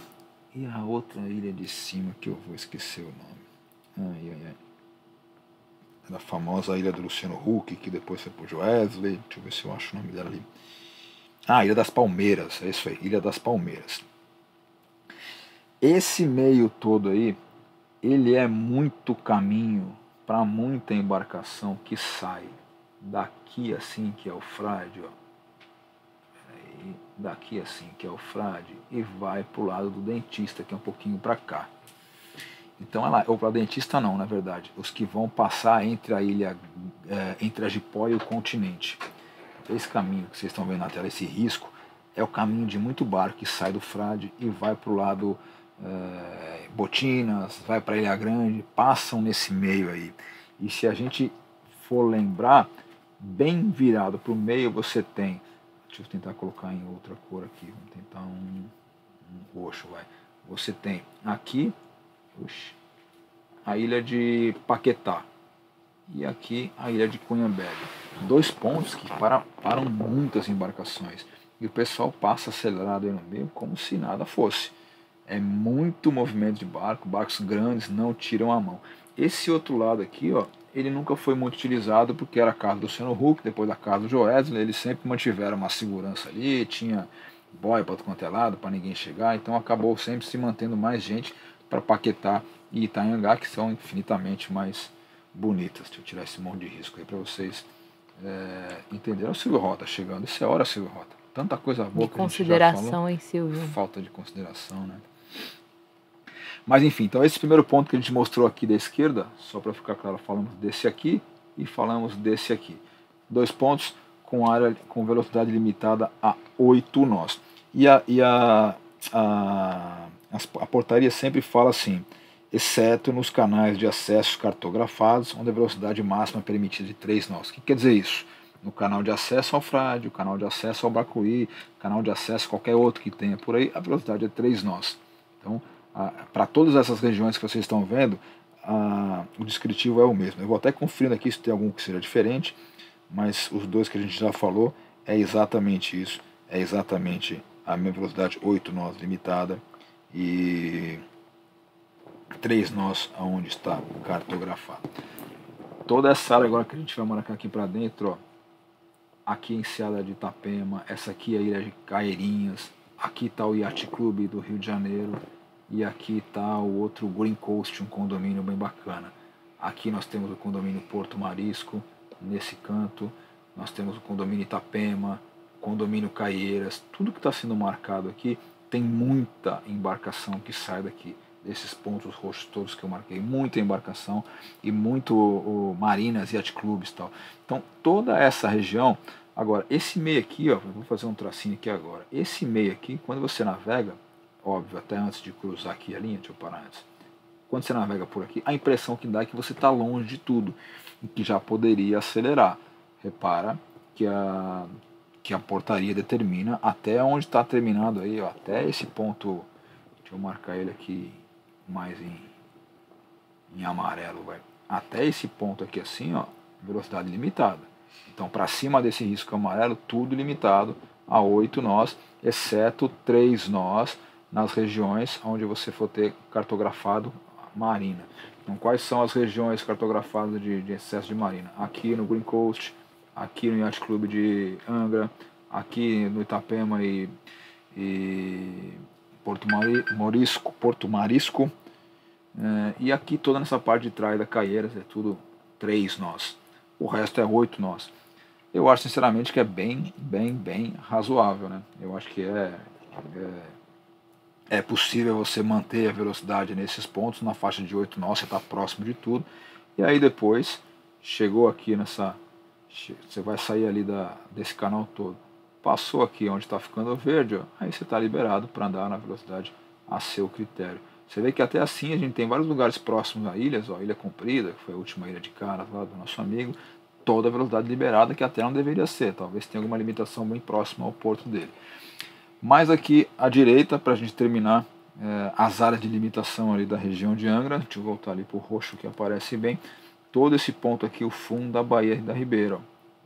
e a outra ilha de cima que eu vou esquecer o nome. Ai, ai, ai. É da famosa ilha do Luciano Huck, que depois foi pro Joesley. Deixa eu ver se eu acho o nome dela ali. Ah, Ilha das Palmeiras, é isso aí, Ilha das Palmeiras. Esse meio todo aí, ele é muito caminho para muita embarcação que sai daqui assim que é o Frade, ó. Peraí, daqui assim que é o Frade e vai para o lado do Dentista, que é um pouquinho para cá. Então ela, ou para Dentista não, na verdade, os que vão passar entre a ilha, é, entre a Jipó e o Continente. Esse caminho que vocês estão vendo na tela, esse risco, é o caminho de muito barco que sai do Frade e vai para o lado É, Botinas, vai para Ilha Grande, passam nesse meio aí. E se a gente for lembrar, bem virado para o meio você tem, deixa eu tentar colocar em outra cor aqui, vamos tentar um, um roxo, vai. Você tem aqui, oxe, a ilha de Paquetá e aqui a ilha de Cunhambebe, dois pontos que para, param muitas embarcações e o pessoal passa acelerado aí no meio como se nada fosse. É muito movimento de barco, barcos grandes não tiram a mão. Esse outro lado aqui, ó, ele nunca foi muito utilizado porque era a casa do Luciano Huck, depois da casa do Joesley, eles sempre mantiveram uma segurança ali, tinha boia para quanto é lado, para ninguém chegar, então acabou sempre se mantendo mais gente para Paquetá e Itanhangá, que são infinitamente mais bonitas. Deixa eu tirar esse monte de risco aí para vocês é, entenderem. Olha o Silvio Rota chegando, isso é hora, Silvio Rota. Tanta coisa boa de que a gente já falou, hein, Silvio? Falta de consideração, né? Mas enfim, então esse primeiro ponto que a gente mostrou aqui da esquerda, só para ficar claro, falamos desse aqui e falamos desse aqui. Dois pontos com área com velocidade limitada a oito nós. E a, e a, a, a portaria sempre fala assim, exceto nos canais de acesso cartografados, onde a velocidade máxima é permitida de três nós. O que quer dizer isso? No canal de acesso ao Frade, o canal de acesso ao Bracuí, canal de acesso a qualquer outro que tenha por aí, a velocidade é três nós. Então, para todas essas regiões que vocês estão vendo, a, o descritivo é o mesmo. Eu vou até conferindo aqui se tem algum que seja diferente, mas os dois que a gente já falou é exatamente isso, é exatamente a mesma velocidade, oito nós limitada, e três nós aonde está cartografado. Toda essa área agora que a gente vai marcar aqui para dentro, ó, aqui é a Enseada de Itapema, essa aqui é a Ilha de Caieirinhas, aqui está o Yacht Club do Rio de Janeiro e aqui está o outro Green Coast, um condomínio bem bacana. Aqui nós temos o condomínio Porto Marisco, nesse canto nós temos o condomínio Itapema, condomínio Caieiras, tudo que está sendo marcado aqui tem muita embarcação que sai daqui. Esses pontos roxos todos que eu marquei, muita embarcação e muito o, o, marinas e yacht clubs e tal. Então toda essa região, agora esse meio aqui, ó, vou fazer um tracinho aqui agora, esse meio aqui, quando você navega, óbvio, até antes de cruzar aqui a linha, deixa eu parar antes, quando você navega por aqui, a impressão que dá é que você está longe de tudo, e que já poderia acelerar. Repara que a, que a portaria determina até onde está terminado aí, ó, até esse ponto, deixa eu marcar ele aqui, mais em, em amarelo, vai até esse ponto aqui assim, ó, velocidade limitada. Então para cima desse risco amarelo, tudo limitado a oito nós, exceto três nós nas regiões onde você for ter cartografado marina. Então quais são as regiões cartografadas de, de excesso de marina? Aqui no Green Coast, aqui no Yacht Club de Angra, aqui no Itapema e, e Porto Marisco, Porto Marisco é, e aqui toda nessa parte de trás da Caieiras é tudo três nós, o resto é oito nós. Eu acho sinceramente que é bem, bem, bem razoável, né? Eu acho que é, é, é possível você manter a velocidade nesses pontos, na faixa de oito nós, você está próximo de tudo. E aí depois, chegou aqui nessa, você vai sair ali da, desse canal todo. Passou aqui onde está ficando verde, ó, aí você está liberado para andar na velocidade a seu critério. Você vê que até assim a gente tem vários lugares próximos a ilhas, ó, Ilha Comprida, que foi a última ilha de Caras lá do nosso amigo, toda a velocidade liberada, que até não deveria ser, talvez tenha alguma limitação bem próxima ao porto dele. Mas aqui à direita, para a gente terminar é, as áreas de limitação ali da região de Angra, deixa eu voltar ali para o roxo que aparece bem, todo esse ponto aqui, o fundo da Baía da Ribeira, ó.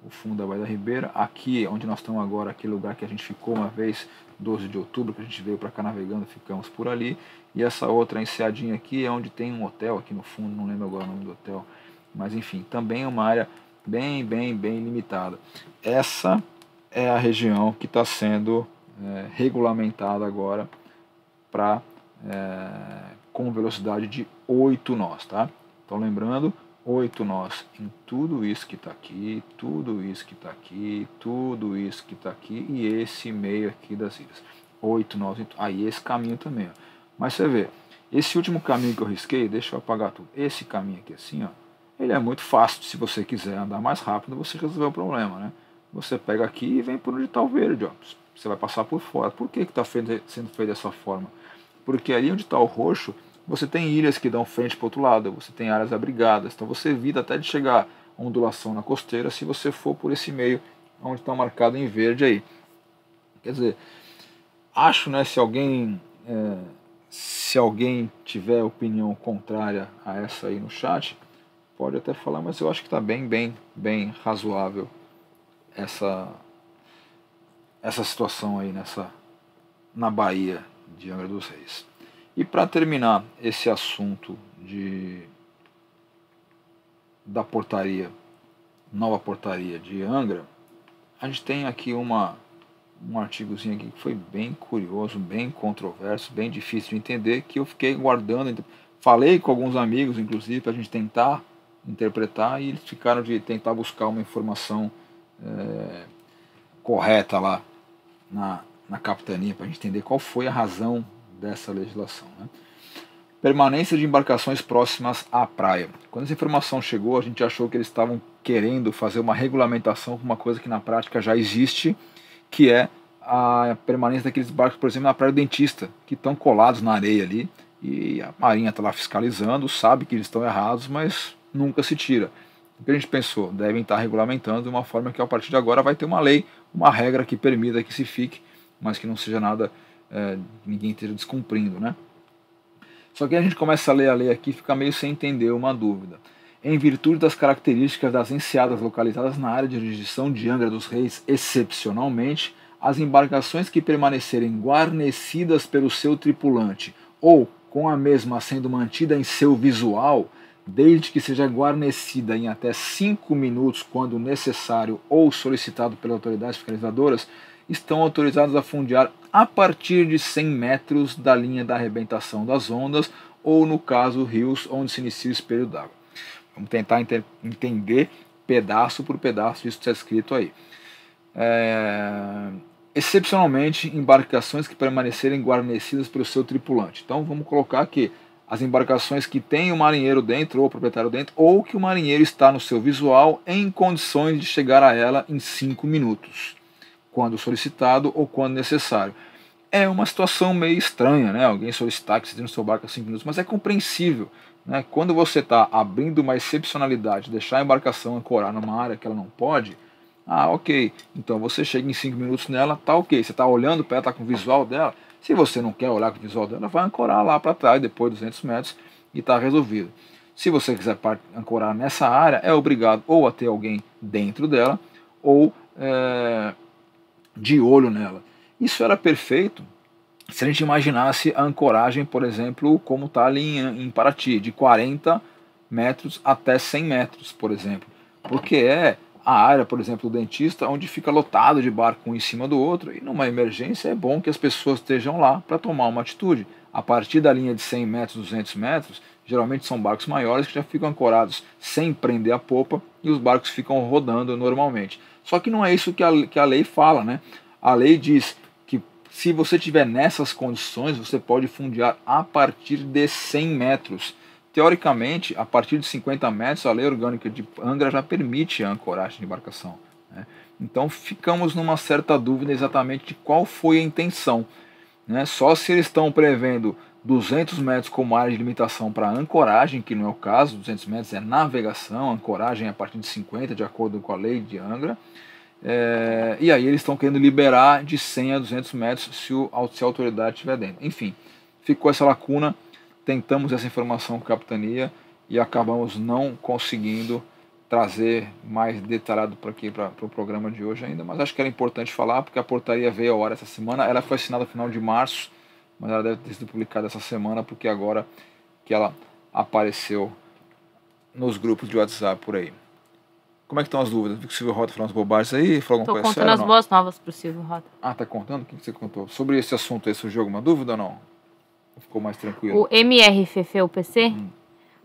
O fundo da Baía da Ribeira, aqui onde nós estamos agora, aquele lugar que a gente ficou uma vez, doze de outubro, que a gente veio para cá navegando, ficamos por ali. E essa outra enseadinha aqui é onde tem um hotel aqui no fundo, não lembro agora o nome do hotel. Mas enfim, também é uma área bem, bem, bem limitada. Essa é a região que está sendo é, regulamentada agora pra, é, com velocidade de oito nós, tá? Então lembrando, oito nós em tudo isso que está aqui, tudo isso que está aqui, tudo isso que está aqui e esse meio aqui das ilhas. oito nós, aí esse caminho também. Ó. Mas você vê, esse último caminho que eu risquei, deixa eu apagar tudo. Esse caminho aqui assim, ó, ele é muito fácil. Se você quiser andar mais rápido, você resolveu o problema, né? Você pega aqui e vem por onde está o verde, ó. Você vai passar por fora. Por que está sendo feito dessa forma? Porque ali onde está o roxo, você tem ilhas que dão frente para o outro lado, você tem áreas abrigadas, então você evita até de chegar a ondulação na costeira se você for por esse meio onde está marcado em verde aí. Quer dizer, acho, né, se alguém, é, se alguém tiver opinião contrária a essa aí no chat, pode até falar, mas eu acho que está bem, bem, bem razoável essa, essa situação aí nessa, na Baía de Angra dos Reis. E para terminar esse assunto de, da portaria, nova portaria de Angra, a gente tem aqui uma, um artigozinho aqui que foi bem curioso, bem controverso, bem difícil de entender, que eu fiquei guardando, falei com alguns amigos, inclusive, para a gente tentar interpretar, e eles ficaram de tentar buscar uma informação é, correta lá na, na capitania, para a gente entender qual foi a razão dessa legislação, né? Permanência de embarcações próximas à praia. Quando essa informação chegou, a gente achou que eles estavam querendo fazer uma regulamentação com uma coisa que na prática já existe, que é a permanência daqueles barcos, por exemplo, na Praia do Dentista, que estão colados na areia ali, e a marinha está lá fiscalizando, sabe que eles estão errados, mas nunca se tira. O que a gente pensou? Devem estar regulamentando de uma forma que a partir de agora vai ter uma lei, uma regra que permita que se fique, mas que não seja nada... É, ninguém esteja descumprindo, né? Só que a gente começa a ler a lei aqui e fica meio sem entender, uma dúvida. Em virtude das características das enseadas localizadas na área de jurisdição de Angra dos Reis, excepcionalmente, as embarcações que permanecerem guarnecidas pelo seu tripulante ou com a mesma sendo mantida em seu visual, desde que seja guarnecida em até cinco minutos quando necessário ou solicitado pelas autoridades fiscalizadoras, estão autorizados a fundear a partir de cem metros da linha da arrebentação das ondas ou, no caso, rios onde se inicia o espelho d'água. Vamos tentar ent- entender pedaço por pedaço isso que está escrito aí. É... Excepcionalmente, embarcações que permanecerem guarnecidas pelo seu tripulante. Então, vamos colocar aqui as embarcações que tem o marinheiro dentro ou o proprietário dentro, ou que o marinheiro está no seu visual em condições de chegar a ela em cinco minutos, quando solicitado ou quando necessário. É uma situação meio estranha, né? Alguém solicitar que você tenha no seu barco há cinco minutos, mas é compreensível, né? Quando você está abrindo uma excepcionalidade, deixar a embarcação ancorar numa área que ela não pode, ah, ok, então você chega em cinco minutos nela, tá ok, você está olhando para ela, está com o visual dela. Se você não quer olhar com o visual dela, vai ancorar lá para trás, depois de duzentos metros, e está resolvido. Se você quiser ancorar nessa área, é obrigado ou a ter alguém dentro dela, ou é, de olho nela. Isso era perfeito se a gente imaginasse a ancoragem, por exemplo, como está ali em, em Paraty, de quarenta metros até cem metros, por exemplo. Porque é a área, por exemplo, do dentista, onde fica lotado de barco um em cima do outro, e numa emergência é bom que as pessoas estejam lá para tomar uma atitude. A partir da linha de cem metros, duzentos metros, geralmente são barcos maiores que já ficam ancorados sem prender a popa e os barcos ficam rodando normalmente. Só que não é isso que a, que a lei fala, né? A lei diz que se você tiver nessas condições, você pode fundear a partir de cem metros. Teoricamente, a partir de cinquenta metros, a lei orgânica de Angra já permite a ancoragem de embarcação, né? Então ficamos numa certa dúvida exatamente de qual foi a intenção, né? Só se eles estão prevendo duzentos metros como área de limitação para ancoragem, que não é o caso, duzentos metros é navegação, ancoragem é a partir de cinquenta, de acordo com a lei de Angra, é, e aí eles estão querendo liberar de cem a duzentos metros se, o, se a autoridade estiver dentro. Enfim, ficou essa lacuna. Tentamos essa informação com a capitania e acabamos não conseguindo trazer mais detalhado para aqui, para o programa de hoje ainda, mas acho que era importante falar, porque a portaria veio a hora essa semana. Ela foi assinada no final de março, mas ela deve ter sido publicada essa semana, porque agora que ela apareceu nos grupos de WhatsApp por aí. Como é que estão as dúvidas? Viu que o Silvio Rota falou umas bobagens aí? Falou alguma coisa séria? Estou contando as boas novas para o Silvio Rota. Ah, tá contando? O que você contou? Sobre esse assunto aí, surgiu alguma dúvida ou não? Ficou mais tranquilo. O M R F F U P C hum.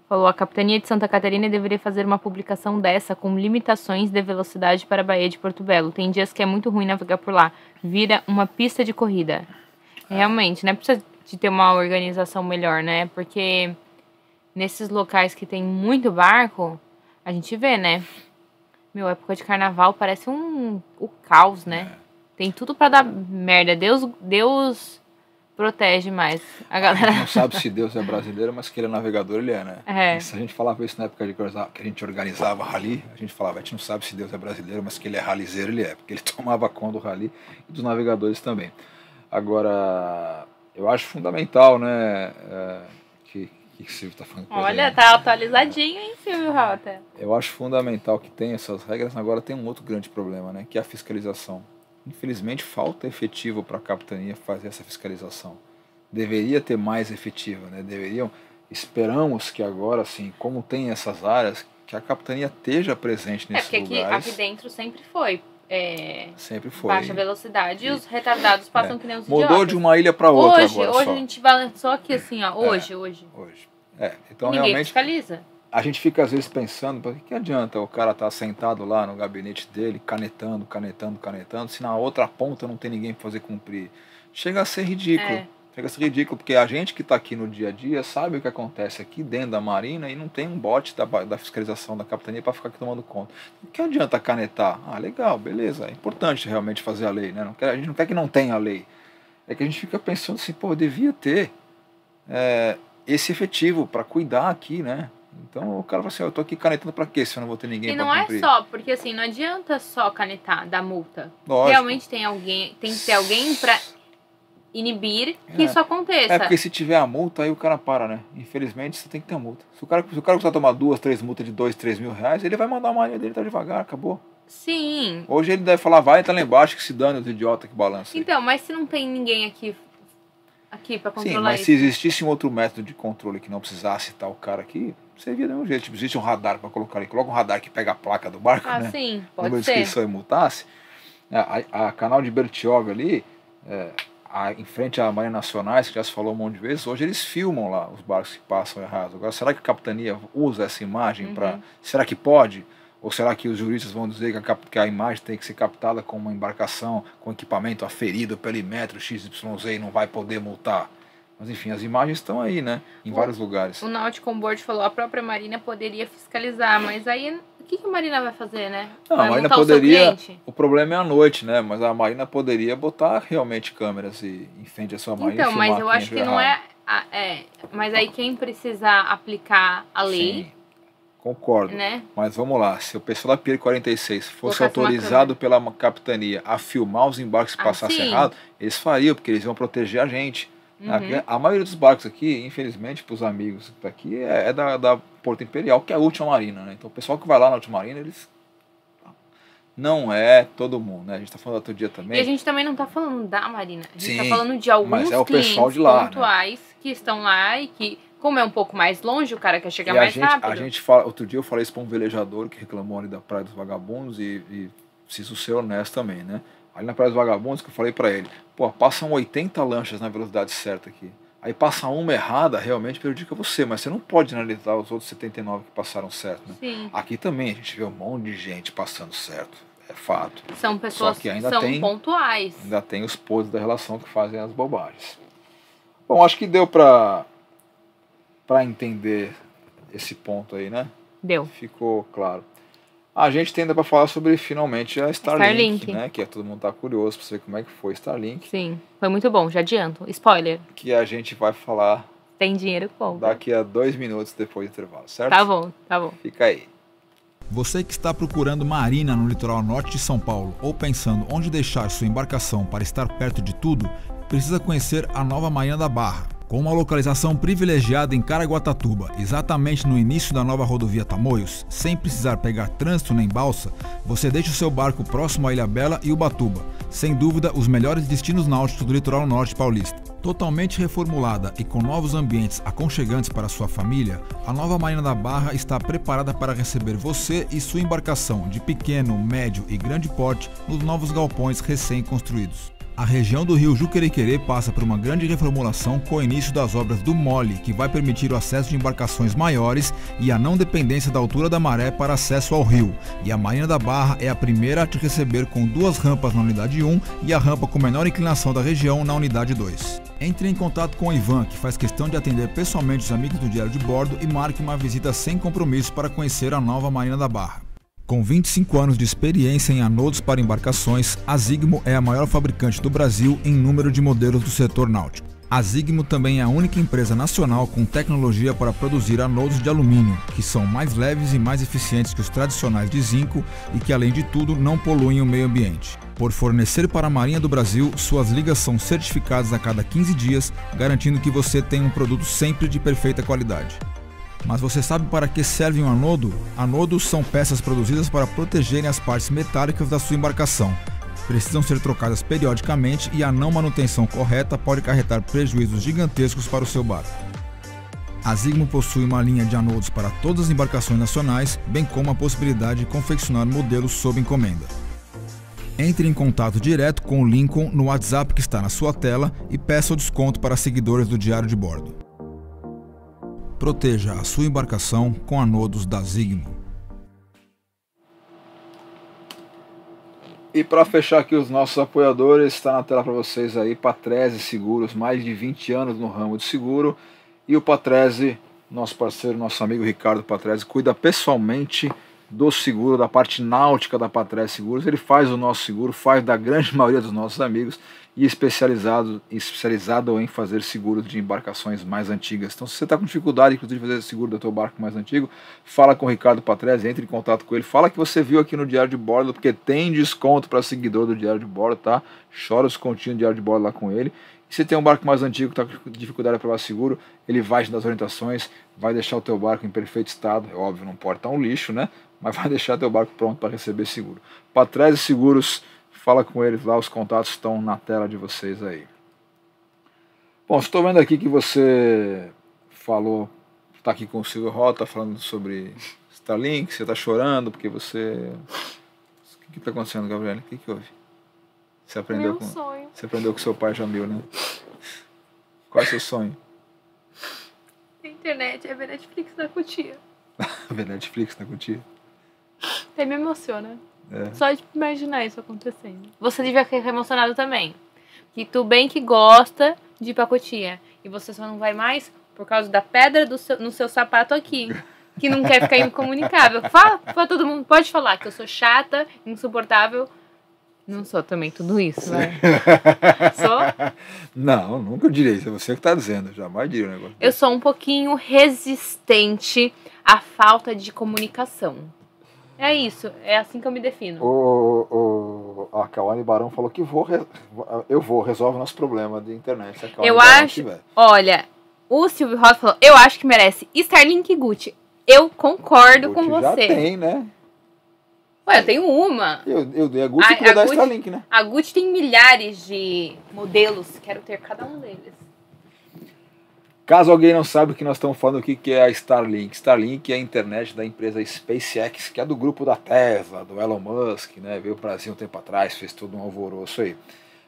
falou: a Capitania de Santa Catarina deveria fazer uma publicação dessa com limitações de velocidade para a Baía de Porto Belo. Tem dias que é muito ruim navegar por lá. Vira uma pista de corrida. É. Realmente, né? Precisa de ter uma organização melhor, né? Porque nesses locais que tem muito barco, a gente vê, né? Meu, época de carnaval parece um o caos, né? É. Tem tudo para dar merda. Deus... Deus... protege mais a galera. A gente não sabe se Deus é brasileiro, mas que ele é navegador, ele é, né? É. Se a gente falava isso na época de que a gente organizava rally, a gente falava, a gente não sabe se Deus é brasileiro, mas que ele é ralizeiro, ele é, porque ele tomava conta do rally e dos navegadores também. Agora, eu acho fundamental, né, é, que, que o Silvio tá falando. Olha, tá atualizadinho, hein, Silvio Rota? Eu acho fundamental que tenha essas regras. Agora tem um outro grande problema, né, que é a fiscalização. Infelizmente, falta efetivo para a capitania fazer essa fiscalização. Deveria ter mais efetivo, né? Deveriam, esperamos que agora, assim, como tem essas áreas, que a capitania esteja presente nesses lugares. É, porque lugares. Aqui, aqui dentro sempre foi. É, sempre foi. Baixa velocidade e, e os retardados passam é, que nem os idiotas. Mudou de uma ilha para outra hoje, agora Hoje só. A gente balançou aqui, assim, ó. Hoje, é, hoje. Hoje. É, então ninguém realmente fiscaliza. A gente fica às vezes pensando, para que adianta o cara estar tá sentado lá no gabinete dele, canetando, canetando, canetando, se na outra ponta não tem ninguém para fazer cumprir. Chega a ser ridículo. É. Chega a ser ridículo, porque a gente que está aqui no dia a dia sabe o que acontece aqui dentro da marina e não tem um bote da, da fiscalização da capitania para ficar aqui tomando conta. O que adianta canetar? Ah, legal, beleza. É importante realmente fazer a lei, né? Não quer, a gente não quer que não tenha a lei. É que a gente fica pensando assim, pô, devia ter é, esse efetivo para cuidar aqui, né? Então o cara vai assim, eu tô aqui canetando pra quê se eu não vou ter ninguém pra cumprir? E não é só, porque assim, não adianta só canetar, dar multa. Lógico. Realmente tem alguém, tem que ter alguém pra inibir que é. isso aconteça. É porque se tiver a multa, aí o cara para, né? Infelizmente você tem que ter a multa. Se o cara, se o cara precisar tomar duas, três multas de dois, três mil reais, ele vai mandar uma marinha dele, tá devagar, acabou. Sim. Hoje ele deve falar, vai, tá lá embaixo, que se dane os idiota que balança. Então, aí. Mas se não tem ninguém aqui aqui para controlar. Sim, mas isso, se existisse um outro método de controle que não precisasse estar o cara aqui, seria de um jeito. Tipo, existe um radar para colocar ali. Coloca um radar que pega a placa do barco, ah, né? Sim, pode ser. A inscrição e multasse. A, a canal de Bertioga ali, é, a, em frente à Marinha Nacionais, que já se falou um monte de vezes, hoje eles filmam lá os barcos que passam errados. Agora, será que a capitania usa essa imagem uhum. para... Será que pode? Ou será que os juristas vão dizer que a, cap... que a imagem tem que ser captada com uma embarcação, com equipamento aferido, perímetro, X Y Z, e não vai poder multar? Mas enfim, as imagens estão aí, né? Em o, vários lugares. O Náutico On Board falou, a própria Marina poderia fiscalizar, mas aí o que, que a Marina vai fazer, né? Não, vai a Marina poderia... O, o problema é a noite, né? Mas a Marina poderia botar realmente câmeras e, em frente à sua Marina. Então, mas eu acho que não é, é... Mas aí quem precisar aplicar a lei... Sim. Concordo, né? Mas vamos lá, se o pessoal da Pier quarenta e seis fosse autorizado pela capitania a filmar os embarques que passassem ah, errado, eles fariam, porque eles iam proteger a gente. Uhum. Né? A maioria dos barcos aqui, infelizmente, para os amigos daqui, é, é da, da Porto Imperial, que é a última marina, né? Então o pessoal que vai lá na última marina, eles... Não é todo mundo, né? A gente tá falando outro dia também. E a gente também não tá falando da marina, a gente Sim, tá falando de alguns mas é o pessoal de lá, pontuais, né? Que estão lá e que... Como é um pouco mais longe, o cara quer chegar e mais a gente, rápido. A gente fala, outro dia eu falei isso para um velejador que reclamou ali da Praia dos Vagabundos e, e preciso ser honesto também, né? Ali na Praia dos Vagabundos que eu falei para ele, pô, passam oitenta lanchas na velocidade certa aqui. Aí passa uma errada, realmente prejudica você, mas você não pode analisar os outros setenta e nove que passaram certo, né? Sim. Aqui também a gente vê um monte de gente passando certo, é fato. São pessoas que ainda são tem, pontuais. Ainda tem os podres da relação que fazem as bobagens. Bom, acho que deu para... Para entender esse ponto aí, né? Deu. Ficou claro. A gente tem ainda para falar sobre, finalmente, a Starlink, Starlink, né? Que é, todo mundo tá curioso para saber como é que foi Starlink. Sim, foi muito bom, já adianto. Spoiler. Que a gente vai falar... Tem dinheiro como? Daqui a dois minutos depois do intervalo, certo? Tá bom, tá bom. Fica aí. Você que está procurando marina no litoral norte de São Paulo ou pensando onde deixar sua embarcação para estar perto de tudo, precisa conhecer a nova Marina da Barra. Com uma localização privilegiada em Caraguatatuba, exatamente no início da nova rodovia Tamoios, sem precisar pegar trânsito nem balsa, você deixa o seu barco próximo à Ilhabela e Ubatuba, sem dúvida os melhores destinos náuticos do litoral norte paulista. Totalmente reformulada e com novos ambientes aconchegantes para sua família, a nova Marina da Barra está preparada para receber você e sua embarcação de pequeno, médio e grande porte nos novos galpões recém-construídos. A região do rio Juqueriquerê passa por uma grande reformulação com o início das obras do Mole, que vai permitir o acesso de embarcações maiores e a não dependência da altura da maré para acesso ao rio. E a Marina da Barra é a primeira a te receber com duas rampas na unidade um e a rampa com menor inclinação da região na unidade dois. Entre em contato com o Ivan, que faz questão de atender pessoalmente os amigos do Diário de Bordo, e marque uma visita sem compromisso para conhecer a nova Marina da Barra. Com vinte e cinco anos de experiência em anodos para embarcações, a Zygma é a maior fabricante do Brasil em número de modelos do setor náutico. A Zygma também é a única empresa nacional com tecnologia para produzir anodos de alumínio, que são mais leves e mais eficientes que os tradicionais de zinco e que, além de tudo, não poluem o meio ambiente. Por fornecer para a Marinha do Brasil, suas ligas são certificadas a cada quinze dias, garantindo que você tem um produto sempre de perfeita qualidade. Mas você sabe para que serve um anodo? Anodos são peças produzidas para protegerem as partes metálicas da sua embarcação. Precisam ser trocadas periodicamente e a não manutenção correta pode acarretar prejuízos gigantescos para o seu barco. A Zygma possui uma linha de anodos para todas as embarcações nacionais, bem como a possibilidade de confeccionar modelos sob encomenda. Entre em contato direto com o Lincoln no WhatsApp que está na sua tela e peça o desconto para seguidores do Diário de Bordo. Proteja a sua embarcação com anodos da Zygma. E para fechar aqui os nossos apoiadores, está na tela para vocês aí Patrese Seguros, mais de vinte anos no ramo de seguro. E o Patrese, nosso parceiro, nosso amigo Ricardo Patrese, cuida pessoalmente do seguro, da parte náutica da Patrese Seguros. Ele faz o nosso seguro, faz da grande maioria dos nossos amigos, e especializado, especializado em fazer seguros de embarcações mais antigas. Então, se você está com dificuldade, inclusive, de fazer seguro do seu barco mais antigo, fala com o Ricardo Patrese, entre em contato com ele, fala que você viu aqui no Diário de Bordo, porque tem desconto para seguidor do Diário de Bordo, tá? Chora os continhos do Diário de Bordo lá com ele. E se tem um barco mais antigo que está com dificuldade para levar seguro, ele vai te dar as orientações, vai deixar o teu barco em perfeito estado. É óbvio, não pode estar um lixo, né? Mas vai deixar teu barco pronto para receber seguro. Patrese Seguros, fala com eles lá, os contatos estão na tela de vocês aí. Bom, estou vendo aqui que você falou, está aqui com o Silvio Rota falando sobre Starlink, você está chorando porque você... O que está acontecendo, Gabriele? O que, que houve? Você aprendeu Meu com... sonho. Você aprendeu com seu pai Jamil, né? Qual é o seu sonho? A internet, é ver Netflix da cutia. Ver Netflix da cutia? Até me emociona. É. Só de imaginar isso acontecendo. Você devia ficar emocionado também. E tu bem que gosta... de pacotinha. E você só não vai mais por causa da pedra do seu, no seu sapato aqui. Que não quer ficar incomunicável. Fala pra todo mundo. Pode falar que eu sou chata, insuportável. Não sou também tudo isso, né? Sou? Não, nunca direi isso. É você que tá dizendo. Eu jamais diria o negócio. Eu sou um pouquinho resistente à falta de comunicação. É isso. É assim que eu me defino. Oh, oh, oh. A Cauane Barão falou que vou re... eu vou, resolve o nosso problema de internet. A eu Barão acho, tiver. Olha, o Silvio Rosa falou, eu acho que merece Starlink e Gucci. Eu concordo Gucci com já você. Tem, né? Ué, eu tenho uma. Eu, eu dei a Gucci a, pra a dar Gucci, Starlink, né? A Gucci tem milhares de modelos, quero ter cada um deles. Caso alguém não saiba o que nós estamos falando aqui, que é a Starlink. Starlink é a internet da empresa SpaceX, que é do grupo da Tesla, do Elon Musk, né? Veio para o Brasil um tempo atrás, fez todo um alvoroço aí.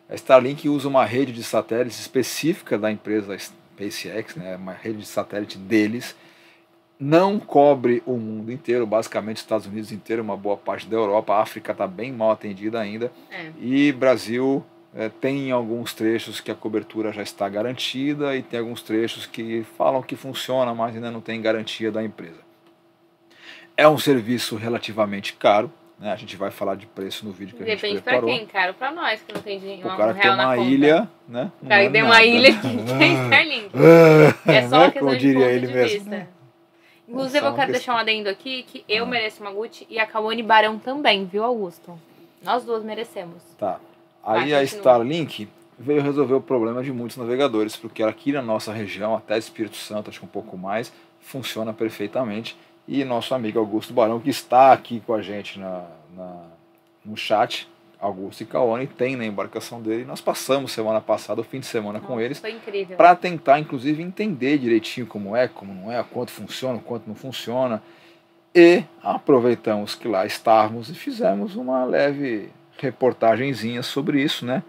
A Starlink usa uma rede de satélites específica da empresa SpaceX, né? Uma rede de satélite deles. Não cobre o mundo inteiro, basicamente os Estados Unidos inteiro, uma boa parte da Europa. A África está bem mal atendida ainda. É. E Brasil... É, tem alguns trechos que a cobertura já está garantida e tem alguns trechos que falam que funciona, mas ainda não tem garantia da empresa. É um serviço relativamente caro, né? A gente vai falar de preço no vídeo que Depende a gente preparou. Depende para quem, caro para nós, que não tem dinheiro. O cara que tem uma ilha, né? O cara que tem uma ilha que tem Starlink. É só uma questão de ponto de vista. Inclusive eu quero deixar um adendo aqui, que eu mereço uma Gucci e a Cauane Barão também, viu, Augusto? Nós duas merecemos. Tá. Aí a Starlink veio resolver o problema de muitos navegadores, porque aqui na nossa região, até Espírito Santo, acho que um pouco mais, funciona perfeitamente. E nosso amigo Augusto Barão, que está aqui com a gente na, na, no chat, Augusto e Cauane, tem na embarcação dele. Nós passamos semana passada, o fim de semana nossa, com eles, para tentar, inclusive, entender direitinho como é, como não é, quanto funciona, quanto não funciona. E aproveitamos que lá estávamos e fizemos uma leve... reportagenzinha sobre isso, né?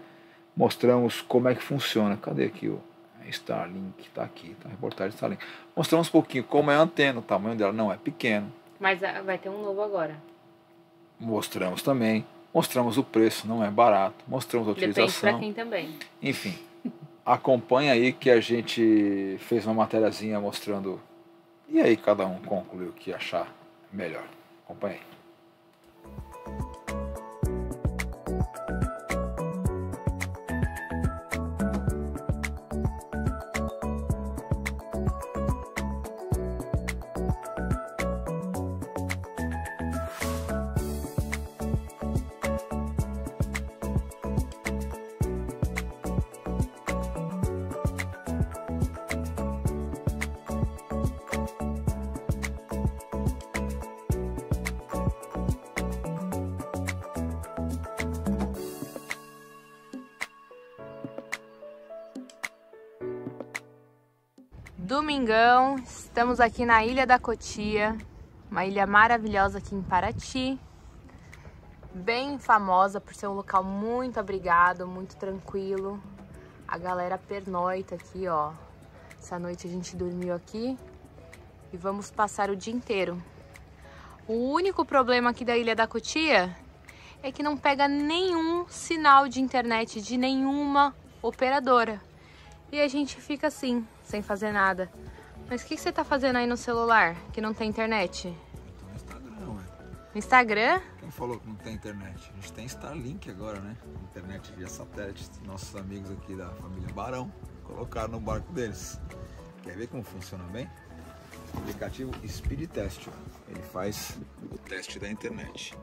Mostramos como é que funciona. Cadê aqui o Starlink? Tá aqui, tá a reportagem Starlink. Mostramos um pouquinho como é a antena, o tamanho dela não é pequeno. Mas vai ter um novo agora. Mostramos também. Mostramos o preço, não é barato. Mostramos a utilização. Depende pra quem também. Enfim, acompanha aí que a gente fez uma matériazinha mostrando. E aí cada um concluiu o que achar melhor. Acompanha aí. Domingão, estamos aqui na Ilha da Cotia, uma ilha maravilhosa aqui em Paraty, bem famosa por ser um local muito abrigado, muito tranquilo. A galera pernoita aqui, ó. Essa noite a gente dormiu aqui e vamos passar o dia inteiro. O único problema aqui da Ilha da Cotia é que não pega nenhum sinal de internet de nenhuma operadora. E a gente fica assim, sem fazer nada. Mas o que, que você tá fazendo aí no celular, que não tem internet? No Instagram, ué. No Instagram? Quem falou que não tem internet? A gente tem Starlink agora, né? Internet via satélite. Nossos amigos aqui da família Barão colocaram no barco deles. Quer ver como funciona bem? O aplicativo Speed Test, ó. Ele faz o teste da internet.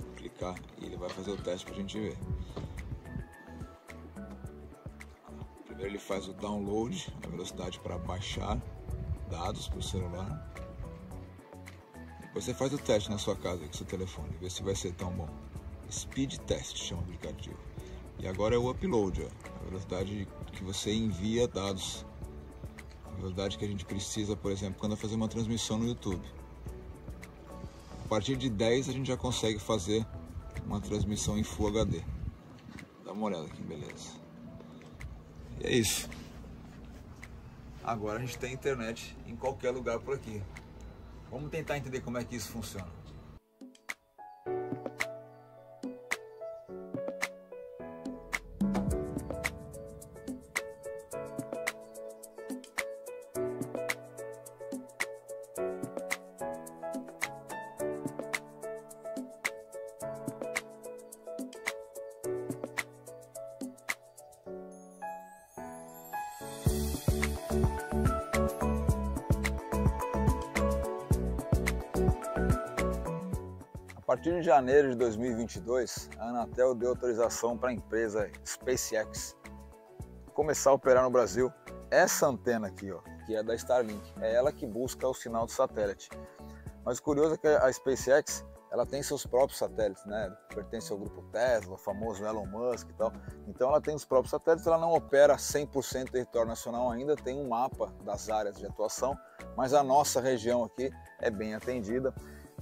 Vou clicar e ele vai fazer o teste pra gente ver. Ele faz o download, a velocidade para baixar dados para o celular. Depois você faz o teste na sua casa com seu telefone, vê se vai ser tão bom. Speed Test chama o aplicativo. E agora é o upload, ó. velocidade que você envia dados, a velocidade que a gente precisa, por exemplo, quando fazer uma transmissão no YouTube. A partir de dez a gente já consegue fazer uma transmissão em Full H D. Dá uma olhada aqui, beleza. E é isso. Agora a gente tem internet em qualquer lugar por aqui. Vamos tentar entender como é que isso funciona. A partir de janeiro de dois mil e vinte e dois, a Anatel deu autorização para a empresa SpaceX começar a operar no Brasil essa antena aqui, ó, que é da Starlink. É ela que busca o sinal do satélite. Mas o curioso é que a SpaceX ela tem seus próprios satélites, né? Pertence ao grupo Tesla, famoso Elon Musk e tal. Então ela tem os próprios satélites, ela não opera cem por cento do território nacional ainda, tem um mapa das áreas de atuação, mas a nossa região aqui é bem atendida.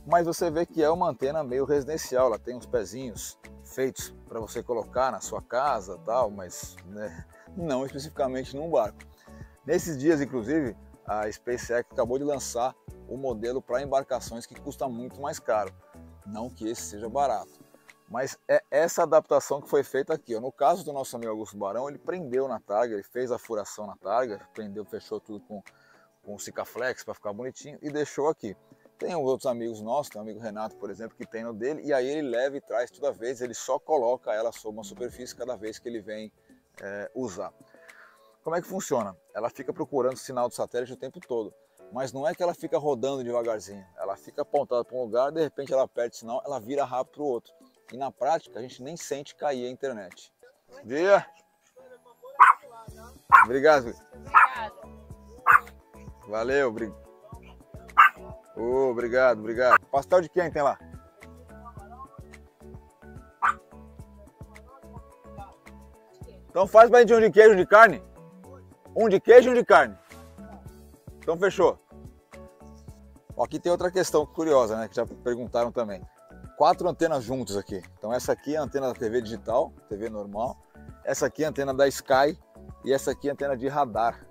Mas você vê que é uma antena meio residencial, ela tem uns pezinhos feitos para você colocar na sua casa tal, mas né, não especificamente num barco. Nesses dias, inclusive, a SpaceX acabou de lançar o modelo para embarcações que custa muito mais caro, não que esse seja barato. Mas é essa adaptação que foi feita aqui. No caso do nosso amigo Augusto Barão, ele prendeu na targa, ele fez a furação na targa, prendeu, fechou tudo com, com Sikaflex para ficar bonitinho e deixou aqui. Tem os outros amigos nossos, tem o amigo Renato, por exemplo, que tem no dele, e aí ele leva e traz toda vez, ele só coloca ela sobre uma superfície cada vez que ele vem é, usar. Como é que funciona? Ela fica procurando o sinal do satélite o tempo todo, mas não é que ela fica rodando devagarzinho, ela fica apontada para um lugar, de repente ela perde o sinal, ela vira rápido para o outro. E na prática a gente nem sente cair a internet. Bom dia! Obrigado. Obrigado. Valeu, obrigado. Oh, obrigado, obrigado. Pastel de quem tem lá? Então faz pra gente um de queijo, um de carne? Um de queijo e um de carne. Então fechou. Ó, aqui tem outra questão curiosa, né? Que já perguntaram também. Quatro antenas juntas aqui. Então essa aqui é a antena da T V digital, T V normal. Essa aqui é a antena da Sky. E essa aqui é a antena de radar.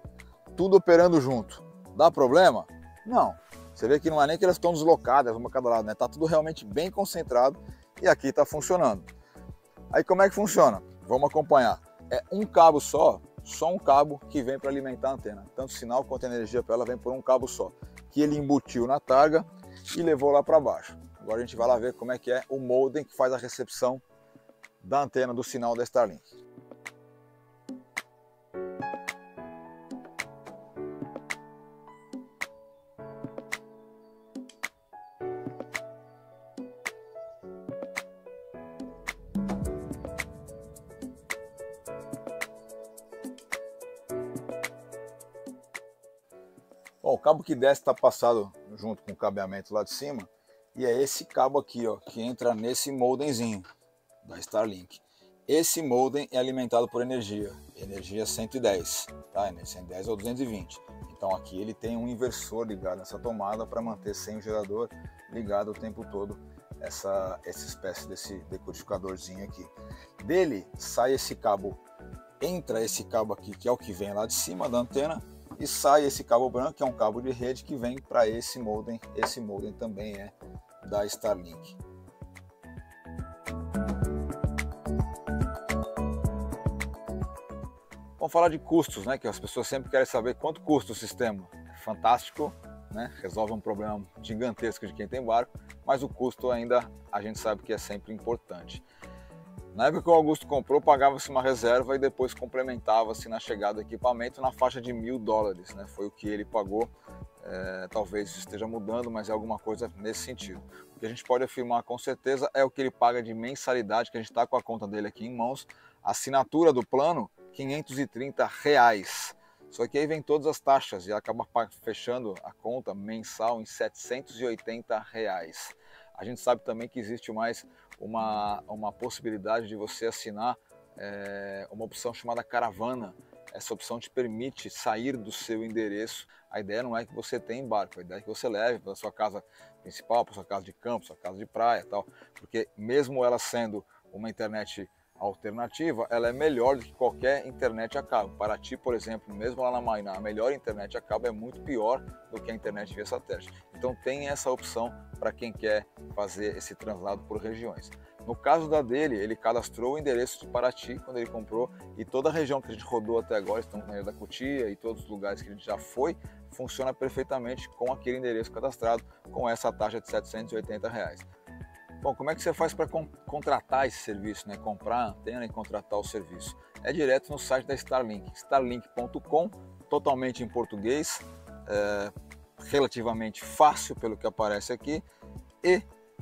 Tudo operando junto. Dá problema? Não. Você vê que não é nem que elas estão deslocadas, uma a cada lado, né? Tá tudo realmente bem concentrado e aqui está funcionando. Aí como é que funciona? Vamos acompanhar. É um cabo só, só um cabo que vem para alimentar a antena. Tanto o sinal quanto a energia para ela vem por um cabo só, que ele embutiu na targa e levou lá para baixo. Agora a gente vai lá ver como é que é o modem que faz a recepção da antena do sinal da Starlink. Bom, o cabo que desce está passado junto com o cabeamento lá de cima e é esse cabo aqui, ó, que entra nesse modemzinho da Starlink. Esse modem é alimentado por energia, energia cento e dez, tá? Energia cento e dez ou duzentos e vinte. Então aqui ele tem um inversor ligado nessa tomada para manter sem o gerador ligado o tempo todo essa, essa espécie desse decodificadorzinho aqui. Dele sai esse cabo, entra esse cabo aqui que é o que vem lá de cima da antena. E sai esse cabo branco, que é um cabo de rede que vem para esse modem. Esse modem também é da Starlink. Vamos falar de custos, né? Que as pessoas sempre querem saber quanto custa o sistema. Fantástico, né? Resolve um problema gigantesco de quem tem barco, mas o custo ainda a gente sabe que é sempre importante. Na época que o Augusto comprou, pagava-se uma reserva e depois complementava-se na chegada do equipamento na faixa de mil dólares. Né? Foi o que ele pagou. É, talvez isso esteja mudando, mas é alguma coisa nesse sentido. O que a gente pode afirmar com certeza é o que ele paga de mensalidade, que a gente está com a conta dele aqui em mãos. Assinatura do plano, quinhentos e trinta reais. Só que aí vem todas as taxas e acaba fechando a conta mensal em setecentos e oitenta reais. A gente sabe também que existe mais... Uma, uma possibilidade de você assinar é, uma opção chamada caravana. Essa opção te permite sair do seu endereço. A ideia não é que você tenha barco, a ideia é que você leve para a sua casa principal, para a sua casa de campo, sua casa de praia e tal. Porque mesmo ela sendo uma internet alternativa, ela é melhor do que qualquer internet a cabo. Paraty, por exemplo, mesmo lá na Marina, a melhor internet a cabo é muito pior do que a internet via satélite. Então tem essa opção para quem quer fazer esse translado por regiões. No caso da dele, ele cadastrou o endereço de Paraty quando ele comprou, e toda a região que a gente rodou até agora, estamos na Ilha da Cutia e todos os lugares que a gente já foi, funciona perfeitamente com aquele endereço cadastrado, com essa taxa de setecentos e oitenta reais. Bom, como é que você faz para con contratar esse serviço, né? Comprar a antena e contratar o serviço? É direto no site da Starlink, starlink ponto com, totalmente em português, é, relativamente fácil pelo que aparece aqui, e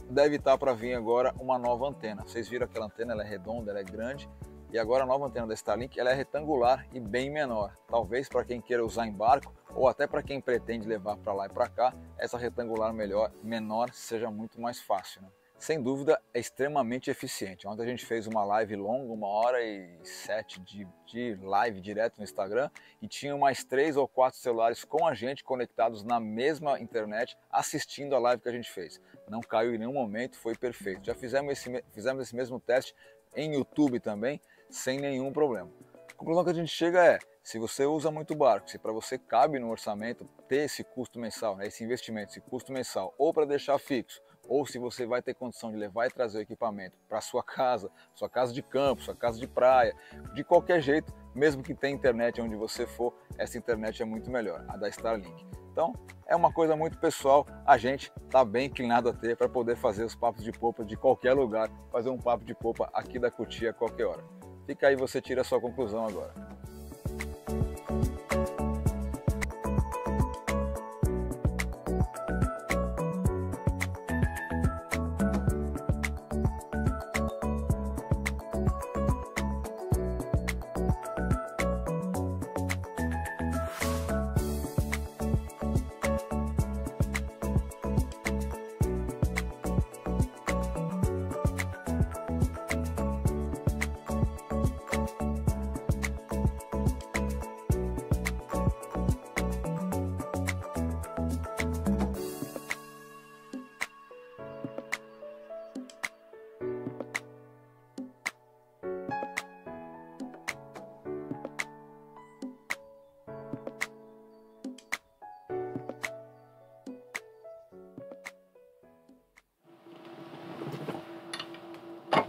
deve estar para vir agora uma nova antena. Vocês viram aquela antena, ela é redonda, ela é grande, e agora a nova antena da Starlink ela é retangular e bem menor. Talvez para quem queira usar em barco, ou até para quem pretende levar para lá e para cá, essa retangular melhor, menor seja muito mais fácil, né? Sem dúvida, é extremamente eficiente. Ontem a gente fez uma live longa, uma hora e sete de, de live direto no Instagram, e tinha mais três ou quatro celulares com a gente conectados na mesma internet assistindo a live que a gente fez. Não caiu em nenhum momento, foi perfeito. Já fizemos esse, fizemos esse mesmo teste em YouTube também, sem nenhum problema. A conclusão que a gente chega é, se você usa muito barco, se para você cabe no orçamento ter esse custo mensal, né, esse investimento, esse custo mensal, ou para deixar fixo, ou se você vai ter condição de levar e trazer o equipamento para sua casa, sua casa de campo, sua casa de praia, de qualquer jeito, mesmo que tenha internet onde você for, essa internet é muito melhor, a da Starlink. Então, é uma coisa muito pessoal, a gente está bem inclinado a ter para poder fazer os papos de popa de qualquer lugar, fazer um papo de popa aqui da Cutia a qualquer hora. Fica aí, você tira a sua conclusão agora.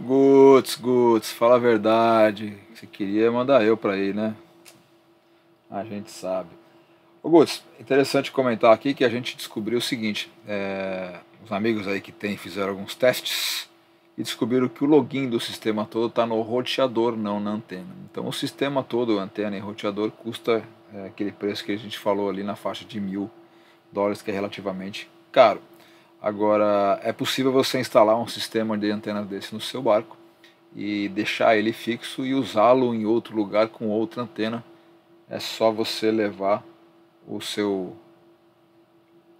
Guts, Guts, fala a verdade. Você queria mandar eu pra aí, né? A gente sabe. Ô, Guts, interessante comentar aqui que a gente descobriu o seguinte. É, os amigos aí que tem fizeram alguns testes e descobriram que o login do sistema todo tá no roteador, não na antena. Então o sistema todo, antena e roteador, custa é, aquele preço que a gente falou ali na faixa de mil dólares, que é relativamente caro. Agora, é possível você instalar um sistema de antena desse no seu barco e deixar ele fixo e usá-lo em outro lugar com outra antena. É só você levar o seu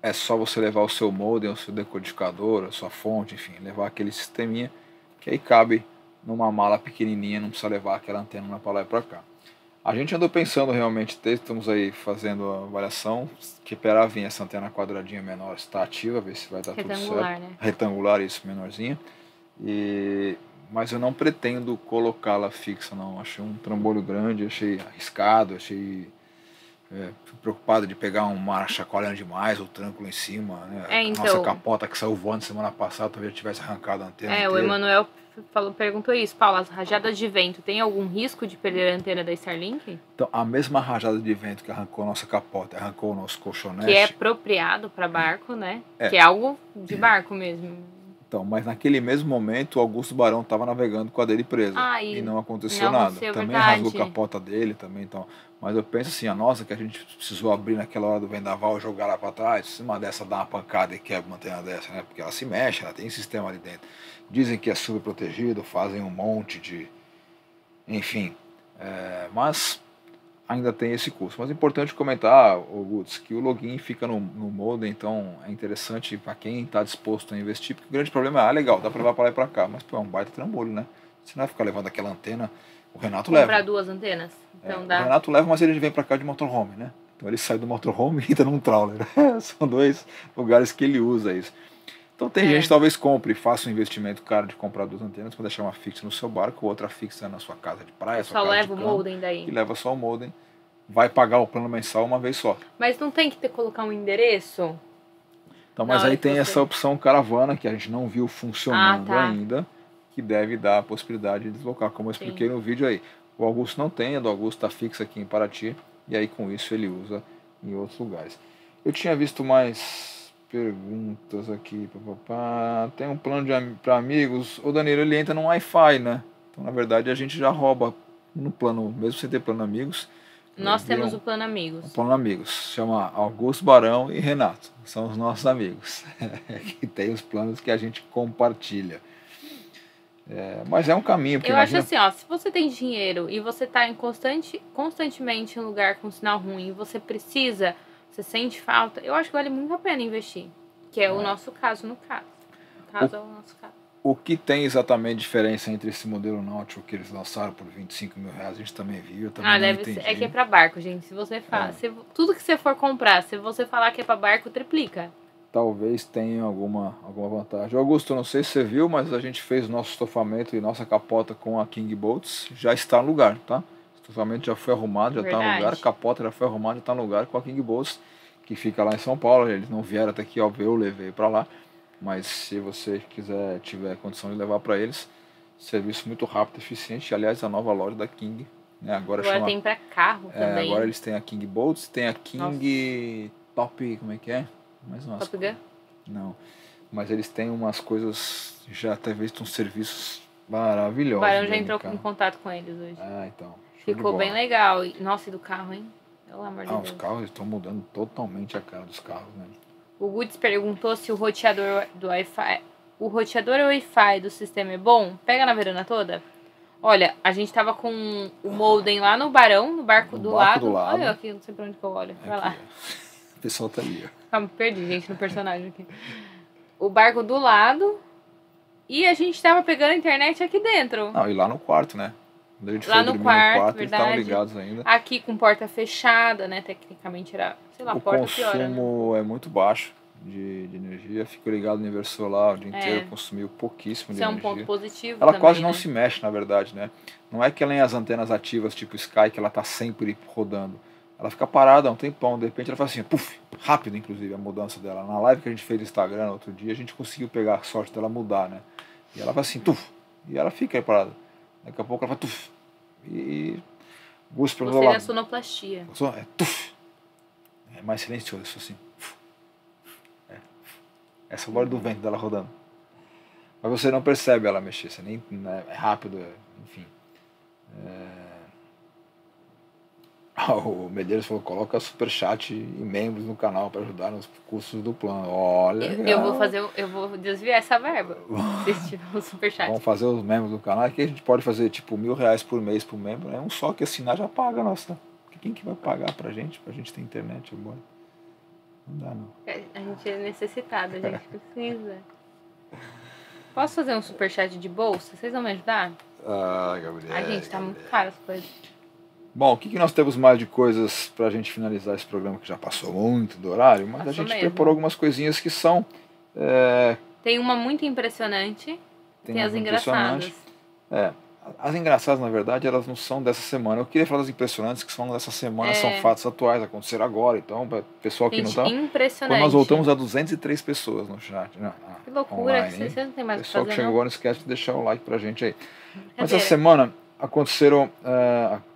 é só você levar o seu modem, o seu decodificador, a sua fonte, enfim, levar aquele sisteminha que aí cabe numa mala pequenininha, não precisa levar aquela antena lá para lá e para cá. A gente andou pensando realmente, estamos aí fazendo a avaliação, que esperar vir essa antena quadradinha menor está ativa, ver se vai dar tudo certo. Retangular, né? Retangular, isso, menorzinha. E... mas eu não pretendo colocá-la fixa, não. Achei um trambolho grande, achei arriscado, achei é, preocupado de pegar uma chacoalhando demais, o tranco lá em cima, né? É, então... nossa capota que saiu voando semana passada, talvez eu tivesse arrancado a antena É, inteira. O Emanuel... Falou, perguntou isso, Paula, as rajadas de vento, tem algum risco de perder a antena da Starlink? Então, a mesma rajada de vento que arrancou nossa capota, arrancou o nosso colchonete... Que é apropriado para barco, né? É. Que é algo de barco mesmo. Então, mas naquele mesmo momento, o Augusto Barão estava navegando com a dele presa. Ah, e, e não aconteceu não, nada. Também verdade. Rasgou a capota dele, também, então... Mas eu penso assim, a nossa que a gente precisou abrir naquela hora do vendaval e jogar lá para trás, uma dessa dá uma pancada e quebra uma antena dessa, né? Porque ela se mexe, ela tem sistema ali dentro. Dizem que é super protegido, fazem um monte de... Enfim, é... mas ainda tem esse custo. Mas é importante comentar, Guts, que o login fica no, no modem, então é interessante para quem está disposto a investir, porque o grande problema é, ah, legal, dá para levar para lá e para cá, mas pô, é um baita trambolho, né? Você não vai ficar levando aquela antena... O Renato leva. Comprar duas antenas. Então é, dá. O Renato leva, mas ele vem para cá de motorhome, né? Então ele sai do motorhome e entra num trawler. São dois lugares que ele usa isso. Então tem é. gente que talvez compre, faça um investimento caro de comprar duas antenas para deixar uma fixa no seu barco, outra fixa na sua casa de praia, sua só casa leva de o campo, modem daí. E leva só o modem. Vai pagar o plano mensal uma vez só. Mas não tem que ter, colocar um endereço? Então, mas aí tem você... essa opção caravana, que a gente não viu funcionando ah, tá. ainda, que deve dar a possibilidade de deslocar, como eu Sim. expliquei no vídeo aí. O Augusto não tem, a do Augusto está fixa aqui em Paraty, e aí com isso ele usa em outros lugares. Eu tinha visto mais perguntas aqui. Papapá. Tem um plano am para amigos? O Danilo, ele entra no Wi-Fi, né? Então, na verdade, a gente já rouba no plano, mesmo sem ter plano amigos. Nós temos o plano amigos. O plano amigos. Chama Augusto Barão e Renato. São os nossos amigos. Que tem os planos que a gente compartilha. É, mas é um caminho. Eu imagina... acho assim, ó. Se você tem dinheiro e você está constante, constantemente em um lugar com sinal ruim e você precisa, você sente falta, eu acho que vale muito a pena investir. Que é, é. o nosso caso, no caso. No caso o, é o nosso caso. O que tem exatamente diferença entre esse modelo náutico que eles lançaram por vinte e cinco mil reais, a gente também viu, eu também ah, não deve entendi. Ser, é que é para barco, gente. Se você fala, é. se, tudo que você for comprar, se você falar que é para barco, triplica. Talvez tenha alguma, alguma vantagem. Augusto, não sei se você viu, mas a gente fez nosso estofamento e nossa capota com a King Boats. Já está no lugar, tá? O estofamento já foi arrumado, já está no lugar. A capota já foi arrumada, já está no lugar com a King Boats, que fica lá em São Paulo. Eles não vieram até aqui, óbvio, eu levei para lá. Mas se você quiser, tiver condição de levar para eles, serviço muito rápido, eficiente. Aliás, a nova loja da King, né? Agora, agora chama, tem para carro é, também. Agora eles têm a King Bolts, tem a King nossa. Top, como é que é? Mas não, Top Gun? Não. Mas eles têm umas coisas, já até visto uns serviços maravilhosos. O Barão já entrou em contato com eles hoje. Ah, então. Ficou bem legal. Nossa, e do carro, hein? Pelo amor de Deus. Ah, os carros estão mudando totalmente a cara dos carros, né? O Goods perguntou se o roteador do Wi-Fi, o roteador Wi-Fi do sistema é bom? Pega na verana toda? Olha, a gente tava com o modem lá no Barão, no barco, no do, barco lado. do lado. Olha aqui, não sei pra onde que eu olho. Vai aqui, lá. O pessoal tá ali, ó. Calma, perdi, gente, no personagem aqui. O barco do lado e a gente tava pegando a internet aqui dentro. Não, e lá no quarto, né? Quando a gente lá foi no quarto, no quarto, verdade. Eles estavam ligados ainda. Aqui com porta fechada, né? Tecnicamente era... Sei lá, o porta piora. O consumo é muito baixo de, de energia. Fico ligado no inversor lá o dia é. inteiro, consumiu pouquíssimo de energia. Isso é um ponto positivo Ela também, quase né? não se mexe, na verdade, né? Não é que ela tem as antenas ativas, tipo Sky, que ela tá sempre rodando. Ela fica parada há um tempão. De repente ela faz assim, puff, rápido, inclusive, a mudança dela. Na live que a gente fez no Instagram no outro dia, a gente conseguiu pegar a sorte dela mudar, né? E ela faz assim, tuf, e ela fica aí parada. Daqui a pouco ela vai tuf, e... Você é a sonoplastia. É tuf. É mais silencioso, isso assim. É, é só o barulho do vento dela rodando. Mas você não percebe ela mexer, você nem, é rápido, enfim. É... O Medeiros falou, coloca superchat e membros no canal para ajudar nos custos do plano. Olha. Eu, eu, vou, fazer, eu vou desviar essa verba. Se tiver um superchat. Vamos fazer os membros do canal. Aqui a gente pode fazer tipo mil reais por mês por membro. É um só que assinar já paga, nossa. Quem que vai pagar pra gente? Pra gente ter internet agora? Não dá, não. A gente é necessitado, a gente precisa. Posso fazer um superchat de bolsa? Vocês vão me ajudar? Ah, Gabriel. A gente tá Gabriel. muito caro as coisas. Bom, o que, que nós temos mais de coisas pra gente finalizar esse programa que já passou muito do horário? Mas passou a gente mesmo. preparou algumas coisinhas que são... É... Tem uma muito impressionante tem, tem as engraçadas. É. As engraçadas, na verdade, elas não são dessa semana. Eu queria falar das impressionantes que são dessa semana, é. são fatos atuais, aconteceram agora. Então, pessoal que não tá... Impressionante. Quando nós voltamos a duzentas e três pessoas no chat. Na, na, que loucura, online, que você não tem mais o que fazer, pessoal que chegou agora, não esquece de deixar o like pra gente aí. Mas essa semana aconteceram... Uh,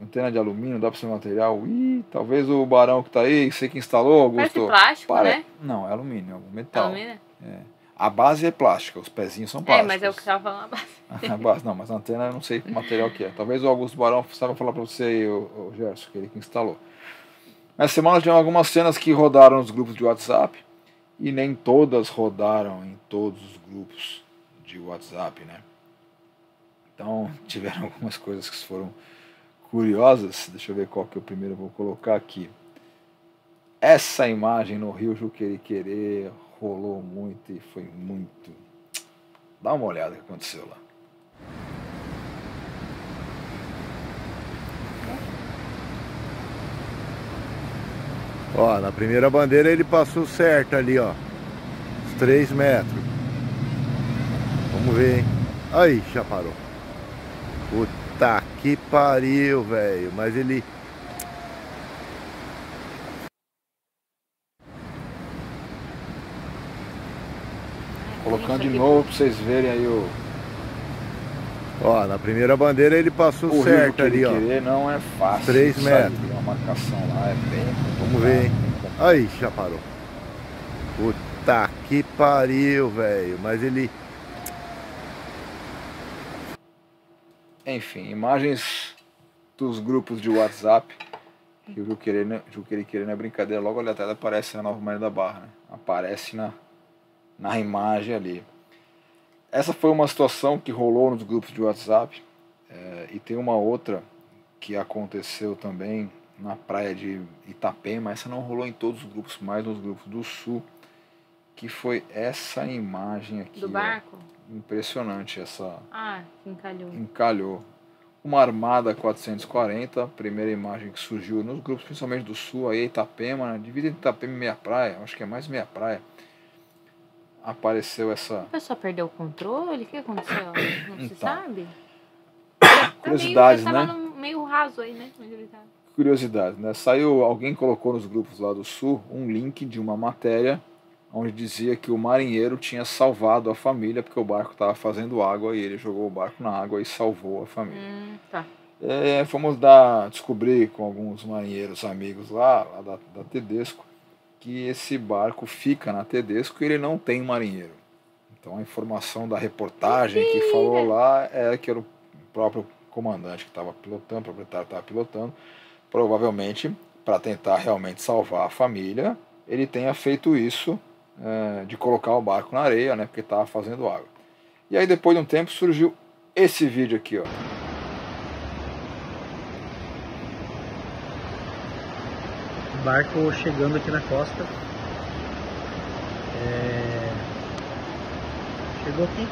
antena de alumínio, dá pra ser material. Ih, talvez o Barão que tá aí, sei que instalou, Augusto. Parece plástico, Pare... né? Não, é alumínio, é algum metal. Alumínio? É. A base é plástica, os pezinhos são plásticos. É, mas é o que estava falando, a base. A base não, mas a antena eu não sei que material que é. Talvez o Augusto Barão saiba falar para você aí, o, o Gerson, que ele que instalou. Essa semana tivemos algumas cenas que rodaram nos grupos de WhatsApp e nem todas rodaram em todos os grupos de WhatsApp, né? Então tiveram algumas coisas que foram curiosas. Deixa eu ver qual que eu primeiro vou colocar aqui. Essa imagem no Rio Juqueriquerê rolou muito e foi muito... Dá uma olhada o que aconteceu lá. Ó, na primeira bandeira ele passou certo ali, ó. Os três metros. Vamos ver, hein? Aí, já parou. Puta que pariu, velho. Mas ele... Colocando de novo pra vocês verem aí o... Ó, na primeira bandeira ele passou o certo ali, ó. Querer não é fácil. três metros. A marcação lá é bem... Vamos ver, hein? Aí, já parou. Puta que pariu, velho. Mas ele... Enfim, imagens dos grupos de WhatsApp. Que o Juqueri querendo é brincadeira. Logo ali atrás aparece na Nova Marina da Barra, né? Aparece na... na imagem ali. Essa foi uma situação que rolou nos grupos de WhatsApp, é, e tem uma outra que aconteceu também na praia de Itapema. Essa não rolou em todos os grupos, mas nos grupos do sul, que foi essa imagem aqui. Do barco? Ó, impressionante essa... Ah, encalhou. Encalhou. Uma armada quatrocentos e quarenta, a primeira imagem que surgiu nos grupos, principalmente do sul, aí Itapema, né? Divide entre Itapema e Meia Praia, acho que é mais Meia Praia. Apareceu essa... A pessoa perdeu o controle? O que aconteceu? Não então, se sabe? Curiosidades, tá meio, né? Tava meio raso aí, né? Curiosidades, né? Saiu, alguém colocou nos grupos lá do sul um link de uma matéria onde dizia que o marinheiro tinha salvado a família porque o barco estava fazendo água e ele jogou o barco na água e salvou a família. Hum, tá. É, fomos dar, descobrir com alguns marinheiros amigos lá, lá da, da Tedesco, que esse barco fica na Tedesco e ele não tem marinheiro. Então a informação da reportagem que falou lá é que era o próprio comandante que estava pilotando, o proprietário estava pilotando, provavelmente para tentar realmente salvar a família, ele tenha feito isso, é, de colocar o barco na areia, né, porque estava fazendo água. E aí depois de um tempo surgiu esse vídeo aqui, ó. Barco chegando aqui na costa, é... chegou aqui,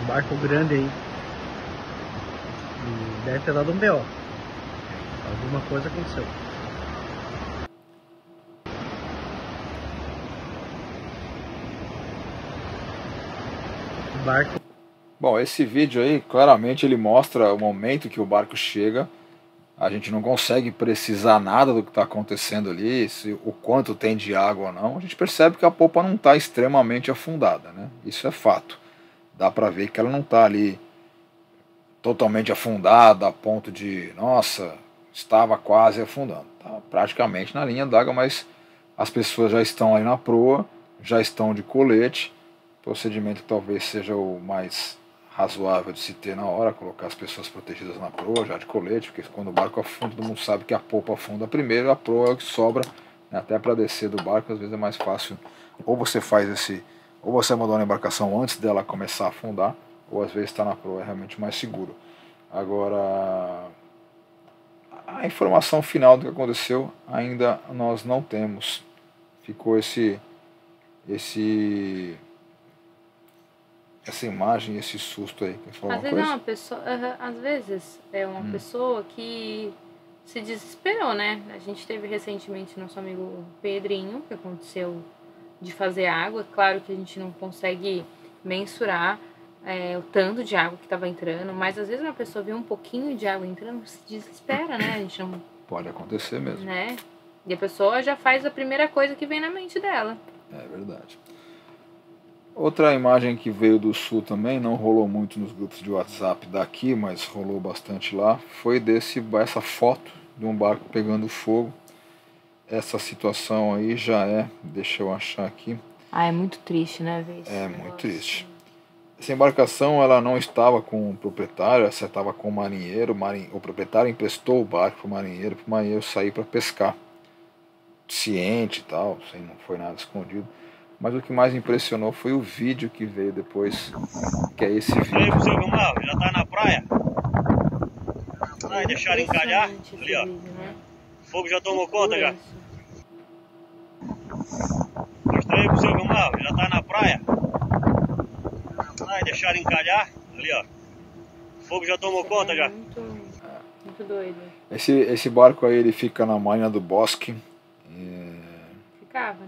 um barco grande aí, e deve ter dado um B O, alguma coisa aconteceu. O barco... Bom, esse vídeo aí claramente ele mostra o momento que o barco chega. A gente não consegue precisar nada do que está acontecendo ali, se, o quanto tem de água ou não. A gente percebe que a popa não está extremamente afundada, né? Isso é fato. Dá para ver que ela não está ali totalmente afundada a ponto de, nossa, estava quase afundando. Está praticamente na linha d'água, mas as pessoas já estão aí na proa, já estão de colete. O procedimento talvez seja o mais... razoável de se ter na hora, colocar as pessoas protegidas na proa, já de colete, porque quando o barco afunda, todo mundo sabe que a popa afunda primeiro, a proa é o que sobra, né? Até para descer do barco, às vezes é mais fácil, ou você faz esse, ou você abandona a embarcação antes dela começar a afundar, ou às vezes está na proa, é realmente mais seguro. Agora, a informação final do que aconteceu, ainda nós não temos. Ficou esse... esse... essa imagem, esse susto aí. Às vezes, é uma pessoa, às vezes é uma hum. pessoa que se desesperou, né? A gente teve recentemente nosso amigo Pedrinho, que aconteceu de fazer água. Claro que a gente não consegue mensurar é, o tanto de água que estava entrando, mas às vezes uma pessoa vê um pouquinho de água entrando, se desespera, né? A gente não... Pode acontecer mesmo. Né? E a pessoa já faz a primeira coisa que vem na mente dela. É verdade. Outra imagem que veio do sul também, não rolou muito nos grupos de WhatsApp daqui, mas rolou bastante lá, foi desse, essa foto de um barco pegando fogo. Essa situação aí já é, deixa eu achar aqui. Ah, é muito triste, né? Ver esse é negócio. Muito triste. Essa embarcação ela não estava com o proprietário, ela estava com o marinheiro, o, marinheiro, o proprietário emprestou o barco para o marinheiro, para o marinheiro sair para pescar, ciente e tal, assim, não foi nada escondido. Mas o que mais impressionou foi o vídeo que veio depois, que é esse vídeo. Aí, você viu lá, já tá na praia. Aí deixaram encalhar, ali ó. O fogo já tomou conta já. Mostrei aí pra você, viu lá, já tá na praia. Aí deixaram encalhar, ali ó. O fogo já tomou conta já. muito doido. Esse, esse barco aí, ele fica na Marina do Bosque. E... Ficava, né?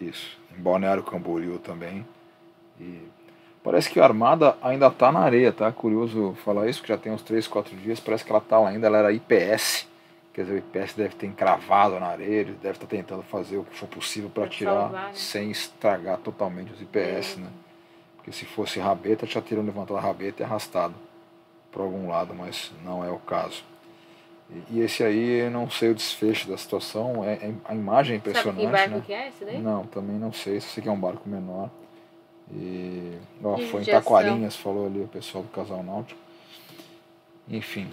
Isso. Em Balneário Camboriú também. E parece que a armada ainda tá na areia, tá? Curioso falar isso, que já tem uns três, quatro dias. Parece que ela tá lá ainda, ela era I P S. Quer dizer, o I P S deve ter encravado na areia, ele deve estar tentando fazer o que for possível para tirar, salvar, né? Sem estragar totalmente os I P S, é. Né? Porque se fosse rabeta, já teriam levantado a rabeta e arrastado para algum lado, mas não é o caso. E, e esse aí, eu não sei o desfecho da situação, é, é, a imagem é impressionante. Sabe que barco, né? Que é esse daí? Não, também não sei, só sei que é um barco menor. E, ó, e foi em Taquarinhas, falou ali o pessoal do Casal Náutico. Enfim,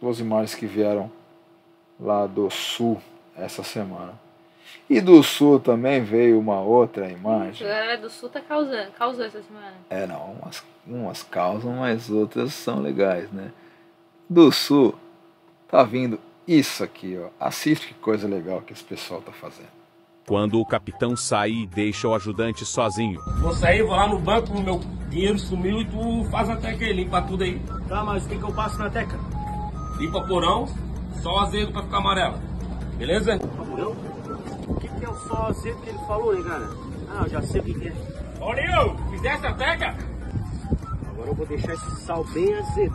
duas imagens que vieram lá do sul essa semana. E do sul também veio uma outra imagem. A galera do sul tá causando, causou essa semana. É, não, umas, umas causam, mas outras são legais, né? Do sul tá vindo isso aqui, ó. Assiste que coisa legal que esse pessoal tá fazendo. Quando o capitão sai e deixa o ajudante sozinho. Vou sair, vou lá no banco, o meu dinheiro sumiu e tu faz a teca aí, limpa tudo aí. Tá, mas o que que eu passo na teca? Limpa porão, só azedo pra ficar amarelo. Beleza? O que que é o só azedo que ele falou, né, cara? Ah, eu já sei o que que é. Ô, Nil, fizesse a teca? Agora eu vou deixar esse sal bem azedo.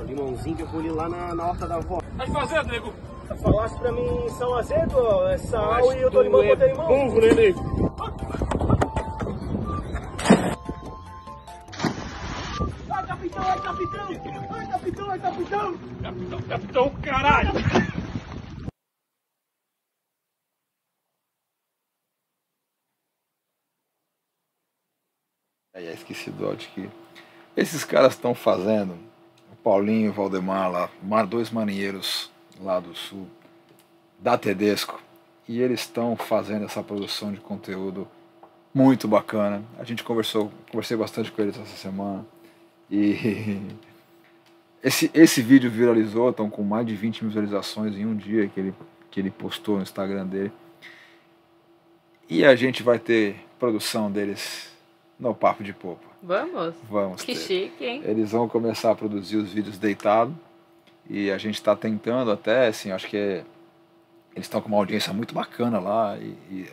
O limãozinho que eu colhi lá na, na horta da avó. Tá fazendo, nego? Falasse pra mim sal azedo, ó, é sal. Mas e eu tô limão, botei limão. Burro, né, nego? Ai, capitão, ai, capitão! Ai, capitão, ai, capitão! Capitão, capitão, caralho! É, é esquecido, ó, de que esses caras estão fazendo, o Paulinho e o Valdemar lá, dois marinheiros lá do sul, da Tedesco, e eles estão fazendo essa produção de conteúdo muito bacana. A gente conversou, conversei bastante com eles essa semana, e esse, esse vídeo viralizou, estão com mais de vinte visualizações em um dia que ele, que ele postou no Instagram dele, e a gente vai ter produção deles no Papo de Popa. Vamos? Vamos que ter. Chique, hein? Eles vão começar a produzir os vídeos deitado. E a gente está tentando até, assim, acho que é, eles estão com uma audiência muito bacana lá. E, e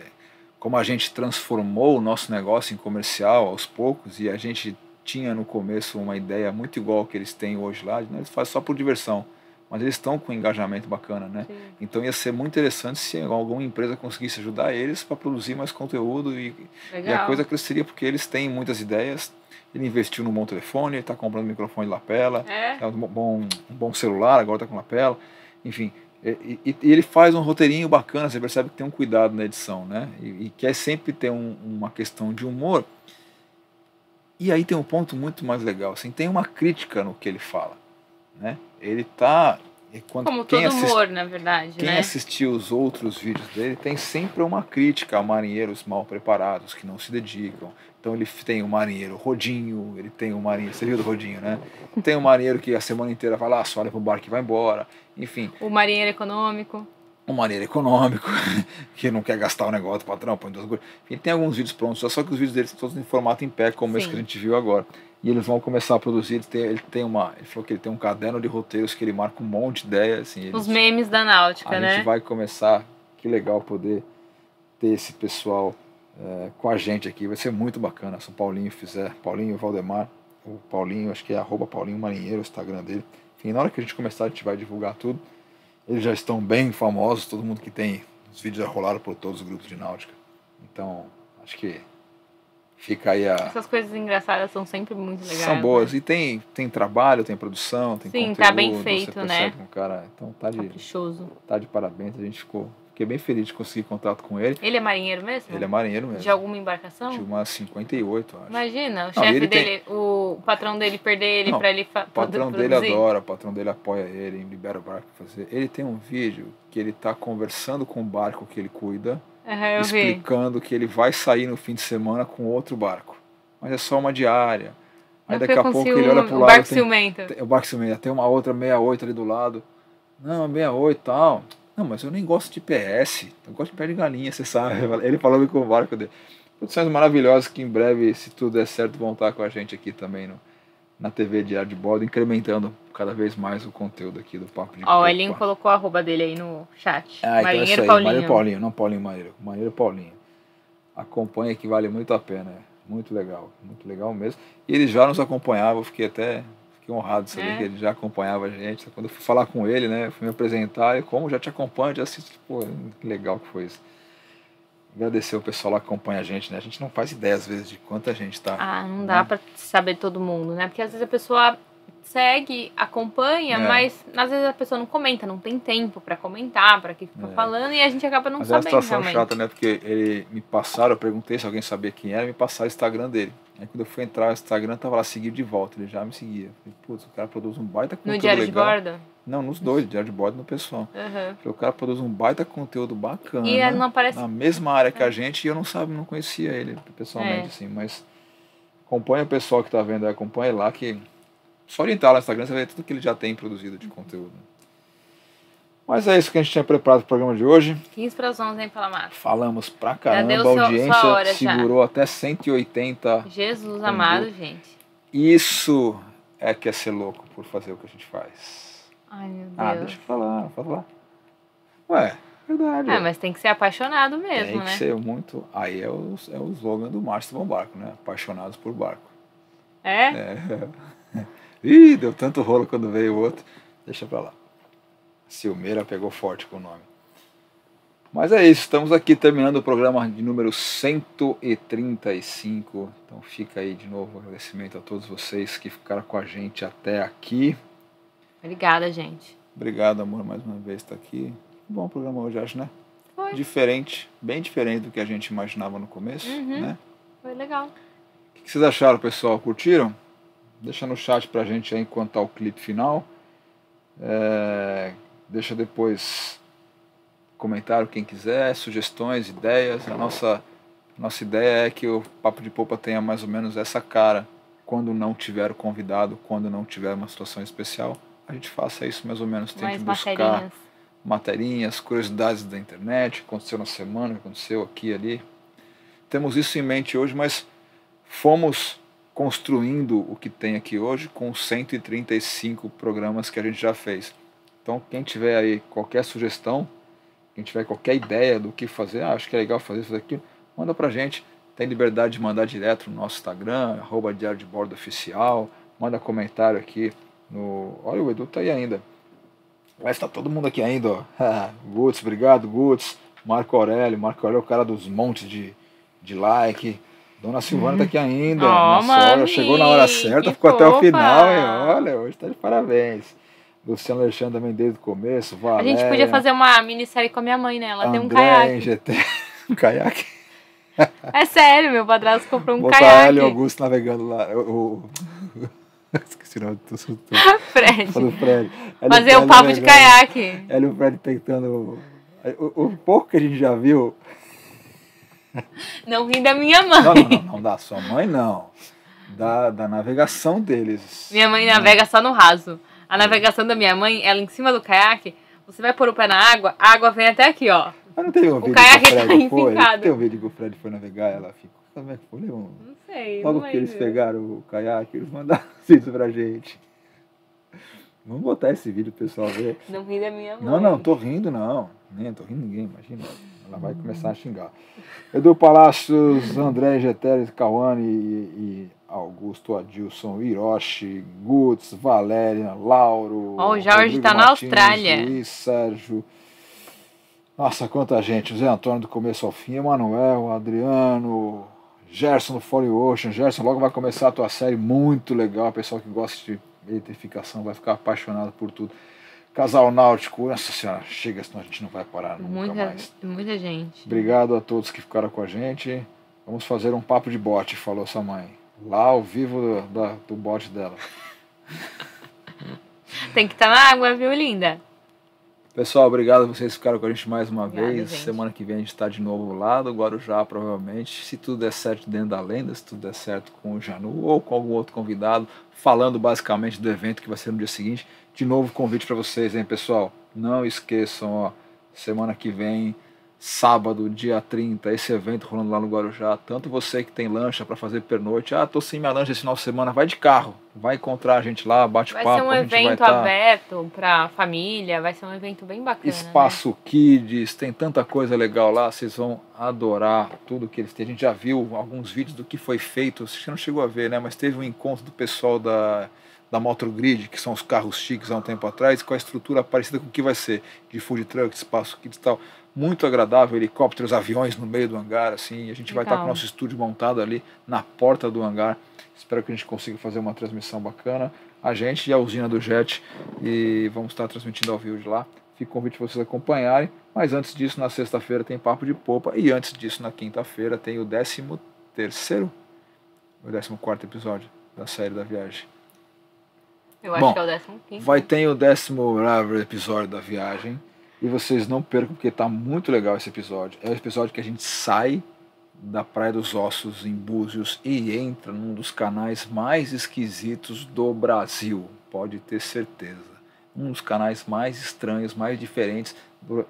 como a gente transformou o nosso negócio em comercial aos poucos, e a gente tinha no começo uma ideia muito igual que eles têm hoje lá, né? Eles fazem só por diversão, mas eles estão com um engajamento bacana, né? Sim. Então ia ser muito interessante se alguma empresa conseguisse ajudar eles para produzir mais conteúdo e, e a coisa cresceria, porque eles têm muitas ideias. Ele investiu num bom telefone, ele está comprando um microfone de lapela, é. Tá um, bom, um bom celular, agora está com lapela. Enfim, e, e, e ele faz um roteirinho bacana, você percebe que tem um cuidado na edição, né? E, e quer sempre ter um, uma questão de humor. E aí tem um ponto muito mais legal, assim, tem uma crítica no que ele fala, né? Ele está... Como todo humor, na verdade, né? Quem assistiu os outros vídeos dele tem sempre uma crítica a marinheiros mal preparados, que não se dedicam. Então ele tem o marinheiro rodinho, ele tem o marinheiro, você viu do rodinho, né? Tem o marinheiro que a semana inteira vai lá, só olha pro barco e vai embora, enfim. O marinheiro econômico. O marinheiro econômico, que não quer gastar o negócio do patrão, põe duas gordas. Ele tem alguns vídeos prontos, só que os vídeos dele são todos em formato em pé, como Sim. esse que a gente viu agora. E eles vão começar a produzir, ele, tem, ele, tem uma, ele falou que ele tem um caderno de roteiros que ele marca um monte de ideias. Assim, eles, os memes da Náutica, a né? A gente vai começar, que legal poder ter esse pessoal é, com a gente aqui, vai ser muito bacana se o Paulinho fizer, Paulinho, Valdemar, o Paulinho, acho que é arroba Paulinho Marinheiro, o Instagram dele. Enfim, na hora que a gente começar a gente vai divulgar tudo, eles já estão bem famosos, todo mundo que tem, os vídeos já rolaram por todos os grupos de Náutica, então acho que... Fica aí a... Essas coisas engraçadas são sempre muito legais. São boas. Né? E tem, tem trabalho, tem produção, tem Sim, conteúdo. Sim, tá bem feito, você né? Um cara, então tá de, tá de parabéns. A gente ficou... Fiquei bem feliz de conseguir contato com ele. Ele é marinheiro mesmo? Ele é marinheiro mesmo. De alguma embarcação? De uma cinquenta e oito, acho. Imagina, o chefe dele, tem... o patrão dele perder ele para ele fa... O patrão dele produzir. Adora, o patrão dele apoia ele, libera o barco pra fazer. Ele tem um vídeo que ele tá conversando com o barco que ele cuida. Uhum, explicando vi. Que ele vai sair no fim de semana com outro barco, mas é só uma diária. Aí não, daqui a pouco ciúme, ele olha pro o lado, barco tem, ciumento. Tem, o barco ciumento, tem uma outra sessenta e oito ali do lado. Não, sessenta e oito e tal. Não, mas eu nem gosto de P S, eu gosto de pé de galinha, você sabe. Ele falou com o barco dele. Produções maravilhosas que em breve, se tudo der certo, vão estar com a gente aqui também no, na T V Diário de Bordo, incrementando cada vez mais o conteúdo aqui do Papo de Popa. Ó, o Elinho colocou a arroba dele aí no chat. Ah, Marinheiro então é isso aí, Paulinho. Marinheiro Paulinho, não Paulinho Marinheiro. Marinheiro Paulinho. Acompanha que vale muito a pena. Muito legal, muito legal mesmo. E ele já nos acompanhava, eu fiquei até fiquei honrado de saber é. que ele já acompanhava a gente. Quando eu fui falar com ele, né, fui me apresentar, e como já te acompanho, já assisto, pô, que legal que foi isso. Agradecer o pessoal lá que acompanha a gente, né? A gente não faz ideia, às vezes, de quanta gente tá... Ah, não dá, né, pra saber todo mundo, né? Porque, às vezes, a pessoa segue, acompanha, é. mas, às vezes, a pessoa não comenta, não tem tempo pra comentar, pra que fica é. falando, e a gente acaba não mas sabendo, realmente. Mas é uma situação chata, né? Porque ele me passaram, eu perguntei se alguém sabia quem era, me passaram o Instagram dele. Aí, quando eu fui entrar no Instagram, tava lá, seguido de volta, ele já me seguia. Falei, putz, o cara produz um baita conteúdo legal. No Diário de Bordo? Não, nos dois, Diário de Bordo e no pessoal. Uhum. O cara produz um baita conteúdo bacana. E ele não aparece... Na mesma área que a gente, e eu não sabe, não conhecia ele pessoalmente, é. assim. Mas acompanha o pessoal que tá vendo, acompanha lá, que só orientar lá no Instagram, você vai ver tudo que ele já tem produzido de conteúdo. Mas é isso que a gente tinha preparado para o programa de hoje. quinze para as onze, hein, Palamar? Falamos pra caramba, a audiência sua hora, segurou já. Até cento e oitenta. Jesus entendi. Amado, gente. Isso é que é ser louco por fazer o que a gente faz. Ai, meu Deus. Ah, deixa eu falar, não fala lá. Ué, verdade. É, mas tem que ser apaixonado mesmo, tem né? Tem que ser muito... Aí é o, é o slogan do Márcio Bom Barco, né? Apaixonados por barco. É? É. Ih, deu tanto rolo quando veio o outro. Deixa pra lá. Silmeira pegou forte com o nome. Mas é isso, estamos aqui terminando o programa de número cento e trinta e cinco. Então fica aí de novo o agradecimento a todos vocês que ficaram com a gente até aqui. Obrigada, gente. Obrigado, amor, mais uma vez estar aqui. Bom programa hoje, acho, né? Foi. Diferente, bem diferente do que a gente imaginava no começo, uhum. né? Foi legal. O que vocês acharam, pessoal? Curtiram? Deixa no chat pra gente aí enquanto tá o clipe final. É... Deixa depois comentário quem quiser, sugestões, ideias. A nossa, nossa ideia é que o Papo de Popa tenha mais ou menos essa cara. Quando não tiver o convidado, quando não tiver uma situação especial, a gente faça isso mais ou menos. Tente mais buscar materinhas. materinhas, curiosidades da internet, aconteceu na semana, aconteceu aqui e ali. Temos isso em mente hoje, mas fomos construindo o que tem aqui hoje com cento e trinta e cinco programas que a gente já fez. Então, quem tiver aí qualquer sugestão, quem tiver qualquer ideia do que fazer, ah, acho que é legal fazer isso daqui, manda pra gente. Tem liberdade de mandar direto no nosso Instagram, arroba Diário de Bordo Oficial, manda comentário aqui no... Olha, o Edu tá aí ainda. Mas tá todo mundo aqui ainda, ó. Guts, obrigado, Guts. Marco Aurélio, Marco Aurélio é o cara dos montes de, de like. Dona Silvana hum. tá aqui ainda. Oh, nossa, olha, chegou na hora certa, ficou fofa. Até o final. Hein? Olha, hoje tá de parabéns. Luciano Alexandre também desde o começo, Valéria. A gente podia fazer uma minissérie com a minha mãe, né? Ela André, tem um caiaque. G T, um caiaque? É sério, meu padrasto comprou um Botar caiaque. Botar Augusto navegando lá. O, o... Esqueci o nome do Fred. Fred. Fazer o um papo navegando. De caiaque. Ela e o Fred tentando... O, o pouco que a gente já viu... Não ri da minha mãe. Não, não, não, não da sua mãe, não. Da, da navegação deles. Minha mãe não. navega só no raso. A navegação da minha mãe, ela em cima do caiaque, você vai pôr o pé na água, a água vem até aqui, ó. Mas não teve um vídeo que o Fred foi? Não teve um vídeo que o Fred foi navegar, ela ficou... Como é que foi? Não sei, logo que eles pegaram o caiaque, eles mandaram isso pra gente. Vamos botar esse vídeo pro pessoal ver. Não ri da minha mãe. Não, não, tô rindo não. Nem tô rindo ninguém, imagina. Ela vai começar a xingar. Edu Palacios, André Geteres, Cauane e... e Augusto, Adilson, Hiroshi, Guts, Valéria, Lauro... Ó, oh, o Jorge Rodrigo tá na Martins, Austrália. Luiz, Sérgio... Nossa, quanta gente! José Antônio do começo ao fim, Emanuel, Adriano, Gerson do Fore Ocean. Gerson, logo vai começar a tua série, muito legal. O pessoal que gosta de eletrificação vai ficar apaixonado por tudo. Casal Náutico, nossa senhora, chega, senão a gente não vai parar nunca muita, mais. Muita gente. Obrigado a todos que ficaram com a gente. Vamos fazer um papo de bote, falou sua mãe. Lá ao vivo do, do, do bote dela. Tem que estar tá na água, viu, linda? Pessoal, obrigado a vocês que ficaram com a gente mais uma Obrigada, vez. Gente. Semana que vem a gente está de novo lá do Guarujá, provavelmente. Se tudo der certo dentro da lenda, se tudo der certo com o Janu ou com algum outro convidado, falando basicamente do evento que vai ser no dia seguinte. De novo, convite para vocês, hein, pessoal? Não esqueçam, ó, semana que vem sábado, dia trinta, esse evento rolando lá no Guarujá. Tanto você que tem lancha para fazer pernoite, ah, tô sem minha lancha esse final de semana, vai de carro, vai encontrar a gente lá, bate papo. Vai ser um evento aberto para família, vai ser um evento bem bacana. Espaço Kids, tem tanta coisa legal lá, vocês vão adorar tudo que eles têm. A gente já viu alguns vídeos do que foi feito, você não chegou a ver, né? Mas teve um encontro do pessoal da... da Motogrid, que são os carros chiques há um tempo atrás, com a estrutura parecida com o que vai ser, de food truck, espaço kids e tal. Muito agradável, helicópteros, aviões no meio do hangar, assim, a gente vai estar com o nosso estúdio montado ali na porta do hangar. Espero que a gente consiga fazer uma transmissão bacana, a gente e a usina do Jet, e vamos estar transmitindo ao vivo de lá. Fico convite para vocês acompanharem, mas antes disso, na sexta-feira tem Papo de Popa, e antes disso, na quinta-feira, tem o décimo terceiro, o décimo quarto episódio da série da viagem. Eu acho Bom, que é o décimo quinto. Vai ter o décimo episódio da viagem. E vocês não percam, porque tá muito legal esse episódio. É o episódio que a gente sai da Praia dos Ossos em Búzios e entra num dos canais mais esquisitos do Brasil. Pode ter certeza. Um dos canais mais estranhos, mais diferentes.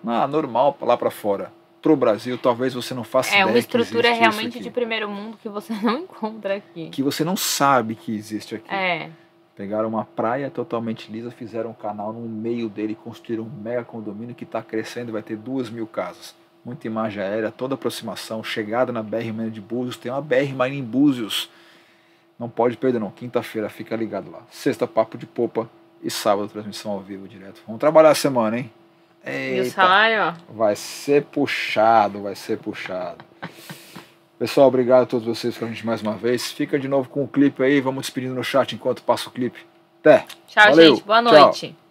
Ah, normal lá pra fora. Pro Brasil, talvez você não faça ideia. É uma estrutura realmente de primeiro mundo que você não encontra aqui. Que você não sabe que existe aqui. É. Pegaram uma praia totalmente lisa, fizeram um canal no meio dele, construíram um mega condomínio que está crescendo, vai ter duas mil casas. Muita imagem aérea, toda aproximação, chegada na B R Marina de Búzios, tem uma B R Marina em Búzios. Não pode perder não, quinta-feira fica ligado lá. Sexta, Papo de Popa, e sábado transmissão ao vivo direto. Vamos trabalhar a semana, hein? Eita, e o salário? Vai ser puxado, vai ser puxado. Pessoal, obrigado a todos vocês com a gente mais uma vez. Fica de novo com o clipe aí. Vamos despedindo no chat enquanto passa o clipe. Até. Tchau, valeu, gente. Boa noite. Tchau.